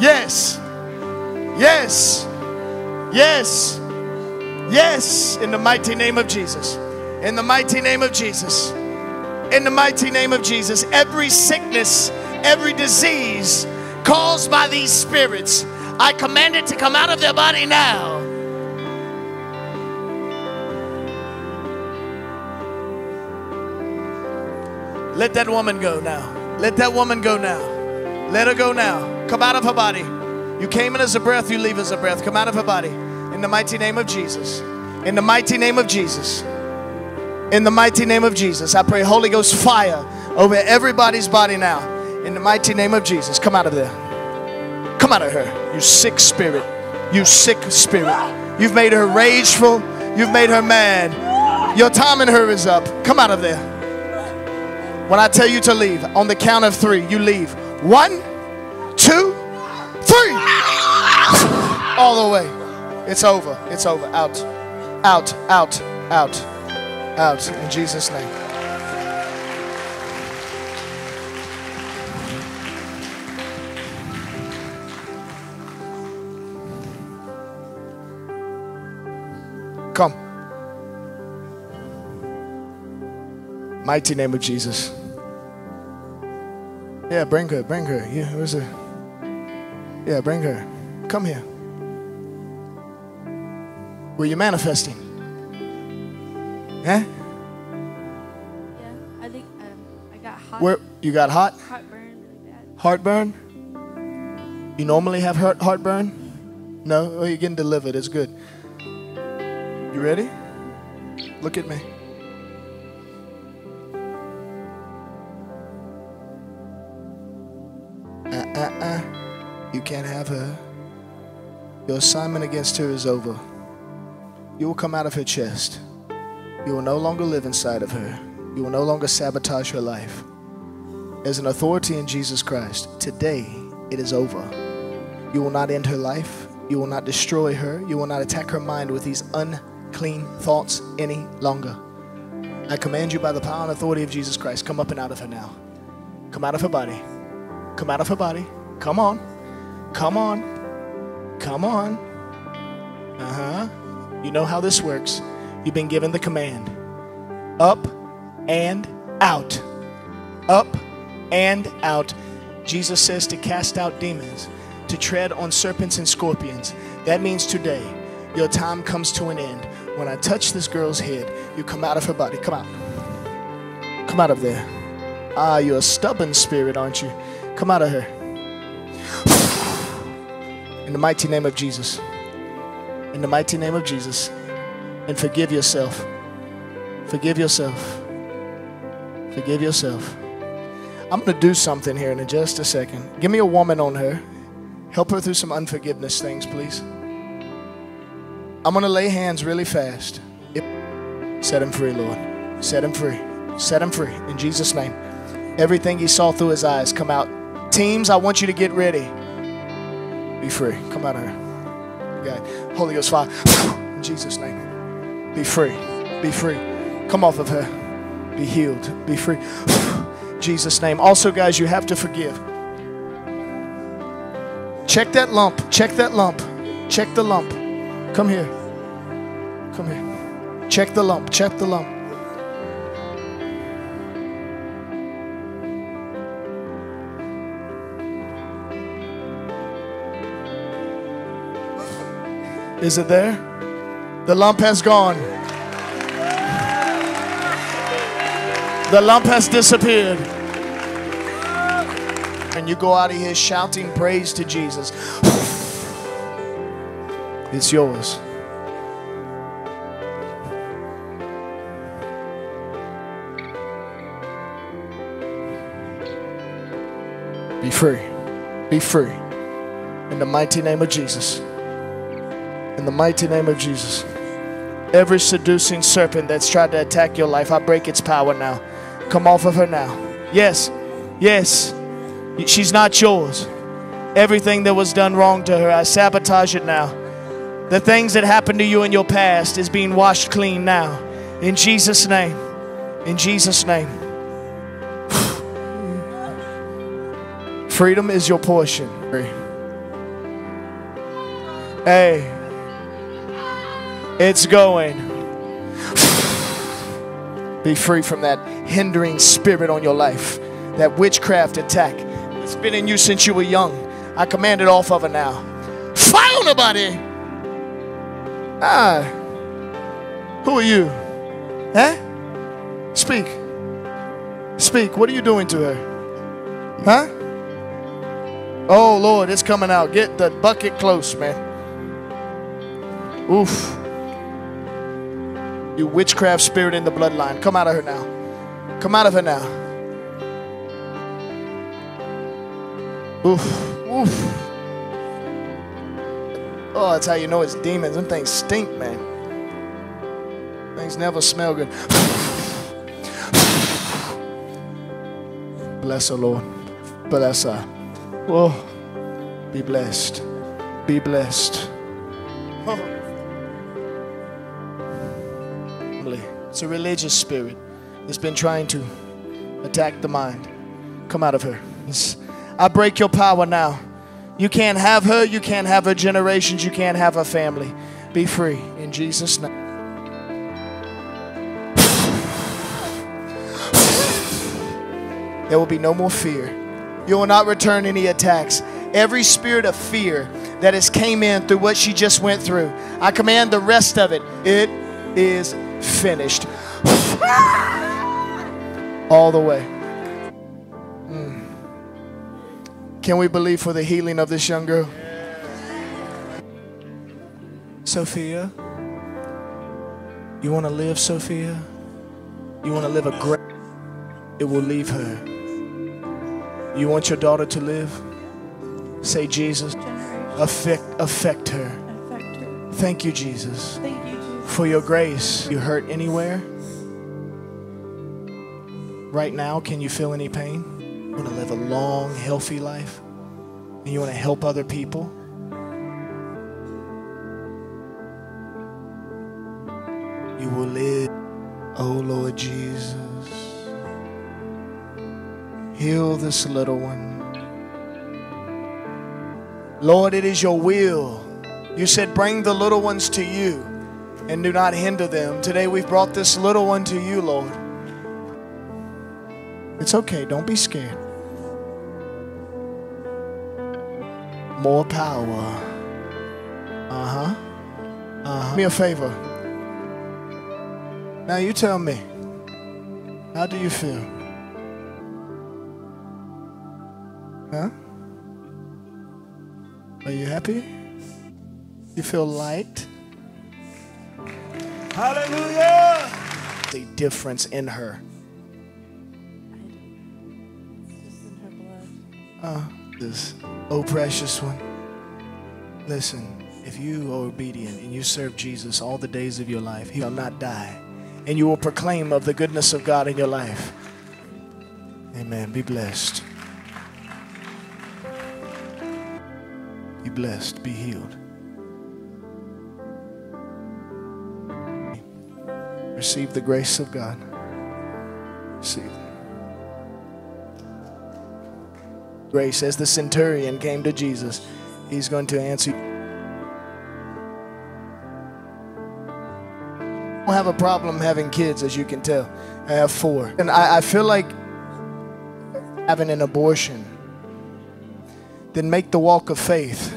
Yes, yes, yes, yes, in the mighty name of Jesus. In the mighty name of Jesus. In the mighty name of Jesus. Every sickness, every disease caused by these spirits, I command it to come out of their body now. Let that woman go now. Let that woman go now. Let her go now. Come out of her body. You came in as a breath, you leave as a breath. Come out of her body. In the mighty name of Jesus. In the mighty name of Jesus. In the mighty name of Jesus, I pray Holy Ghost fire over everybody's body now. In the mighty name of Jesus, come out of there. Come out of her, you sick spirit. You sick spirit. You've made her rageful. You've made her mad. Your time in her is up. Come out of there. When I tell you to leave, on the count of three, you leave. 1, 2, 3. All the way. It's over. It's over. Out. Out. Out. Out. Out in Jesus' name. Come. Mighty name of Jesus. Yeah, bring her, bring her. Yeah, where's her? Yeah, bring her. Come here. Were you manifesting? Huh? Yeah, I think I got hot. Where you got hot? Heartburn. Heartburn? You normally have heartburn? No? Oh, you're getting delivered. It's good. You ready? Look at me. You can't have her. Your assignment against her is over. You will come out of her chest. You will no longer live inside of her. You will no longer sabotage her life. As an authority in Jesus Christ, today it is over. You will not end her life. You will not destroy her. You will not attack her mind with these unclean thoughts any longer. I command you by the power and authority of Jesus Christ, come up and out of her now. Come out of her body. Come out of her body. Come on. Come on. Come on. You know how this works. You've been given the command. Up and out. Up and out. Jesus says to cast out demons, to tread on serpents and scorpions. That means today, your time comes to an end. When I touch this girl's head, you come out of her body. Come out. Come out of there. Ah, you're a stubborn spirit, aren't you? Come out of her. In the mighty name of Jesus. In the mighty name of Jesus. And forgive yourself. Forgive yourself. Forgive yourself. I'm going to do something here in just a second. Give me a woman on her. Help her through some unforgiveness things, please. I'm going to lay hands really fast. Set him free, Lord. Set him free. Set him free in Jesus' name. Everything he saw through his eyes come out. Teams, I want you to get ready. Be free. Come out of here. God. Holy Ghost fire. In Jesus' name. Be free. Be free. Come off of her. Be healed. Be free. Jesus' name. Also, guys, you have to forgive. Check that lump. Check that lump. Check the lump. Come here. Come here. Check the lump. Check the lump. Is it there? The lump has gone. The lump has disappeared. And you go out of here shouting praise to Jesus. It's yours. Be free. Be free. In the mighty name of Jesus. In the mighty name of Jesus. Every seducing serpent that's tried to attack your life, I break its power now. Come off of her now. Yes. Yes. She's not yours. Everything that was done wrong to her, I sabotage it now. The things that happened to you in your past is being washed clean now. In Jesus' name. In Jesus' name. Freedom is your portion. Hey. It's going. Be free from that hindering spirit on your life, that witchcraft attack. It's been in you since you were young. I command it off of her now. Fire on her body. Ah, who are you? Huh? Speak. Speak. What are you doing to her? Huh? Oh, Lord, it's coming out. Get the bucket close, man. Oof. You witchcraft spirit in the bloodline. Come out of her now. Come out of her now. Oof. Oof. Oh, that's how you know it's demons. Them things stink, man. Things never smell good. Bless her, Lord. Bless her. Whoa. Be blessed. Be blessed. Oh. It's a religious spirit that's been trying to attack the mind. Come out of her. I break your power now. You can't have her. You can't have her generations. You can't have her family. Be free in Jesus' name. There will be no more fear. You will not return any attacks. Every spirit of fear that has came in through what she just went through, I command the rest of it. It is finished. All the way. Can we believe for the healing of this young girl? Sophia, you want to live, Sophia? You want to live a great life? It will leave her. You want your daughter to live? Say, Jesus, affect her. Thank you, Jesus. Thank you, Jesus, for your grace. You hurt anywhere? Right now, can you feel any pain? You want to live a long, healthy life? And you want to help other people? You will live. Oh, Lord Jesus. Heal this little one. Lord, it is your will. You said, bring the little ones to you and do not hinder them. Today we've brought this little one to you, Lord. It's okay. Don't be scared. More power. Uh-huh. Uh-huh. Do me a favor. Now you tell me. How do you feel? Huh? Are you happy? You feel light? Hallelujah! The difference in her. It's in her blood. This. Oh, precious one. Listen, if you are obedient and you serve Jesus all the days of your life, he will not die. And you will proclaim of the goodness of God in your life. Amen. Be blessed. Be blessed. Be healed. Receive the grace of God. Receive grace. As the centurion came to Jesus, he's going to answer. I don't have a problem having kids, as you can tell. I have 4. And I feel like having an abortion. Then make the walk of faith.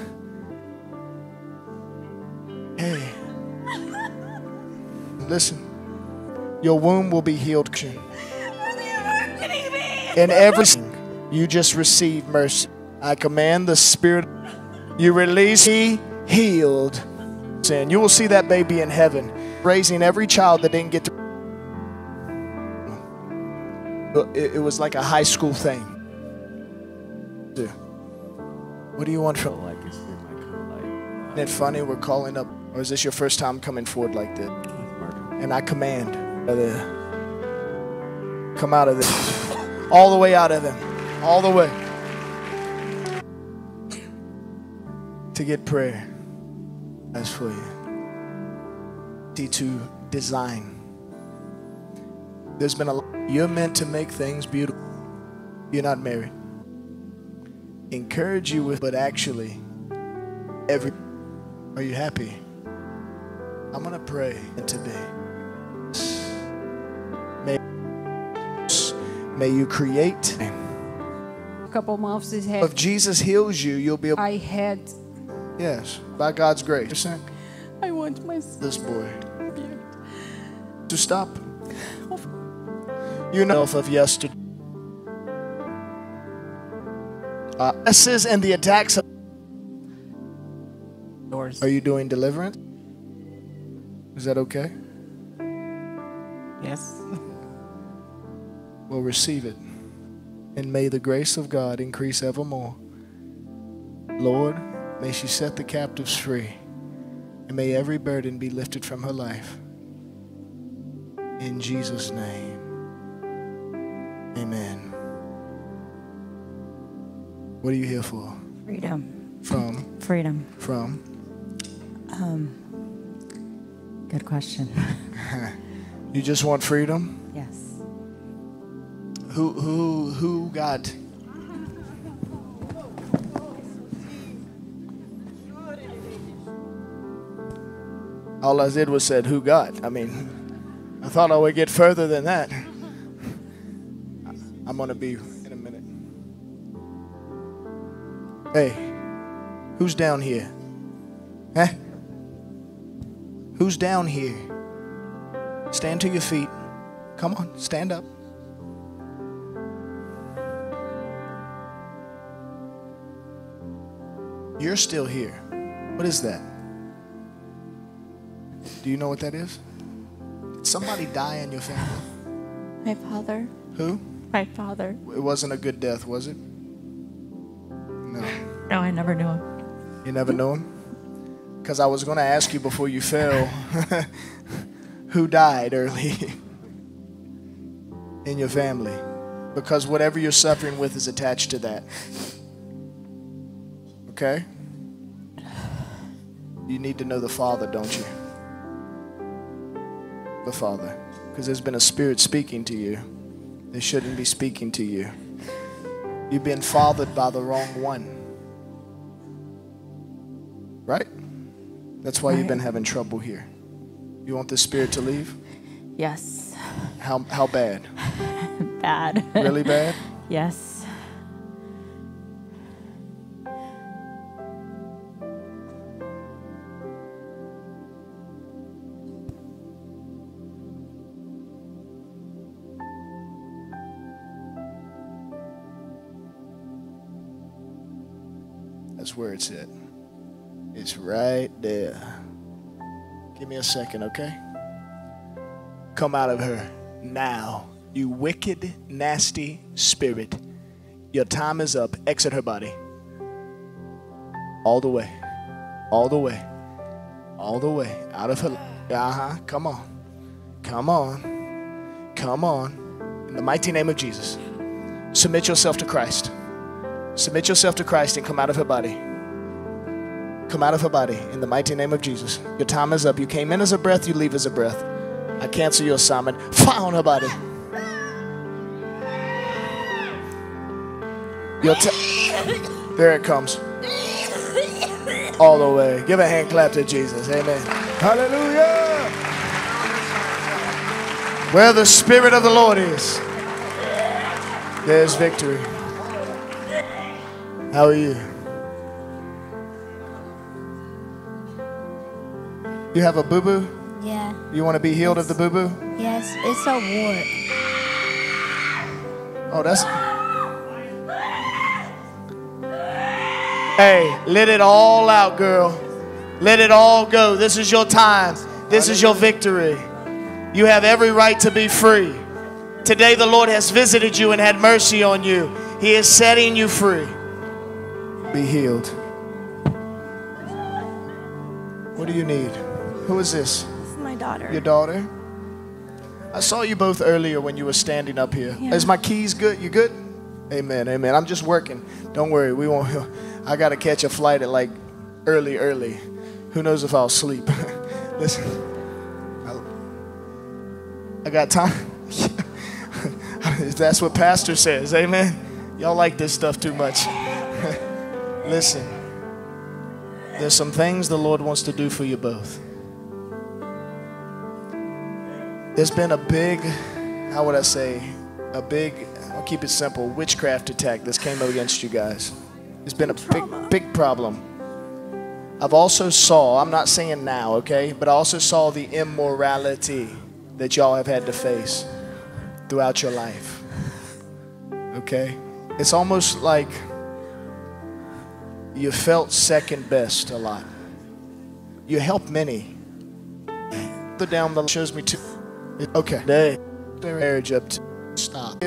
Hey. Listen. Your womb will be healed. In everything, you just receive mercy. I command the Spirit. You release, he healed. Sin. You will see that baby in heaven, raising every child that didn't get to. It was like a high school thing. What do you want from? Isn't it funny? We're calling up. Or is this your first time coming forward like this? And I command. Come out of this. All the way out of them. All the way. To get prayer. That's for you. See, to design. There's been a lot. You're meant to make things beautiful. You're not married. Encourage you with, but actually, every. Are you happy? I'm going to pray to be. May you create. A couple months is happening. If Jesus heals you, you'll be. I had. Yes, by God's grace. I want my son. This boy. To stop. You know of yesterday. This is in the attacks. Of doors. Are you doing deliverance? Is that okay? Yes. Will receive it, and may the grace of God increase evermore. Lord, may she set the captives free, and may every burden be lifted from her life. In Jesus' name, amen. What are you here for? Freedom. From? Freedom. From? Good question. You just want freedom? Yes. Who got? All I did was said, who got? I mean, I thought I would get further than that. I'm going to be in a minute. Hey, who's down here? Huh? Who's down here? Stand to your feet. Come on, stand up. You're still here. What is that? Do you know what that is? Did somebody die in your family? My father. Who? My father. It wasn't a good death, was it? No. No, I never knew him. You never knew him? Because I was going to ask you before you fell, who died early in your family? Because whatever you're suffering with is attached to that. Okay? You need to know the Father, don't you? The Father. Because there's been a spirit speaking to you. They shouldn't be speaking to you. You've been fathered by the wrong one. Right? That's why you've been having trouble here. You want this spirit to leave? Yes. How bad? Bad. Really bad? Yes. Where it's at. It's right there. Give me a second, okay? Come out of her now, you wicked, nasty spirit. Your time is up. Exit her body. All the way. All the way. all the way out of her life. Come on. Come on. Come on. In the mighty name of Jesus, submit yourself to Christ. Submit yourself to Christ and come out of her body. Come out of her body in the mighty name of Jesus. Your time is up. You came in as a breath. You leave as a breath. I cancel your assignment. Fire on her body. There it comes. All the way. Give a hand clap to Jesus. Amen. Hallelujah. Where the Spirit of the Lord is, there's victory. How are you? You have a boo-boo? Yeah. You want to be healed of the boo-boo? Yes, it's a wart. Oh, that's... Hey, let it all out, girl. Let it all go. This is your time. This is your victory. You have every right to be free. Today the Lord has visited you and had mercy on you. He is setting you free. Be healed. What do you need? Who is this? This is my daughter. Your daughter? I saw you both earlier when you were standing up here. Yeah. Is my keys good? You good? Amen, amen. I'm just working. Don't worry. We won't heal. I got to catch a flight at like early. Who knows if I'll sleep. Listen, I got time. That's what pastor says. Amen. Y'all like this stuff too much. Listen, there's some things the Lord wants to do for you both. There's been a big, how would I say, a big, I'll keep it simple, witchcraft attack that's came against you guys. It's been a big problem. I've also saw, I'm not saying now, okay, but I also saw the immorality that y'all have had to face throughout your life, okay? It's almost like you felt second best a lot. You helped many. The down the shows me too. Okay. They marriage up to stop.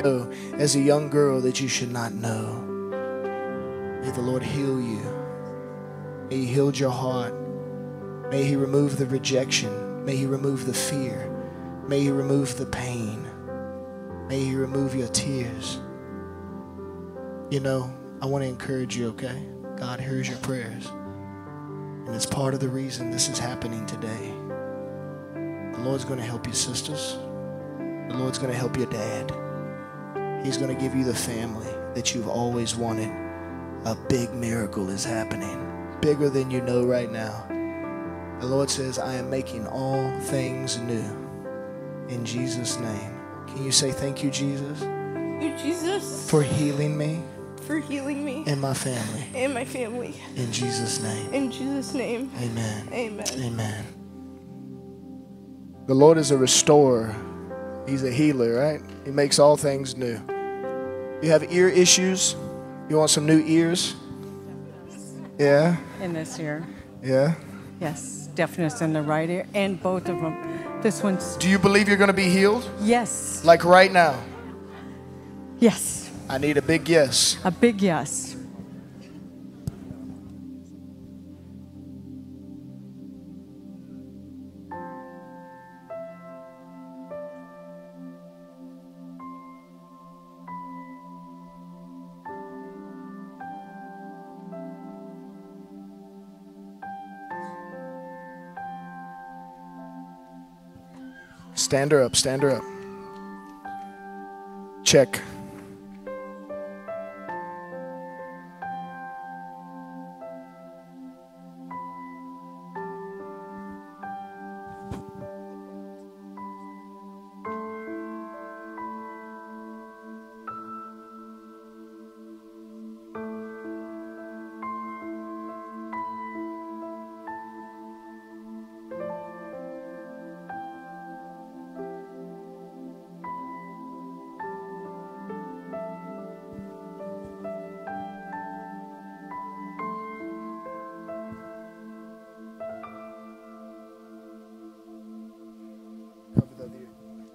As a young girl that you should not know. May the Lord heal you. May He heal your heart. May He remove the rejection. May He remove the fear. May He remove the pain. May He remove your tears. You know, I want to encourage you, okay? God hears your prayers. And it's part of the reason this is happening today. The Lord's going to help your sisters. The Lord's going to help your dad. He's going to give you the family that you've always wanted. A big miracle is happening, bigger than you know right now. The Lord says, I am making all things new in Jesus' name. Can you say thank you, Jesus? Thank you, Jesus. For healing me. For healing me. And my family. And my family. In Jesus' name. In Jesus' name. Amen. Amen. Amen. The Lord is a restorer. He's a healer, right? He makes all things new. You have ear issues. You want some new ears? Yeah. In this ear. Yeah. Yes, deafness in the right ear and both of them. This one's... Do you believe you're going to be healed? Yes. Like right now? Yes. I need a big yes. A big yes. Stand her up, stand her up. Check.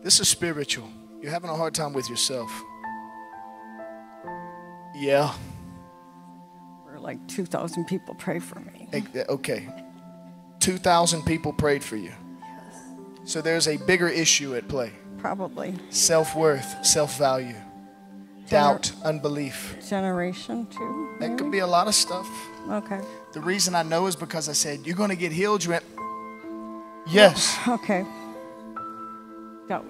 This is spiritual. You're having a hard time with yourself. Yeah. We're like 2,000 people pray for me. Okay. 2,000 people prayed for you. Yes. So there's a bigger issue at play. Probably. Self-worth, self-value, doubt, unbelief. Generation too. Maybe? That could be a lot of stuff. Okay. The reason I know is because I said, you're going to get healed. You went, yes. Okay. Doubt.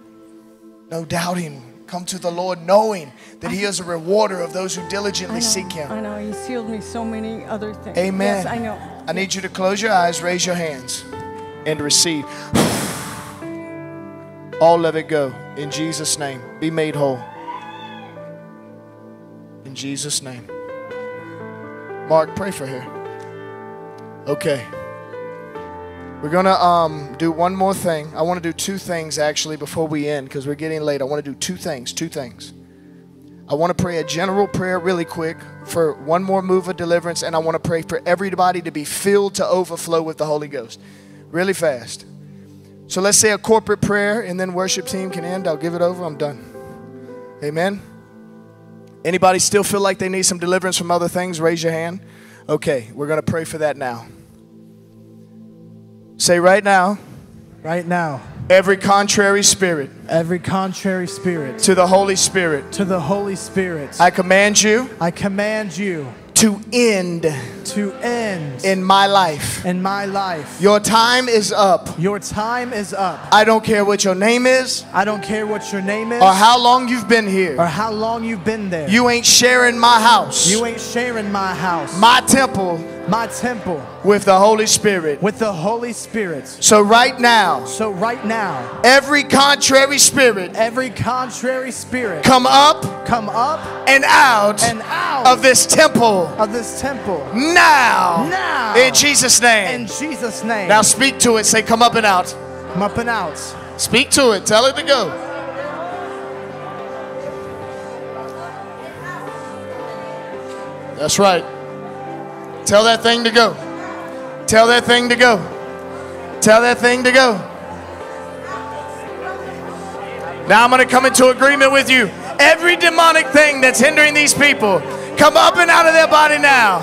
No doubting. Come to the Lord knowing that he is a rewarder of those who diligently seek him. I know. He's healed me so many other things. Amen. Yes, I know. I need you to close your eyes, raise your hands, and receive. All of it go. In Jesus' name. Be made whole. In Jesus' name. Mark, pray for her. Okay. We're going to do one more thing. I want to do two things, actually, before we end, because we're getting late. I want to do two things. I want to pray a general prayer really quick for one more move of deliverance, and I want to pray for everybody to be filled to overflow with the Holy Ghost really fast. So let's say a corporate prayer, and then worship team can end. I'll give it over. I'm done. Amen. Anybody still feel like they need some deliverance from other things? Raise your hand. Okay, we're going to pray for that now. Say right now. Right now. Every contrary spirit. Every contrary spirit. To the Holy Spirit. To the Holy Spirit. I command you. I command you. To end. To end. In my life. In my life. Your time is up. Your time is up. I don't care what your name is. I don't care what your name is. Or how long you've been here. Or how long you've been there. You ain't sharing my house. You ain't sharing my house. My temple. My temple. With the Holy Spirit. With the Holy Spirit. So right now. So right now. Every contrary spirit. Every contrary spirit. Come up. Come up. And out. And out. Of this temple. Of this temple. Now. Now. In Jesus' name. In Jesus' name. Now speak to it. Say come up and out. Come up and out. Speak to it. Tell it to go. That's right. Tell that thing to go. Tell that thing to go. Tell that thing to go. Now I'm going to come into agreement with you. Every demonic thing that's hindering these people, come up and out of their body now.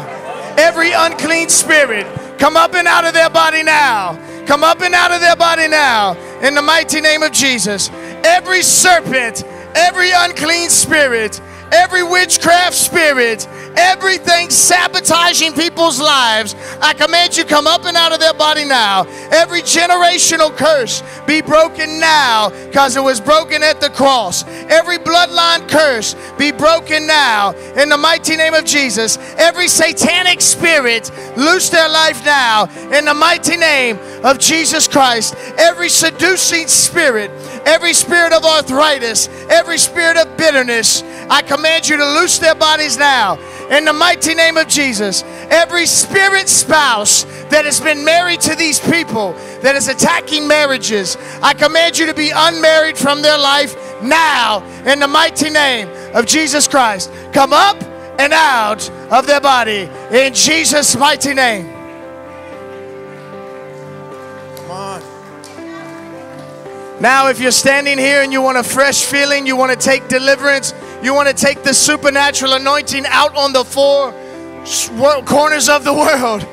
Every unclean spirit, come up and out of their body now. Come up and out of their body now. In the mighty name of Jesus. Every serpent, every unclean spirit, every witchcraft spirit, everything sabotaging people's lives, I command you come up and out of their body now. Every generational curse be broken now because it was broken at the cross. Every bloodline curse be broken now in the mighty name of Jesus. Every satanic spirit loose their life now in the mighty name of Jesus Christ. Every seducing spirit, every spirit of arthritis, every spirit of bitterness, I command you to loose their bodies now in the mighty name of Jesus. Every spirit spouse that has been married to these people that is attacking marriages, I command you to be unmarried from their life now in the mighty name of Jesus Christ. Come up and out of their body in Jesus' mighty name. Come on. Now, if you're standing here and you want a fresh feeling, you want to take deliverance, you want to take the supernatural anointing out on the four corners of the world,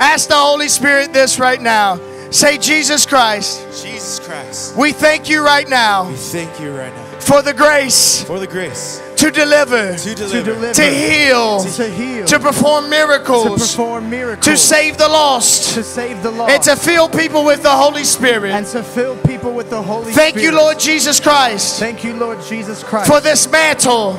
ask the Holy Spirit this right now. Say, Jesus Christ. Jesus Christ. We thank you right now. We thank you right now. For the grace. For the grace. To deliver, to heal, to perform miracles, to save the lost, and to fill people with the Holy Spirit. And to fill people with the Holy Spirit. Thank you, Lord Jesus Christ. Thank you, Lord Jesus Christ. For this mantle,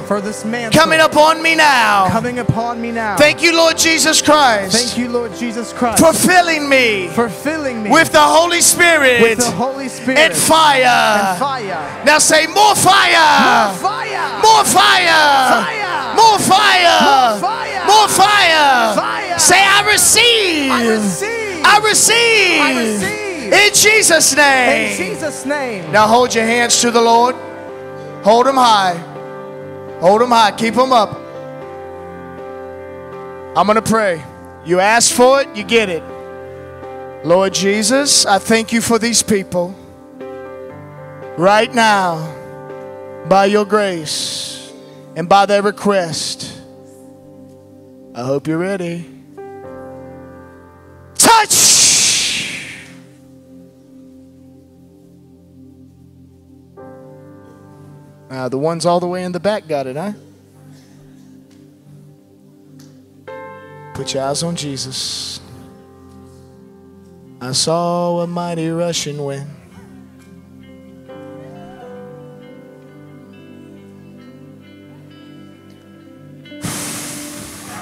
coming upon me now. Coming upon me now. Thank you, Lord Jesus Christ. Thank you, Lord Jesus Christ. For filling me. For filling me. With the Holy Spirit. With the Holy Spirit. And fire. And fire. Now say more fire. More fire. More fire. Fire. More fire. More fire. More fire. Fire. Say, I receive. I receive. I receive. I receive. In Jesus' name. In Jesus' name. Now hold your hands to the Lord. Hold them high. Hold them high. Keep them up. I'm going to pray. You ask for it, you get it. Lord Jesus, I thank you for these people. Right now, by your grace. And by their request, I hope you're ready. Touch! The ones all the way in the back got it, huh? Put your eyes on Jesus. I saw a mighty rushing wind.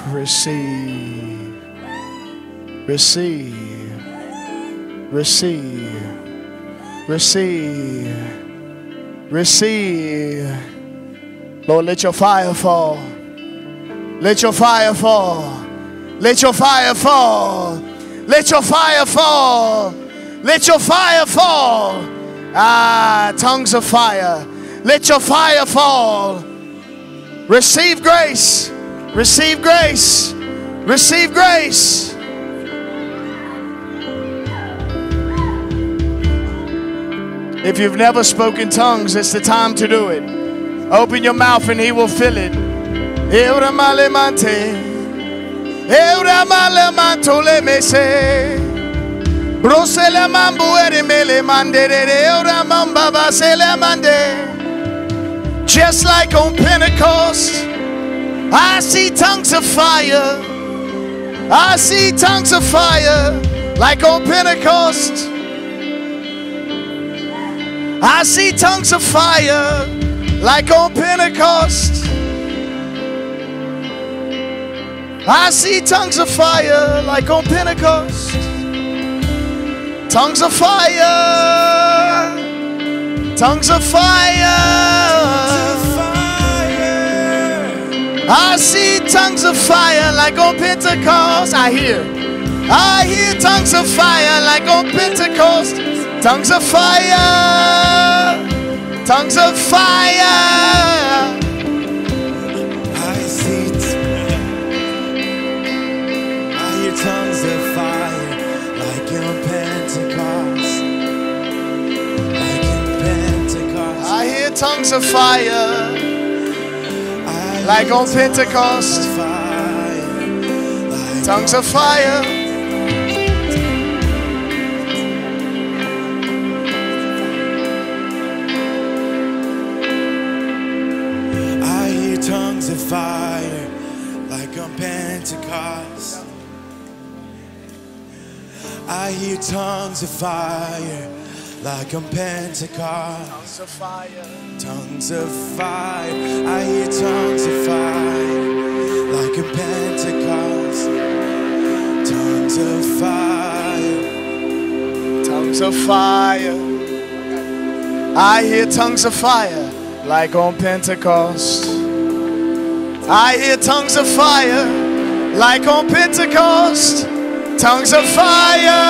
Receive, receive, receive, receive, receive. Lord, let your fire fall. Let your fire fall. Let your fire fall. Let your fire fall. Let your fire fall. Ah, tongues of fire. Let your fire fall. Receive grace. Receive grace. Receive grace. If you've never spoken tongues, it's the time to do it. Open your mouth and he will fill it. Just like on Pentecost, I see tongues of fire. I see tongues of fire, like on Pentecost. I see tongues of fire, like on Pentecost. I see tongues of fire, like on Pentecost. Tongues of fire. Tongues of fire. I see tongues of fire, like on Pentecost. I hear tongues of fire, like on Pentecost. Tongues of fire. Tongues of fire. Tongues of fire, like in Pentecost, like in Pentecost. I hear tongues of fire, like on Pentecost. Tongues of fire. I hear tongues of fire, like on Pentecost. I hear tongues of fire, like on Pentecost. Tongues of fire. Tongues of fire. I hear tongues of fire, like on Pentecost. Tongues of fire. Tongues of fire. I hear tongues of fire, like on Pentecost. I hear tongues of fire, like on Pentecost. Tongues of fire,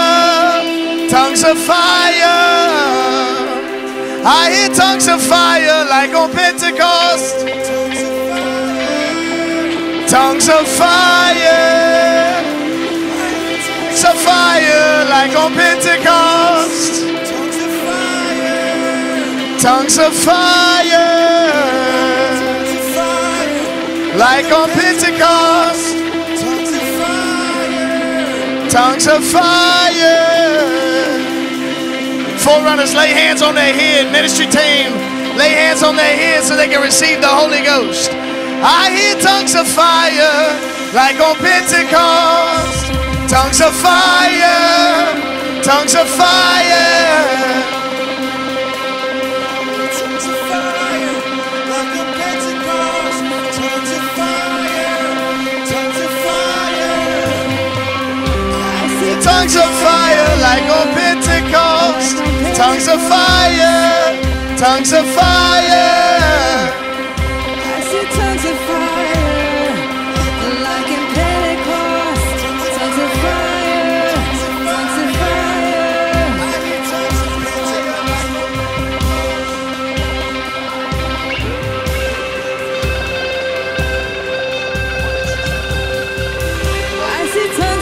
tongues of fire. I hear tongues of fire, like on Pentecost. Tongues of fire, tongues of fire, like on Pentecost. Tongues of fire, like on Pentecost. Tongues of fire. Forerunners, lay hands on their head. Ministry team, lay hands on their head so they can receive the Holy Ghost. I hear tongues of fire, like on Pentecost. Tongues of fire. Tongues of fire. Tongues of fire, like on Pentecost. Tongues of fire. Tongues of fire. Tongues of fire, like on Pentecost. Tongues of fire. Tongues of fire. I see tongues of fire, like in Pentecost. Tongues of fire. Tongues of fire. I see tongues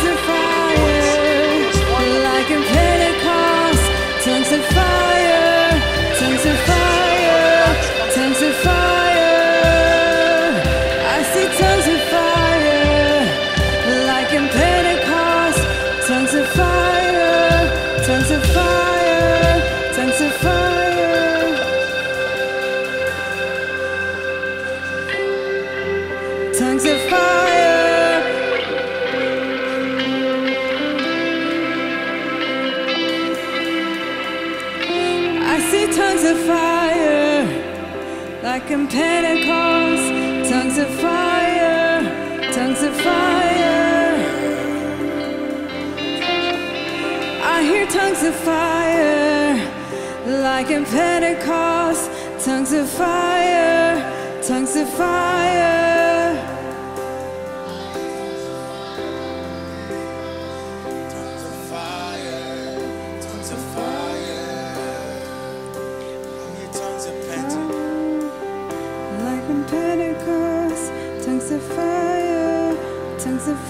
of fire. Tongues of fire, tongues of fire, tongues of fire. see tongues of fire, like in Pentecost, tongues of fire, tongues of fire. I hear tongues of fire, like in Pentecost, tongues of fire, tongues of fire. Tongues of fire, tongues of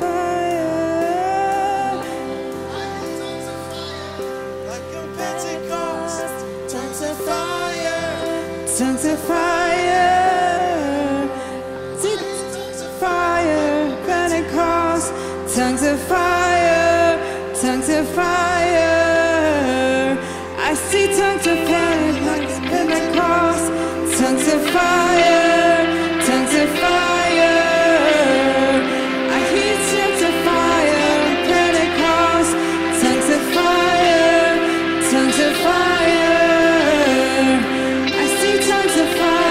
fire. I hear tongues of Pentecost, like in Pentecost, tongues of fire, tongues of fire. Tongues of fire, tongues of fire, Pentecost, tongues of fire, tongues of fire. I see tongues of fire, Pentecost, tongues of fire, tongues of fire. I hear tongues of fire, Pentecost, tongues of fire, tongues of fire. Tongues of fire.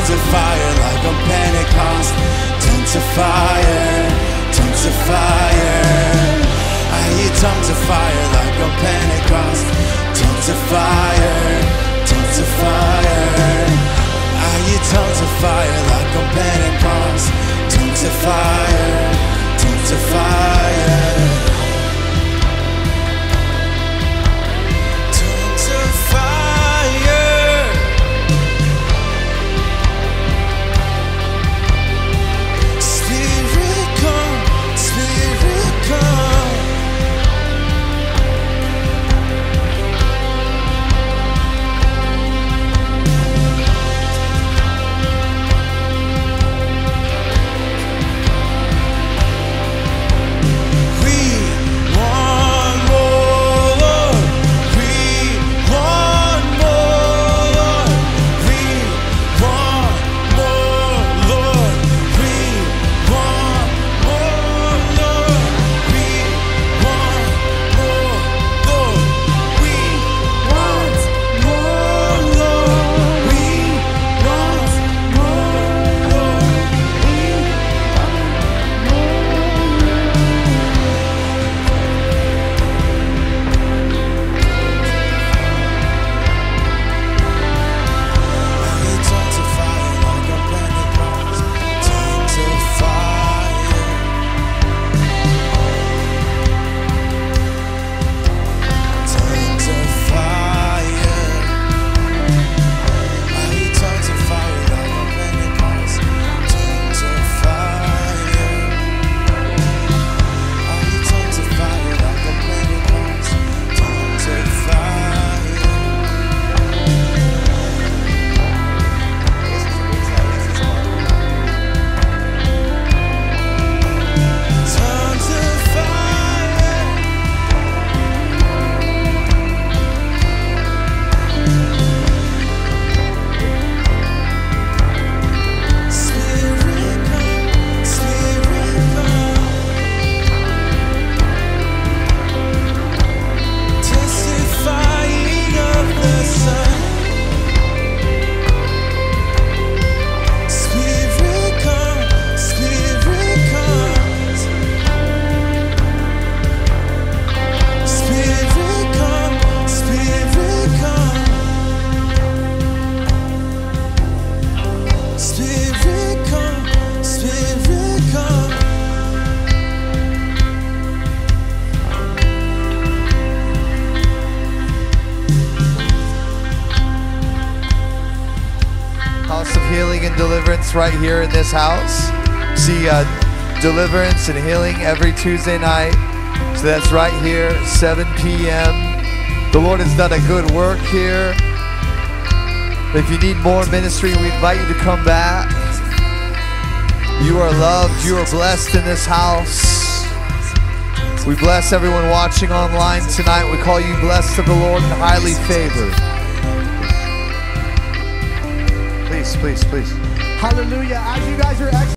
tongues of fire like on Pentecost. Tongues of fire, tongues of fire. I hear tongues of fire like on Pentecost. Tongues of fire, tongues of fire. I hear tongues of fire like on Pentecost. Tongues of fire, tongues of fire. Right here in this house. See deliverance and healing every Tuesday night. So that's right here, 7 p.m. The Lord has done a good work here. If you need more ministry, we invite you to come back. You are loved. You are blessed in this house. We bless everyone watching online tonight. We call you blessed of the Lord and highly favored. Please, please, please. Hallelujah. As you guys are